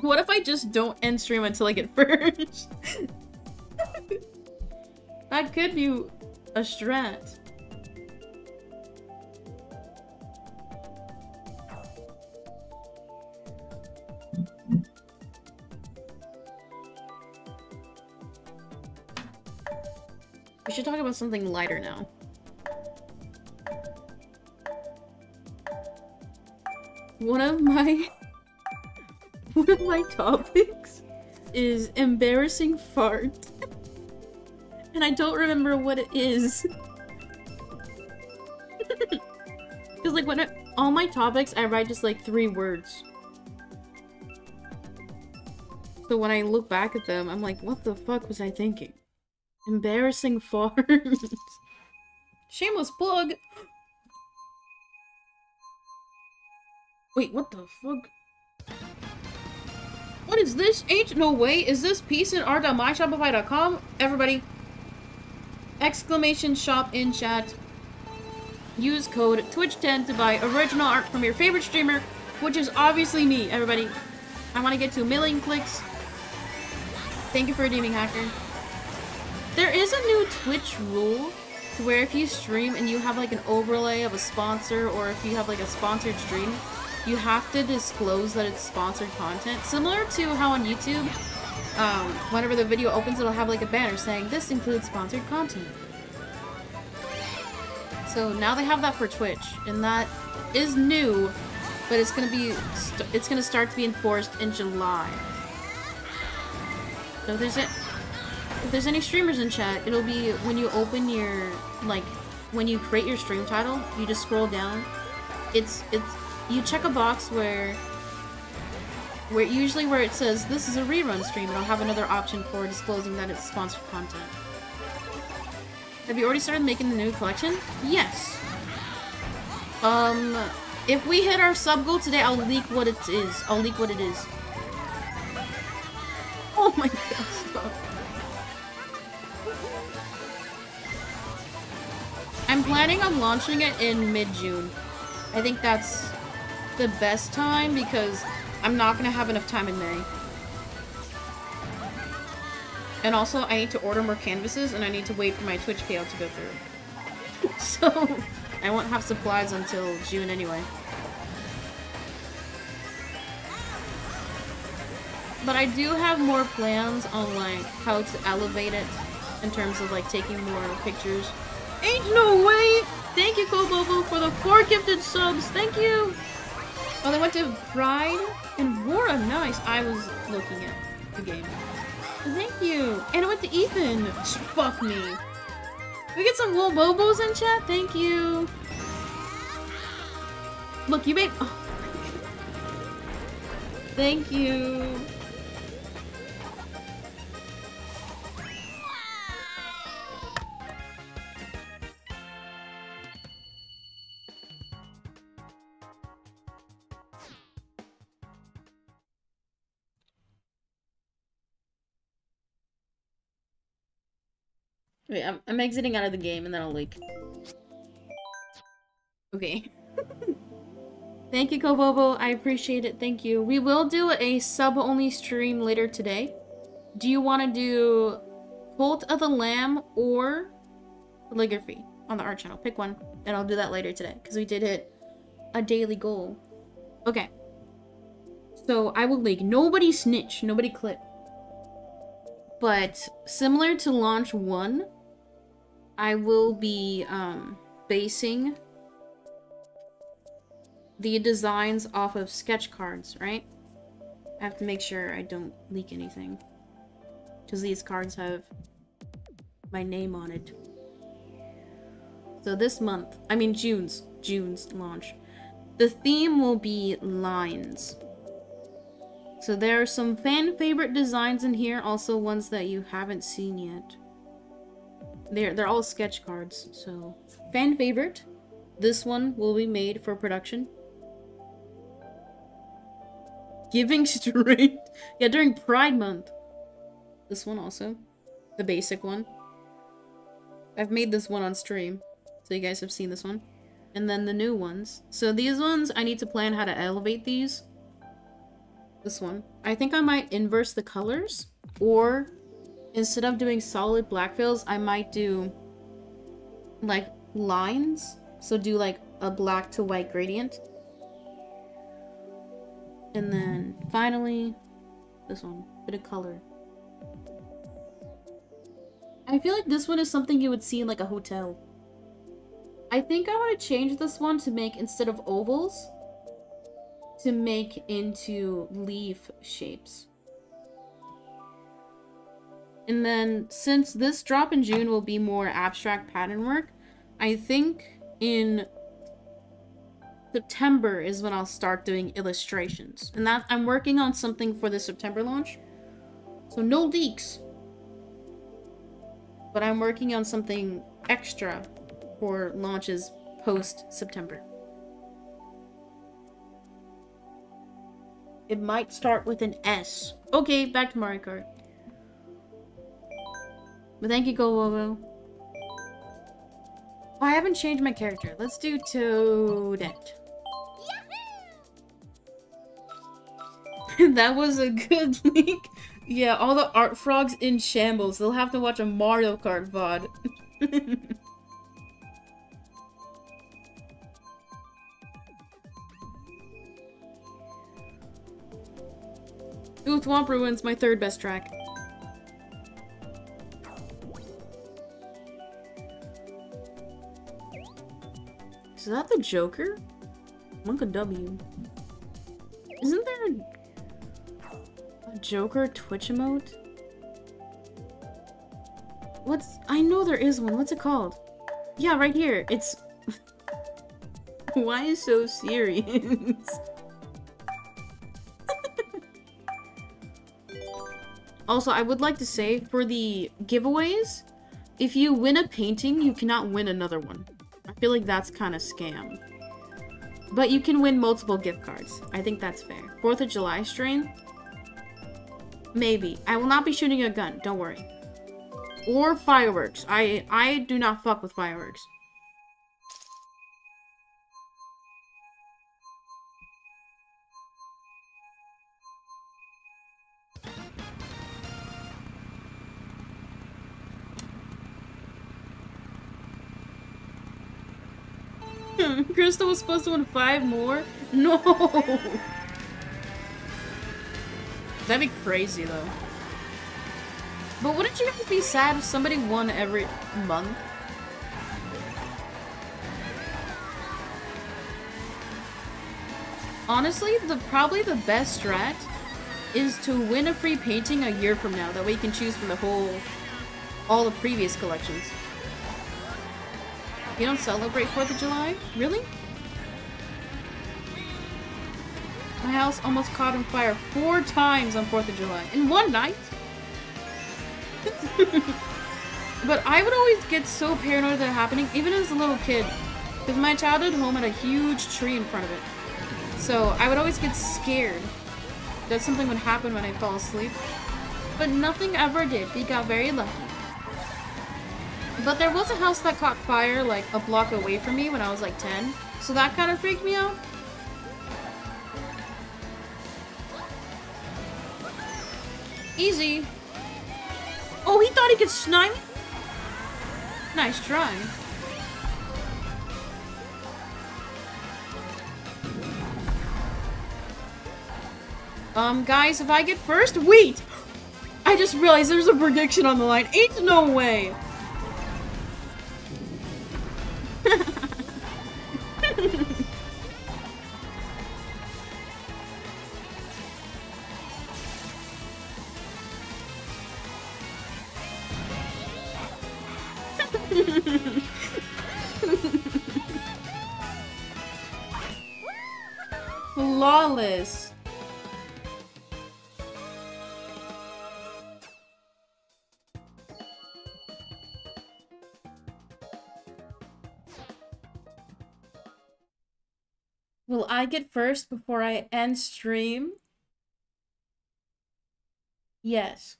What if I just don't end stream until I get first? That could be a strat. We should talk about something lighter now. One of my... One of my topics is embarrassing fart. And I don't remember what it is. Because, like, when I, all my topics, I write just, like, three words. So when I look back at them, I'm like, what the fuck was I thinking? Embarrassing fart. Shameless plug! Wait, what the fuck? What is this? Ain't no way. Is this piece in art dot my shopify dot com? Everybody. Exclamation shop in chat. Use code Twitch ten to buy original art from your favorite streamer, which is obviously me, everybody. I want to get to a million clicks. Thank you for redeeming, Hacker. There is a new Twitch rule to where if you stream and you have, like, an overlay of a sponsor, or if you have, like, a sponsored stream, you have to disclose that it's sponsored content. Similar to how on YouTube, um, whenever the video opens, it'll have like a banner saying, this includes sponsored content. So now they have that for Twitch, and that is new, but it's gonna be, st it's gonna start to be enforced in July. So if there's, a if there's any streamers in chat, it'll be when you open your, like, when you create your stream title, you just scroll down. It's, it's, you check a box where, where usually where it says, this is a rerun stream, it'll have another option for disclosing that it's sponsored content. Have you already started making the new collection? Yes. Um, if we hit our sub goal today, I'll leak what it is. I'll leak what it is. Oh my gosh, stop. I'm planning on launching it in mid-June. I think that's the best time because I'm not gonna have enough time in May. And also, I need to order more canvases and I need to wait for my Twitch payout to go through. So, I won't have supplies until June anyway. But I do have more plans on like how to elevate it in terms of like taking more pictures. Ain't no way! Thank you, Kobobo, for the four gifted subs. Thank you! Oh, they went to Pride and Wora. Nice. I was looking at the game. Thank you! And it went to Ethan. Fuck me. We get some little Bobos in chat? Thank you! Look, you made- oh. Thank you! Wait, I'm, I'm exiting out of the game and then I'll leak. Okay. Thank you, Kobobo. I appreciate it. Thank you. We will do a sub-only stream later today. Do you want to do Cult of the Lamb or Calligraphy on the art channel? Pick one, and I'll do that later today because we did hit a daily goal. Okay. So I will leak. Nobody snitch. Nobody clip. But similar to launch one, I will be um, basing the designs off of sketch cards, right? I have to make sure I don't leak anything, because these cards have my name on it. So this month, I mean June's, June's launch, the theme will be lines. So there are some fan favorite designs in here, also ones that you haven't seen yet. They're, they're all sketch cards, so... Fan favorite. This one will be made for production. Giving straight. Yeah, during Pride Month. This one also. The basic one. I've made this one on stream, so you guys have seen this one. And then the new ones. So these ones, I need to plan how to elevate these. This one. I think I might inverse the colors, or instead of doing solid black fills, I might do like lines. So do like a black to white gradient. And then finally, this one. Bit of color. I feel like this one is something you would see in like a hotel. I think I want to change this one to make, instead of ovals, to make into leaf shapes. And then since this drop in June will be more abstract pattern work, I think in September is when I'll start doing illustrations. And that I'm working on something for the September launch. So no leaks. But I'm working on something extra for launches post-September. It might start with an S. Okay, back to Mario Kart. But thank you, Govovo. Oh, I haven't changed my character. Let's do Toadette. That was a good leak. Yeah, all the art frogs in shambles. They'll have to watch a Mario Kart V O D. Ooh, Thwomp Ruins, my third best track. Is that the Joker? Monka W. Isn't there a Joker Twitch emote? What's... I know there is one. What's it called? Yeah, right here. It's... Why is so serious? Also, I would like to say, for the giveaways, if you win a painting, you cannot win another one. I feel like that's kind of scam. But you can win multiple gift cards. I think that's fair. fourth of July stream? Maybe. I will not be shooting a gun. Don't worry. Or fireworks. I I do not fuck with fireworks. Crystal was supposed to win five more? No! That'd be crazy, though. But wouldn't you guys be sad if somebody won every month? Honestly, the probably the best strat is to win a free painting a year from now. That way you can choose from the whole... all the previous collections. You don't celebrate fourth of July? Really? My house almost caught on fire four times on fourth of July. In one night! But I would always get so paranoid of that happening, even as a little kid. Because my childhood home had a huge tree in front of it. So I would always get scared that something would happen when I fell asleep. But nothing ever did. We got very lucky. But there was a house that caught fire, like, a block away from me when I was, like, ten. So that kind of freaked me out. Easy. Oh, he thought he could snipe me? Nice try. Um, guys, if I get first... Wait! I just realized there's a prediction on the line. Ain't no way! Flawless. Will I get first before I end stream? Yes.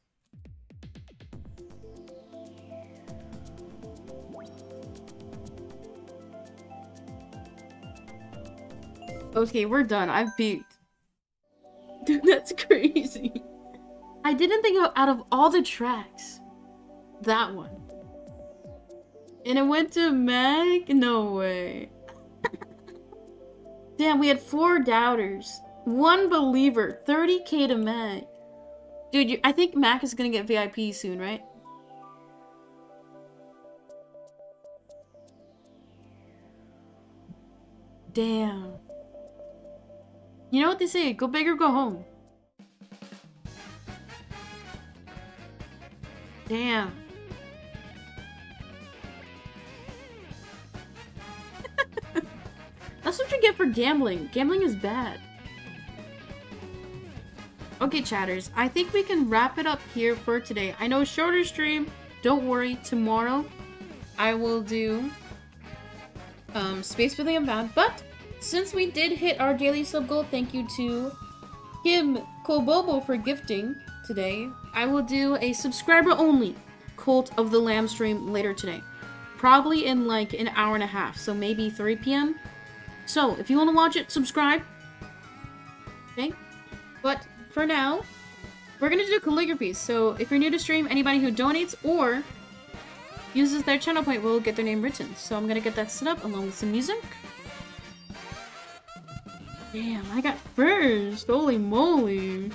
Okay, we're done. I've beat. Dude, that's crazy. I didn't think of, out of all the tracks, that one. And it went to Mac? No way. Damn, we had four doubters. One believer. thirty K to Mac. Dude, you, I think Mac is gonna get V I P soon, right? Damn. You know what they say, go big or go home. Damn. That's what you get for gambling. Gambling is bad. Okay, chatters. I think we can wrap it up here for today. I know, shorter stream. Don't worry. Tomorrow, I will do um, Space for the Unbound, but... Since we did hit our daily sub goal, thank you to Kim, Kobobo for gifting today. I will do a subscriber-only Cult of the Lamb stream later today. Probably in like an hour and a half, so maybe three P M So, if you want to watch it, subscribe. Okay? But, for now, we're going to do calligraphy. So, if you're new to stream, anybody who donates or uses their channel point will get their name written. So, I'm going to get that set up along with some music. Damn, I got first! Holy moly!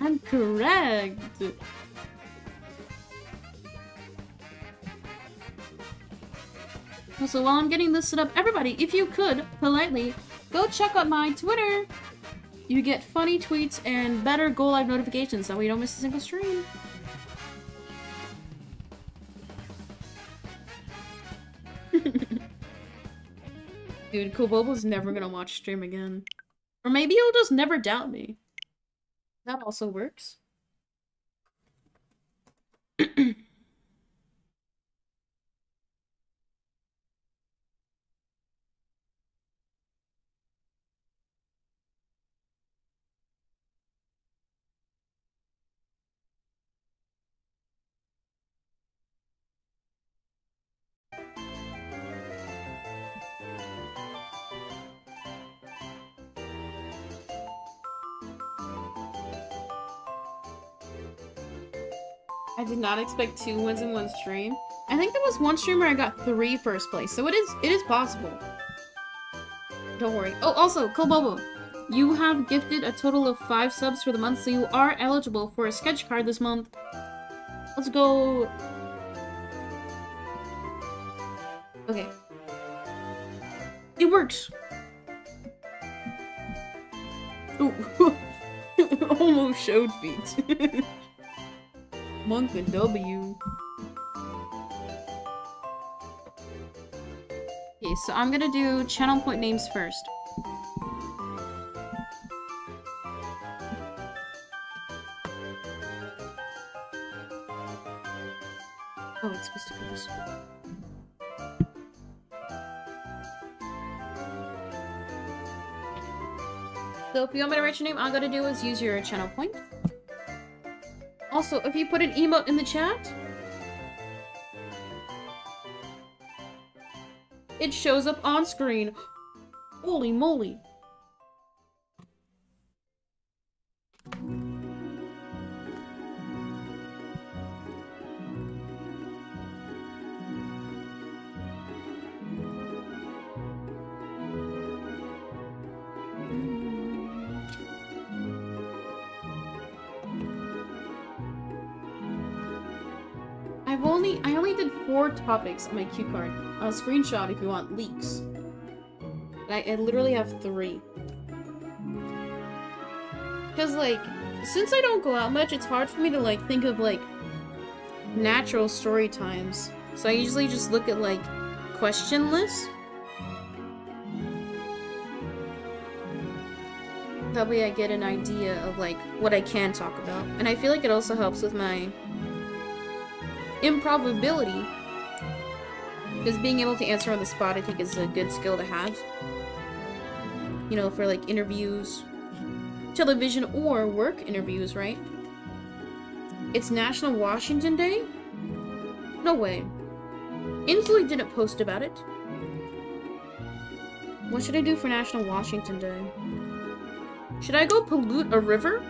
I'm correct. Also, while I'm getting this set up, everybody, if you could, politely, go check out my Twitter. You get funny tweets and better Go Live notifications, that way you don't miss a single stream. Dude, Kobobo's never gonna watch stream again. Or maybe he'll just never doubt me. That also works. I did not expect two wins in one stream. I think there was one stream where I got three first place, so it is it is possible. Don't worry. Oh, also, Kobobo, you have gifted a total of five subs for the month, so you are eligible for a sketch card this month. Let's go. Okay. It works. Ooh. Almost showed feet. Monk and W. Okay, so I'm gonna do channel point names first. Oh, it's supposed to go this way. So if you want me to write your name, all I gotta do is use your channel point. Also, if you put an emote in the chat, it shows up on screen. Holy moly. Topics on my cue card. A screenshot if you want leaks. I, I literally have three. Because, like, since I don't go out much, it's hard for me to, like, think of, like, natural story times. So I usually just look at, like, question lists. That way I get an idea of, like, what I can talk about. And I feel like it also helps with my improbability. Because being able to answer on the spot, I think, is a good skill to have. You know, for, like, interviews, television, or work interviews, right? It's National Washington Day? No way. Inslee didn't post about it. What should I do for National Washington Day? Should I go pollute a river?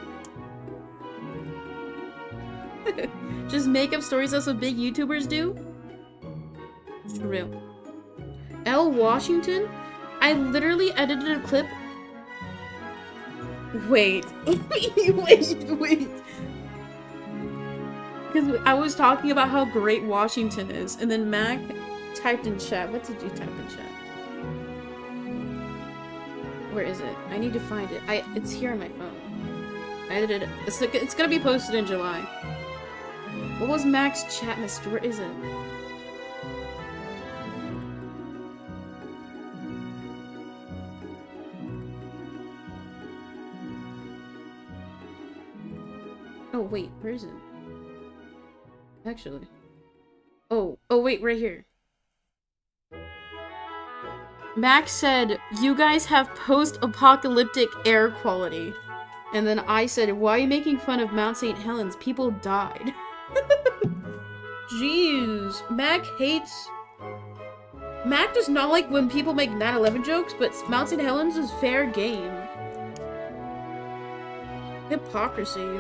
Just make up stories that's what big YouTubers do? For real. L. Washington? I literally edited a clip. Wait. wait, wait. Because I was talking about how great Washington is, and then Mac typed in chat. What did you type in chat? Where is it? I need to find it. I It's here on my phone. I edited it. It's, it's gonna be posted in July. What was Mac's chat missed? Where is it? Oh, wait, where is it? Actually. Oh, oh, wait, right here. Max said, you guys have post-apocalyptic air quality. And then I said, why are you making fun of Mount Saint Helens? People died. Jeez. Mac hates... Mac does not like when people make nine eleven jokes, but Mount Saint Helens is fair game. Hypocrisy.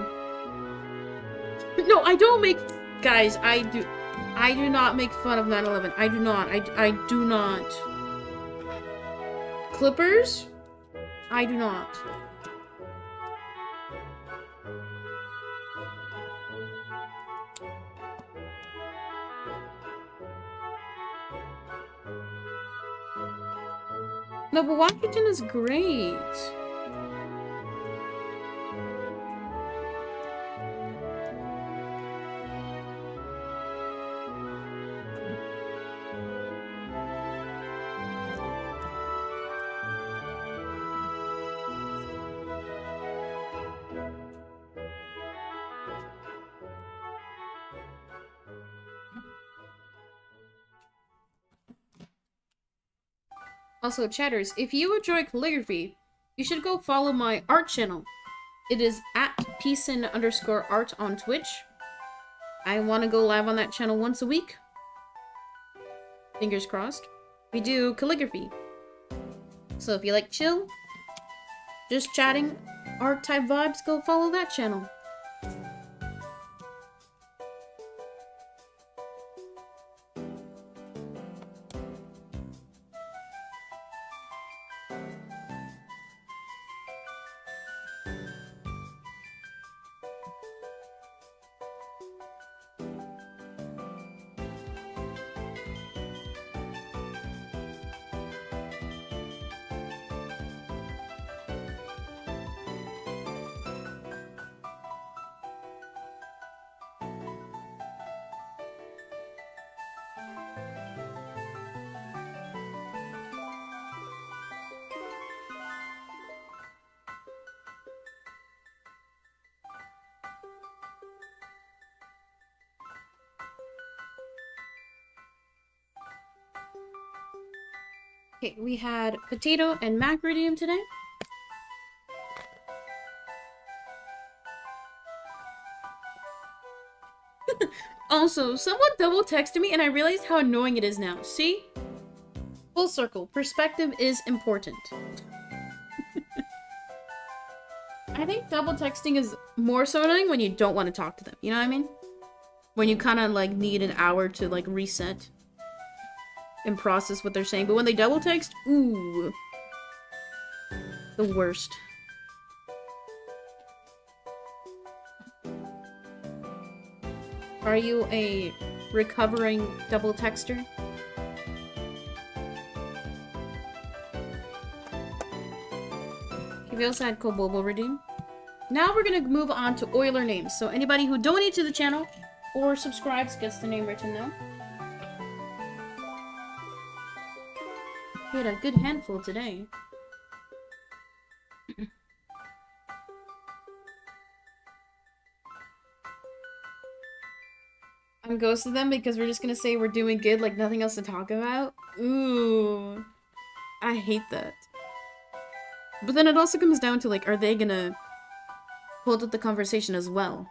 No, I don't make... Guys, I do... I do not make fun of nine eleven. I do not. I, I do not. Clippers? I do not. No, but Washington is great. Also, chatters, if you enjoy calligraphy, you should go follow my art channel. It is at peacein underscore art on Twitch. I want to go live on that channel once a week. Fingers crossed. We do calligraphy. So if you like chill, just chatting, art type vibes, go follow that channel. Okay, we had Potato and Mac redeem today. Also, someone double texted me and I realized how annoying it is now. See? Full circle. Perspective is important. I think double texting is more so annoying when you don't want to talk to them. You know what I mean? When you kind of like need an hour to like reset and process what they're saying, but when they double text, ooh, the worst. Are you a recovering double texter? We also had Kobobo redeem. Now we're gonna move on to Euler names. So anybody who donates to the channel or subscribes gets the name written down. We had a good handful today. I'm ghosting them because we're just gonna say we're doing good, like nothing else to talk about. Ooh, I hate that. But then it also comes down to like, are they gonna hold up the conversation as well?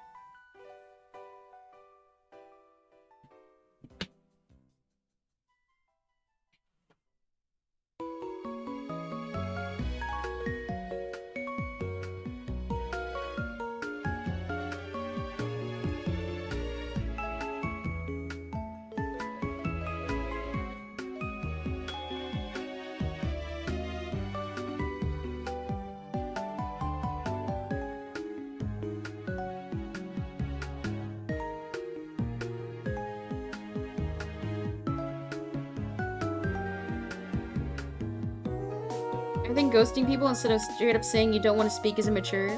Ghosting people instead of straight up saying you don't want to speak is immature.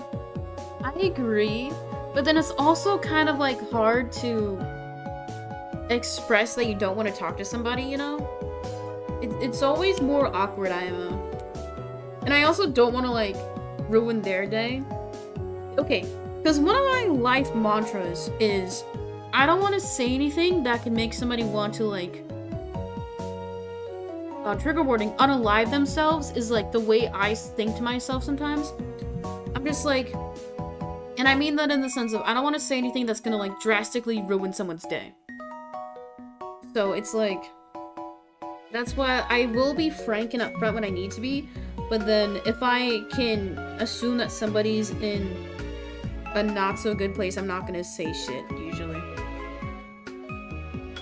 I agree, but then it's also kind of like hard to express that you don't want to talk to somebody, you know? It, it's always more awkward, I M O. And I also don't want to like ruin their day. Okay, because one of my life mantras is I don't want to say anything that can make somebody want to like Uh, trigger warning, unalive themselves is like the way I think to myself sometimes. I'm just like, and I mean that in the sense of I don't want to say anything that's gonna like drastically ruin someone's day. So it's like, that's why I will be frank and upfront when I need to be, but then if I can assume that somebody's in a not so good place, I'm not gonna say shit usually.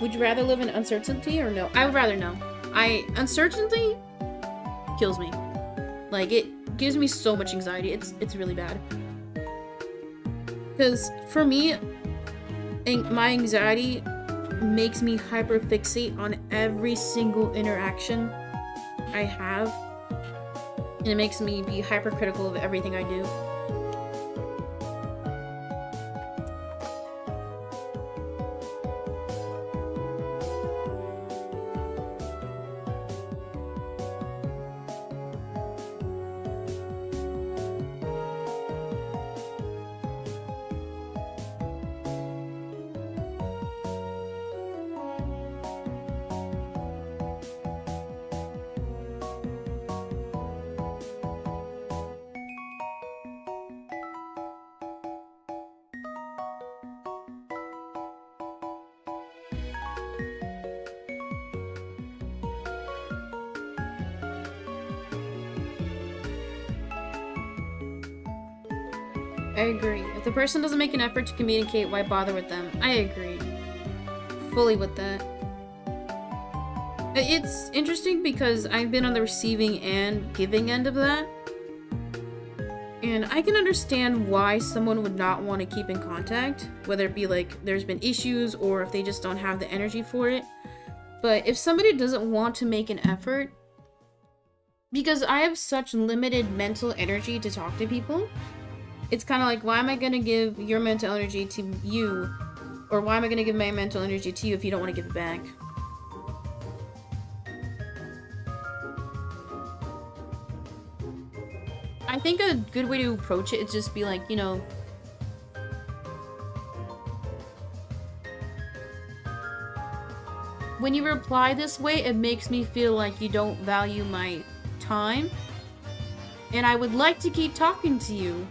Would you rather live in uncertainty or no? I would rather know. I- uncertainty kills me. Like, it gives me so much anxiety. It's- it's really bad. Because, for me, my anxiety makes me hyperfixate on every single interaction I have. and it makes me be hypercritical of everything I do. If a person doesn't make an effort to communicate, why bother with them? I agree fully with that. It's interesting because I've been on the receiving and giving end of that, and I can understand why someone would not want to keep in contact, whether it be like there's been issues or if they just don't have the energy for it. But if somebody doesn't want to make an effort, because I have such limited mental energy to talk to people, it's kind of like, why am I going to give your mental energy to you? Or why am I going to give my mental energy to you if you don't want to give it back? I think a good way to approach it is just be like, you know... when you reply this way, it makes me feel like you don't value my time. And I would like to keep talking to you,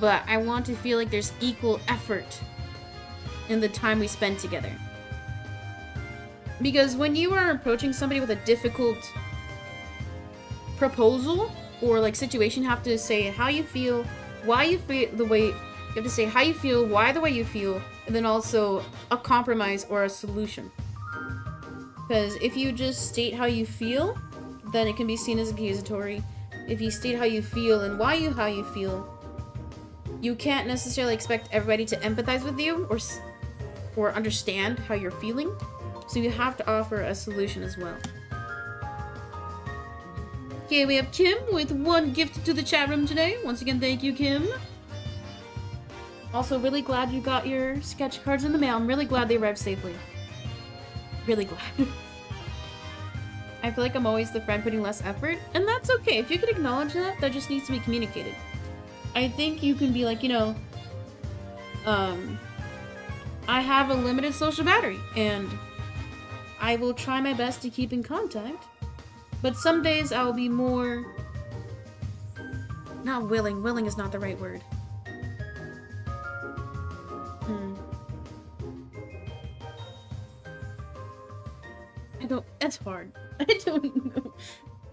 but I want to feel like there's equal effort in the time we spend together. Because when you are approaching somebody with a difficult proposal or like situation, you have to say how you feel, why you feel the way, you have to say how you feel, why the way you feel, and then also a compromise or a solution. Because if you just state how you feel, then it can be seen as accusatory. If you state how you feel and why you how you feel, you can't necessarily expect everybody to empathize with you or or understand how you're feeling, so you have to offer a solution as well. Okay, we have Kim with one gift to the chat room today. Once again, thank you, Kim. Also, really glad you got your sketch cards in the mail. I'm really glad they arrived safely. Really glad. I feel like I'm always the friend putting less effort, and that's okay. If you can acknowledge that, that just needs to be communicated. I think you can be like, you know, um, I have a limited social battery, and I will try my best to keep in contact, but some days I will be more, not willing, willing is not the right word. Hmm. I don't, that's hard. I don't know.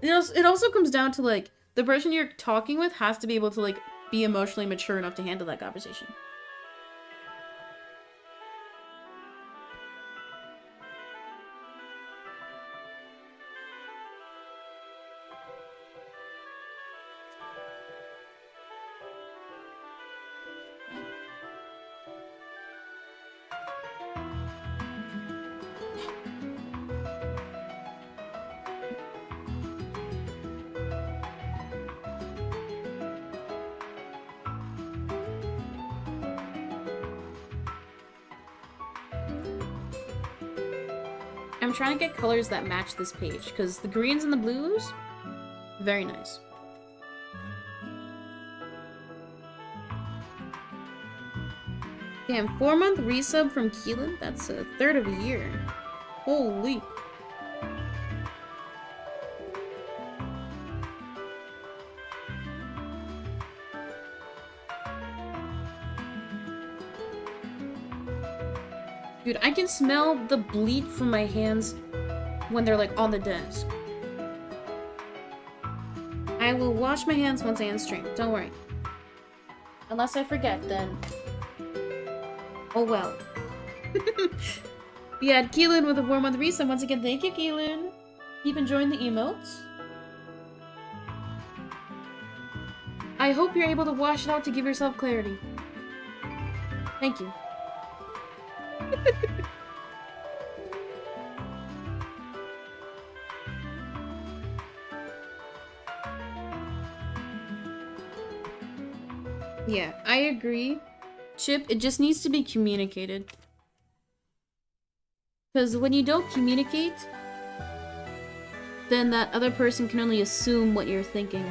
It also, it also comes down to, like, the person you're talking with has to be able to, like, be emotionally mature enough to handle that conversation. Trying to get colors that match this page, because the greens and the blues, very nice. Damn, four month resub from Keelan? That's a third of a year. Holy. Dude, I can smell the bleach from my hands when they're like on the desk. I will wash my hands once I end stream, don't worry. Unless I forget, then... oh well. We had Keelan with a four month resub. Once again, thank you, Keelan. Keep enjoying the emotes. I hope you're able to wash it out to give yourself clarity. Thank you. Yeah, I agree. Chip, it just needs to be communicated. Because when you don't communicate, then that other person can only assume what you're thinking.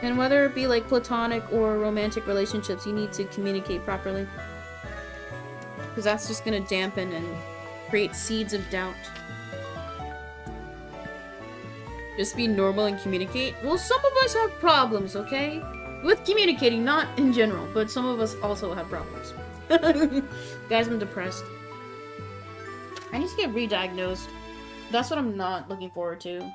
And whether it be like platonic or romantic relationships, you need to communicate properly. Because that's just gonna dampen and create seeds of doubt. Just be normal and communicate. Well, some of us have problems, okay? With communicating, not in general, but some of us also have problems. Guys, I'm depressed. I need to get re-diagnosed. That's what I'm not looking forward to.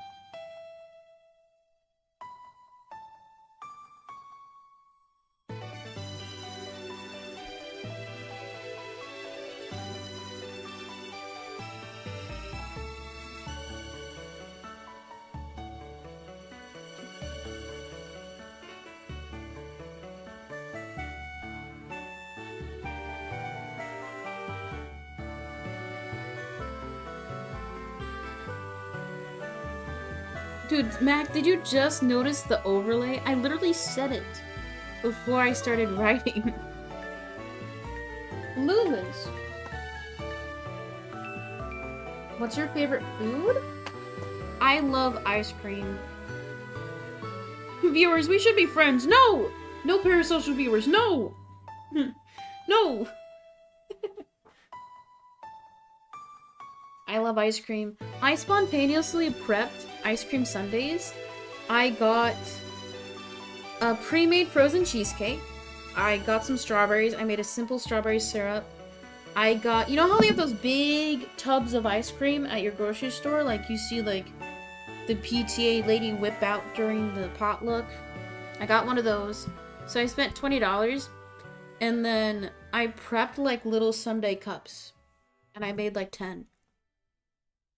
Dude, Mac, did you just notice the overlay? I literally said it before I started writing. Lula's. What's your favorite food? I love ice cream. Viewers, we should be friends. No! No parasocial viewers. No! No! I love ice cream. I spontaneously prepped ice cream sundaes. I got a pre-made frozen cheesecake. I got some strawberries. I made a simple strawberry syrup. I got, you know how they have those big tubs of ice cream at your grocery store? Like you see like the P T A lady whip out during the potluck. I got one of those. So I spent twenty dollars and then I prepped like little sundae cups and I made like ten.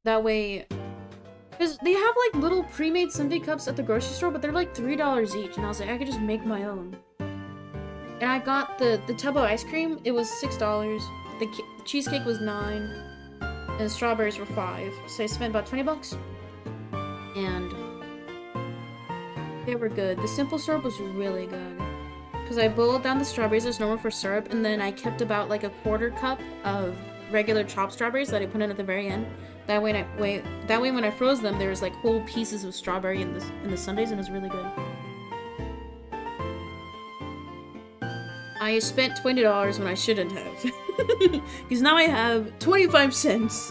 That way, because they have like little pre-made sundae cups at the grocery store, but they're like three dollars each. And I was like, I could just make my own. And I got the, the tub of ice cream. It was six dollars. The cheesecake was nine and the strawberries were five. So I spent about twenty bucks and they were good. The simple syrup was really good because I boiled down the strawberries as normal for syrup. And then I kept about like a quarter cup of regular chopped strawberries that I put in at the very end. That way, I, way, that way when I froze them, there was like whole pieces of strawberry in the, in the sundaes, and it was really good. I spent twenty dollars when I shouldn't have. Because now I have twenty-five cents.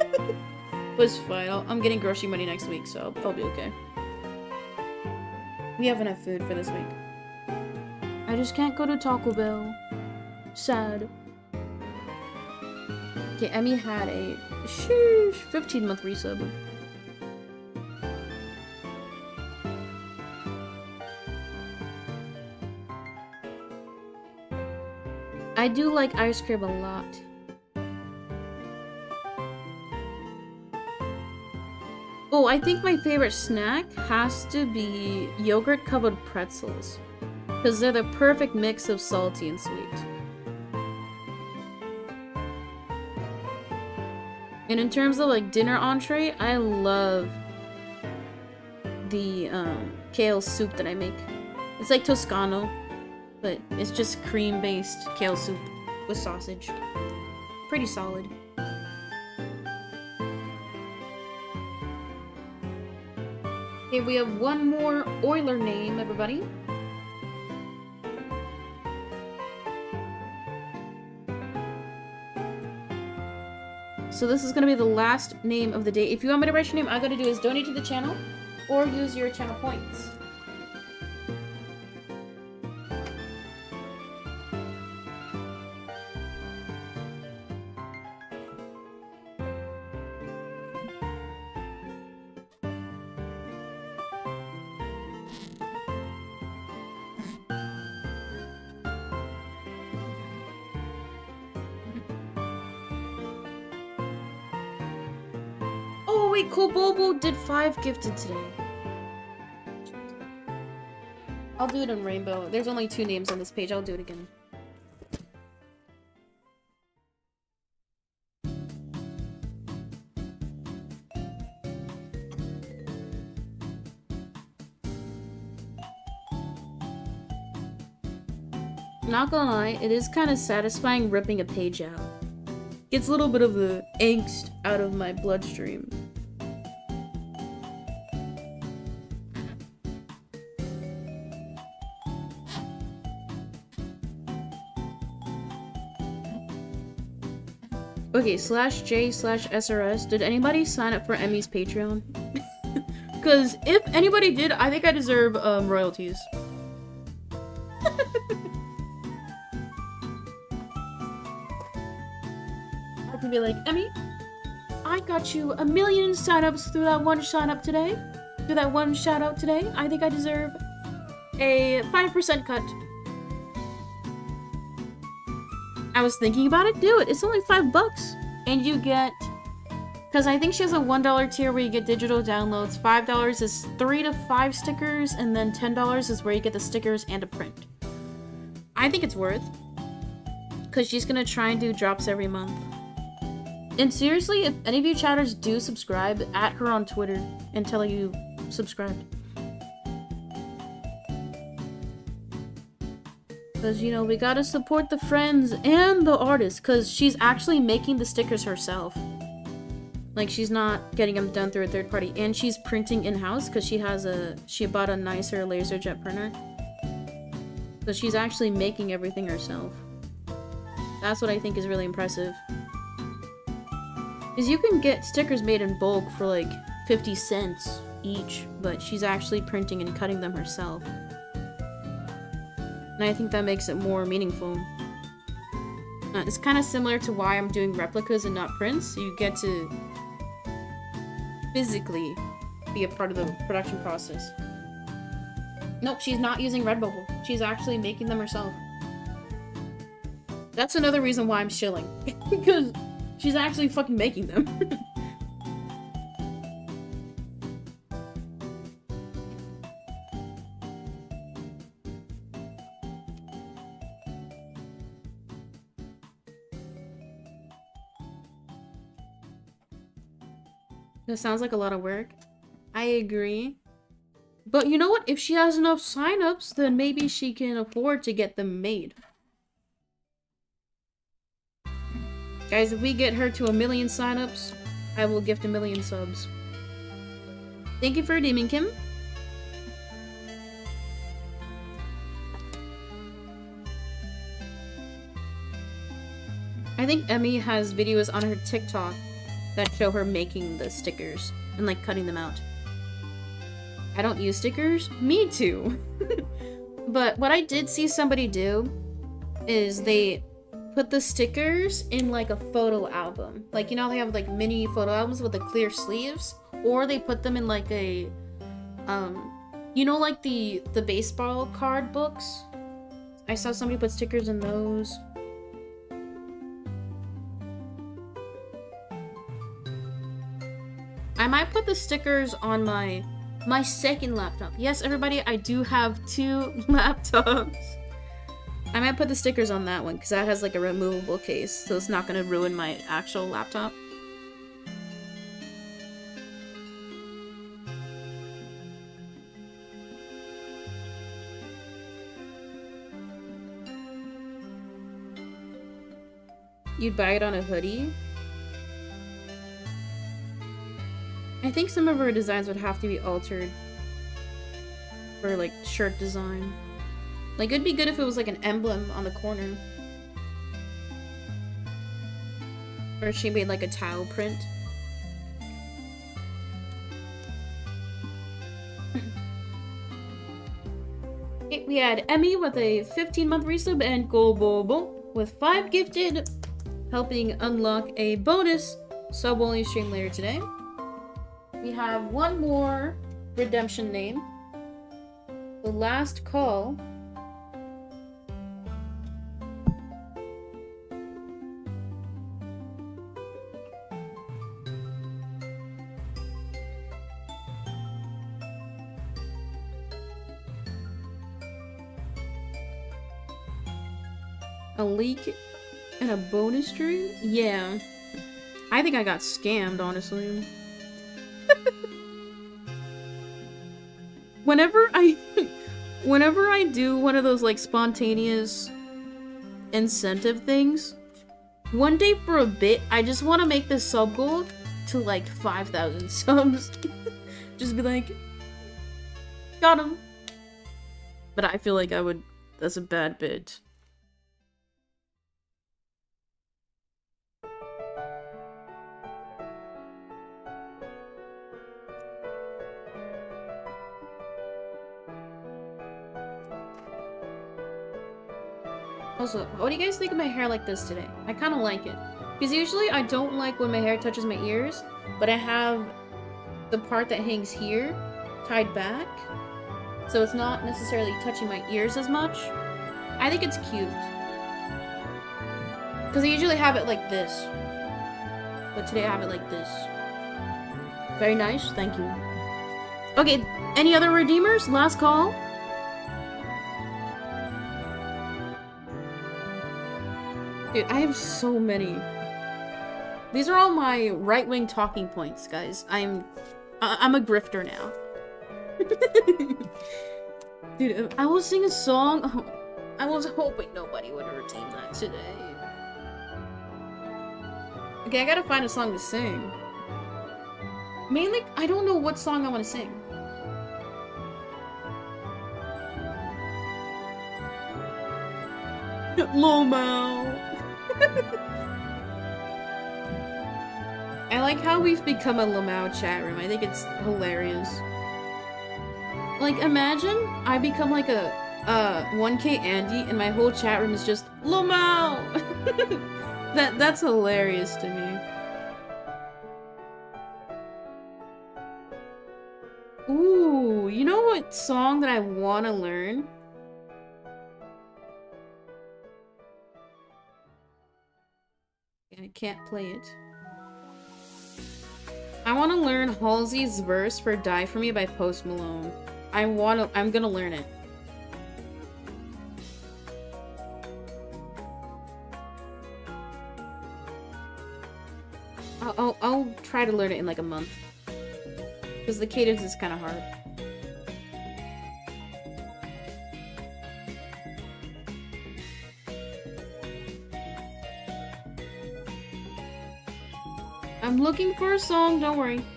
But it's fine. I'll, I'm getting grocery money next week, so I'll be okay. We have enough food for this week. I just can't go to Taco Bell. Sad. Okay, Emmy had a sheesh, fifteen month resub. I do like ice cream a lot. Oh, I think my favorite snack has to be yogurt covered pretzels. Because they're the perfect mix of salty and sweet. And in terms of like dinner entree, I love the um, kale soup that I make. It's like Toscano, but it's just cream-based kale soup with sausage. Pretty solid. Okay, we have one more Euler name, everybody. So this is going to be the last name of the day. If you want me to write your name, all you got to do is donate to the channel or use your channel points. Kobobo did five gifted today. I'll do it in rainbow. There's only two names on this page. I'll do it again. Not gonna lie, it is kind of satisfying ripping a page out. Gets a little bit of the angst out of my bloodstream. Okay, slash J slash S R S, did anybody sign up for Emmy's Patreon? Because if anybody did, I think I deserve um, royalties. I could be like, Emmy, I got you a million signups through that one shout out today. Through that one shout out today, I think I deserve a five percent cut. I was thinking about it, do it. It's only five bucks. And you get, because I think she has a one dollar tier where you get digital downloads. five dollars is three to five stickers, and then ten dollars is where you get the stickers and a print. I think it's worth, because she's going to try and do drops every month. And seriously, if any of you chatters do subscribe, at her on Twitter and tell her you subscribed. Because, you know, we gotta support the friends and the artist, because she's actually making the stickers herself. Like, she's not getting them done through a third party, and she's printing in-house, because she has a- she bought a nicer laser jet printer. So she's actually making everything herself. That's what I think is really impressive. Because you can get stickers made in bulk for like fifty cents each, but she's actually printing and cutting them herself. And I think that makes it more meaningful. Uh, it's kind of similar to why I'm doing replicas and not prints. You get to physically be a part of the production process. Nope, she's not using Redbubble. She's actually making them herself. That's another reason why I'm shilling. Because she's actually fucking making them. That sounds like a lot of work. I agree. But you know what? If she has enough signups, then maybe she can afford to get them made. Guys, if we get her to a million signups, I will gift a million subs. Thank you for redeeming, Kim. I think Emmy has videos on her TikTok that show her making the stickers and like cutting them out. I don't use stickers. Me too. But what I did see somebody do is they put the stickers in like a photo album. Like, you know, they have like mini photo albums with the clear sleeves, or they put them in like a, um, you know, like the, the baseball card books. I saw somebody put stickers in those. I might put the stickers on my my second laptop. Yes, everybody, I do have two laptops. I might put the stickers on that one because that has like a removable case, so it's not gonna ruin my actual laptop. You'd buy it on a hoodie? I think some of her designs would have to be altered for, like, shirt design. Like, it'd be good if it was, like, an emblem on the corner. Or she made, like, a towel print. We had Emmy with a fifteen month resub and Kobobo with five gifted, helping unlock a bonus sub-only stream later today. We have one more redemption name. The last call. A leak and a bonus stream? Yeah. I think I got scammed, honestly. Whenever I, whenever I do one of those like spontaneous incentive things. One day for a bit, I just want to make this sub goal to like five thousand subs. Just be like, got him. But I feel like I would, that's a bad bid. Also, what do you guys think of my hair like this today? I kind of like it. Because usually I don't like when my hair touches my ears, but I have the part that hangs here tied back. So it's not necessarily touching my ears as much. I think it's cute. Because I usually have it like this. But today I have it like this. Very nice, thank you. Okay, any other redeemers? Last call? Dude, I have so many. These are all my right-wing talking points, guys. I'm... I I'm a grifter now. Dude, I will sing a song. Oh, I was hoping nobody would redeem that today. Okay, I gotta find a song to sing. Mainly, I don't know what song I want to sing. Lomo. I like how we've become a Lmao chat room. I think it's hilarious. Like, imagine I become like a uh, one K Andy and my whole chat room is just Lmao! that, that's hilarious to me. Ooh, you know what song that I want to learn? I can't play it. I want to learn Halsey's verse for Die For Me by Post Malone. I want to- I'm gonna learn it. I'll, I'll, I'll try to learn it in like a month. Because the cadence is kind of hard. I'm looking for a song, don't worry. I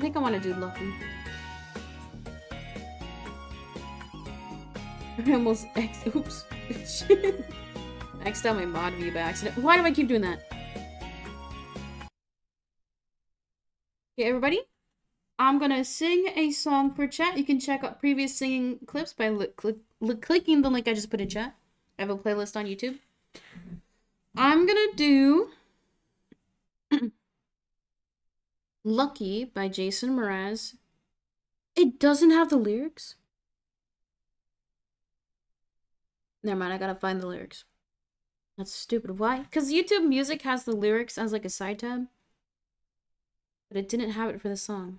think I want to do Lucky. I almost X. Oops. X'd out my mod view by accident. Why do I keep doing that? Okay, everybody, I'm gonna sing a song for chat. You can check out previous singing clips by li cl li clicking the link I just put in chat. I have a playlist on YouTube. I'm gonna do Lucky by Jason Mraz. It doesn't have the lyrics. Never mind, I gotta find the lyrics. That's stupid. Why? Because YouTube Music has the lyrics as like a side tab. But it didn't have it for the song.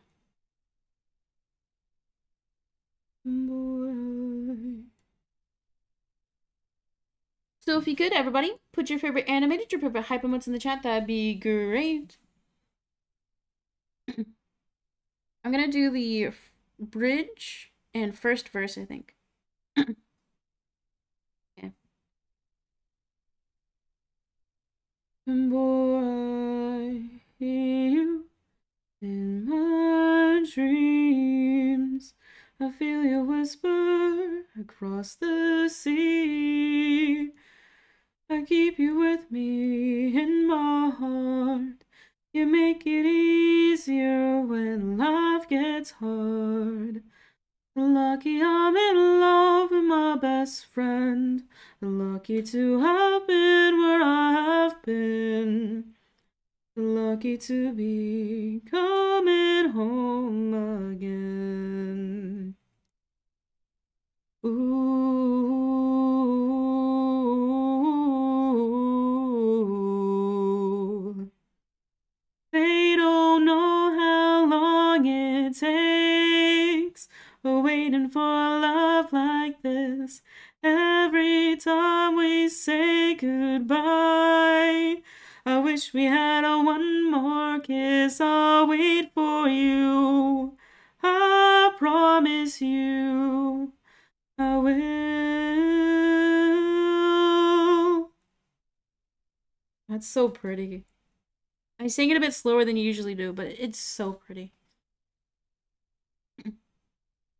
So if you could, everybody, put your favorite animated, your favorite hype emotes in the chat, that'd be great. I'm gonna do the bridge and first verse, I think. Okay. Boy, you. In my dreams, I feel your whisper across the sea. I keep you with me in my heart. You make it easier when life gets hard. Lucky I'm in love with my best friend. Lucky to have been where I have been. Lucky to be coming home again. Ooh, they don't know how long it takes, waiting for a love like this. every time we say goodbye. I wish we had a one more kiss, I'll wait for you, I promise you, I will. That's so pretty. I sing it a bit slower than you usually do, but it's so pretty.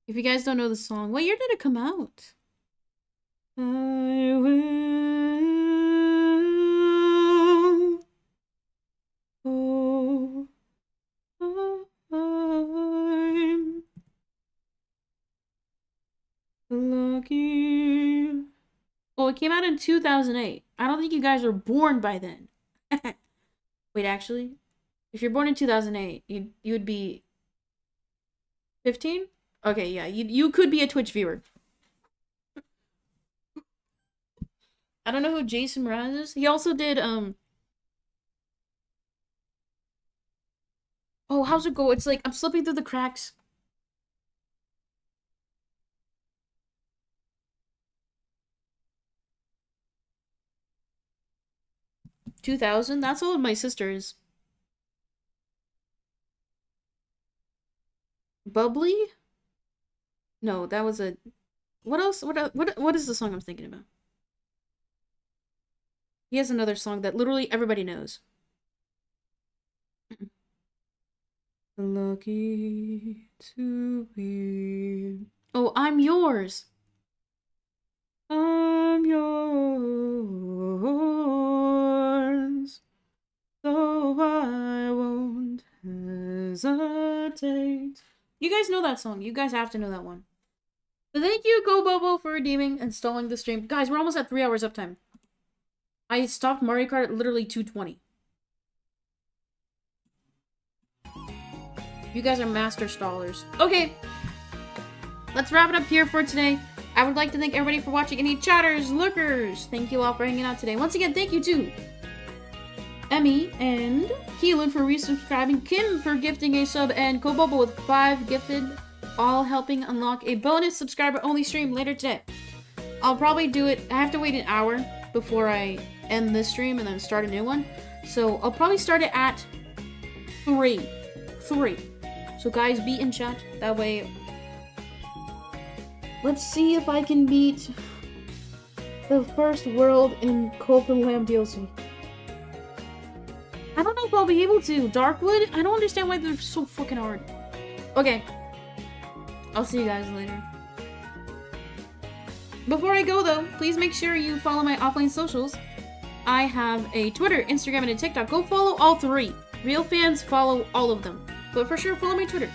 If you guys don't know the song, what year did it come out? I will. Oh, I'm lucky. Oh, it came out in two thousand eight. I don't think you guys were born by then. Wait, actually, if you're born in two thousand eight, you you would be fifteen? Okay, yeah, you you could be a Twitch viewer. I don't know who Jason Mraz is. He also did um oh, how's it go? It's like I'm slipping through the cracks. two thousand? That's all of my sisters. Bubbly? No, that was a... What else? What, what, what is the song I'm thinking about? He has another song that literally everybody knows. Lucky to be... Oh, I'm yours! I'm yours, so I won't hesitate. You guys know that song. You guys have to know that one. But thank you, Kobobo, for redeeming and stalling the stream. Guys, we're almost at three hours uptime. I stopped Mario Kart at literally two twenty. You guys are master stallers. Okay. Let's wrap it up here for today. I would like to thank everybody for watching. Any chatters, lurkers, thank you all for hanging out today. Once again, thank you to Emmy and Keelan for resubscribing, Kim for gifting a sub, and Kobobo with five gifted, all helping unlock a bonus subscriber-only stream later today. I'll probably do it, I have to wait an hour before I end this stream and then start a new one. So I'll probably start it at three. Three. So guys, be in chat, that way. Let's see if I can beat the first world in Copeland D L C. I don't know if I'll be able to. Darkwood? I don't understand why they're so fucking hard. Okay. I'll see you guys later. Before I go, though, please make sure you follow my offline socials. I have a Twitter, Instagram, and a TikTok. Go follow all three. Real fans follow all of them. But for sure, follow my Twitter.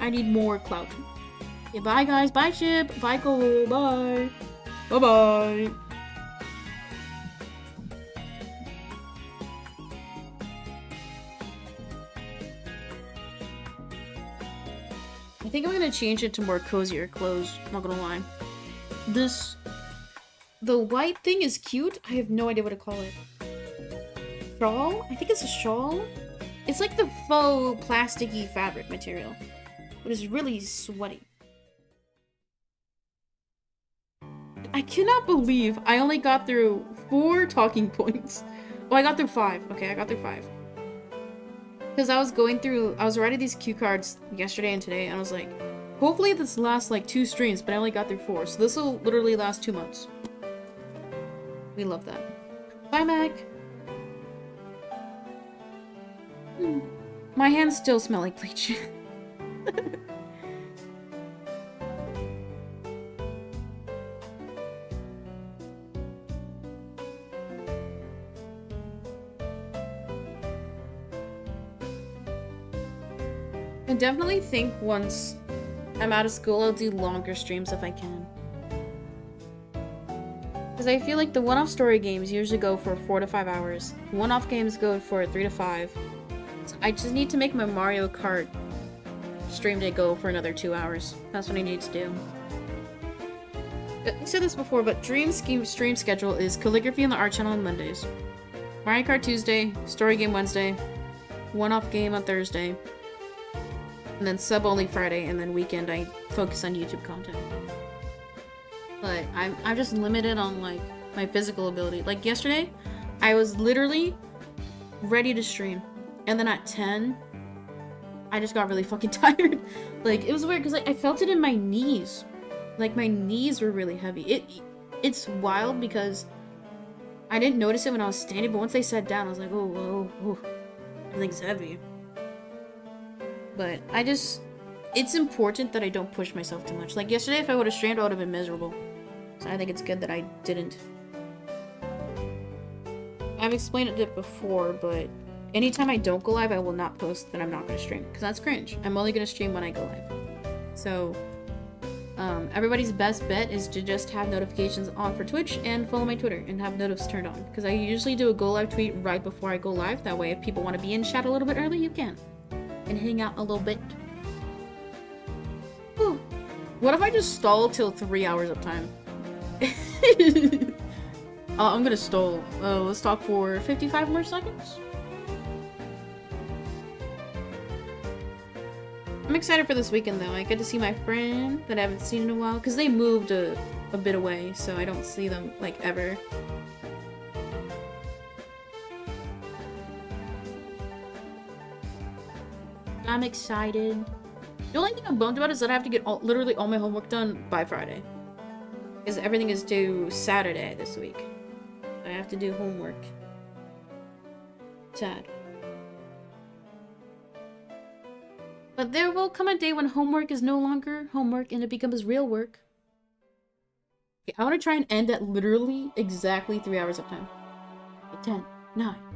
I need more clout. Okay, bye guys, bye Chip, bye Cole, bye. Bye-bye. I think I'm gonna change it to more cozier clothes, not gonna lie. This, the white thing is cute, I have no idea what to call it. Shawl? I think it's a shawl? It's like the faux plasticky fabric material, but it's really sweaty. I cannot believe I only got through four talking points. Oh, I got through five. Okay, I got through five. Because I was going through, I was writing these cue cards yesterday and today, and I was like, hopefully this lasts like two streams, but I only got through four. So this will literally last two months. We love that. Bye, Mac. Hmm. My hands still smell like bleach. I definitely think once I'm out of school, I'll do longer streams if I can. Because I feel like the one-off story games usually go for four to five hours. One-off games go for three to five. So I just need to make my Mario Kart stream day go for another two hours. That's what I need to do. I said this before, but dream scheme stream schedule is Calligraphy on the Art Channel on Mondays. Mario Kart Tuesday, Story Game Wednesday, One-Off Game on Thursday. And then sub only Friday, and then weekend I focus on YouTube content. But I'm, I'm just limited on like my physical ability. Like yesterday, I was literally ready to stream. And then at ten, I just got really fucking tired. Like, it was weird because like, I felt it in my knees. Like, my knees were really heavy. It, It's wild because I didn't notice it when I was standing, but once they sat down, I was like, oh, whoa, whoa, everything's heavy. But I just, it's important that I don't push myself too much. Like yesterday, if I would have streamed, I would have been miserable. So I think it's good that I didn't. I've explained it before, but anytime I don't go live, I will not post that I'm not going to stream. Because that's cringe. I'm only going to stream when I go live. So um, everybody's best bet is to just have notifications on for Twitch and follow my Twitter and have notifs turned on. Because I usually do a go live tweet right before I go live. That way, if people want to be in chat a little bit early, you can. And hang out a little bit. Whew. What if I just stall till three hours of time? uh, I'm gonna stall. Uh, let's talk for fifty-five more seconds. I'm excited for this weekend though. I get to see my friend that I haven't seen in a while. Because they moved a, a bit away, so I don't see them like ever. I'm excited. The only thing I'm bummed about is that I have to get all, literally all my homework done by Friday. Because everything is due Saturday this week. I have to do homework. Sad. But there will come a day when homework is no longer homework and it becomes real work. Okay, I want to try and end at literally exactly three hours of time. ten, nine.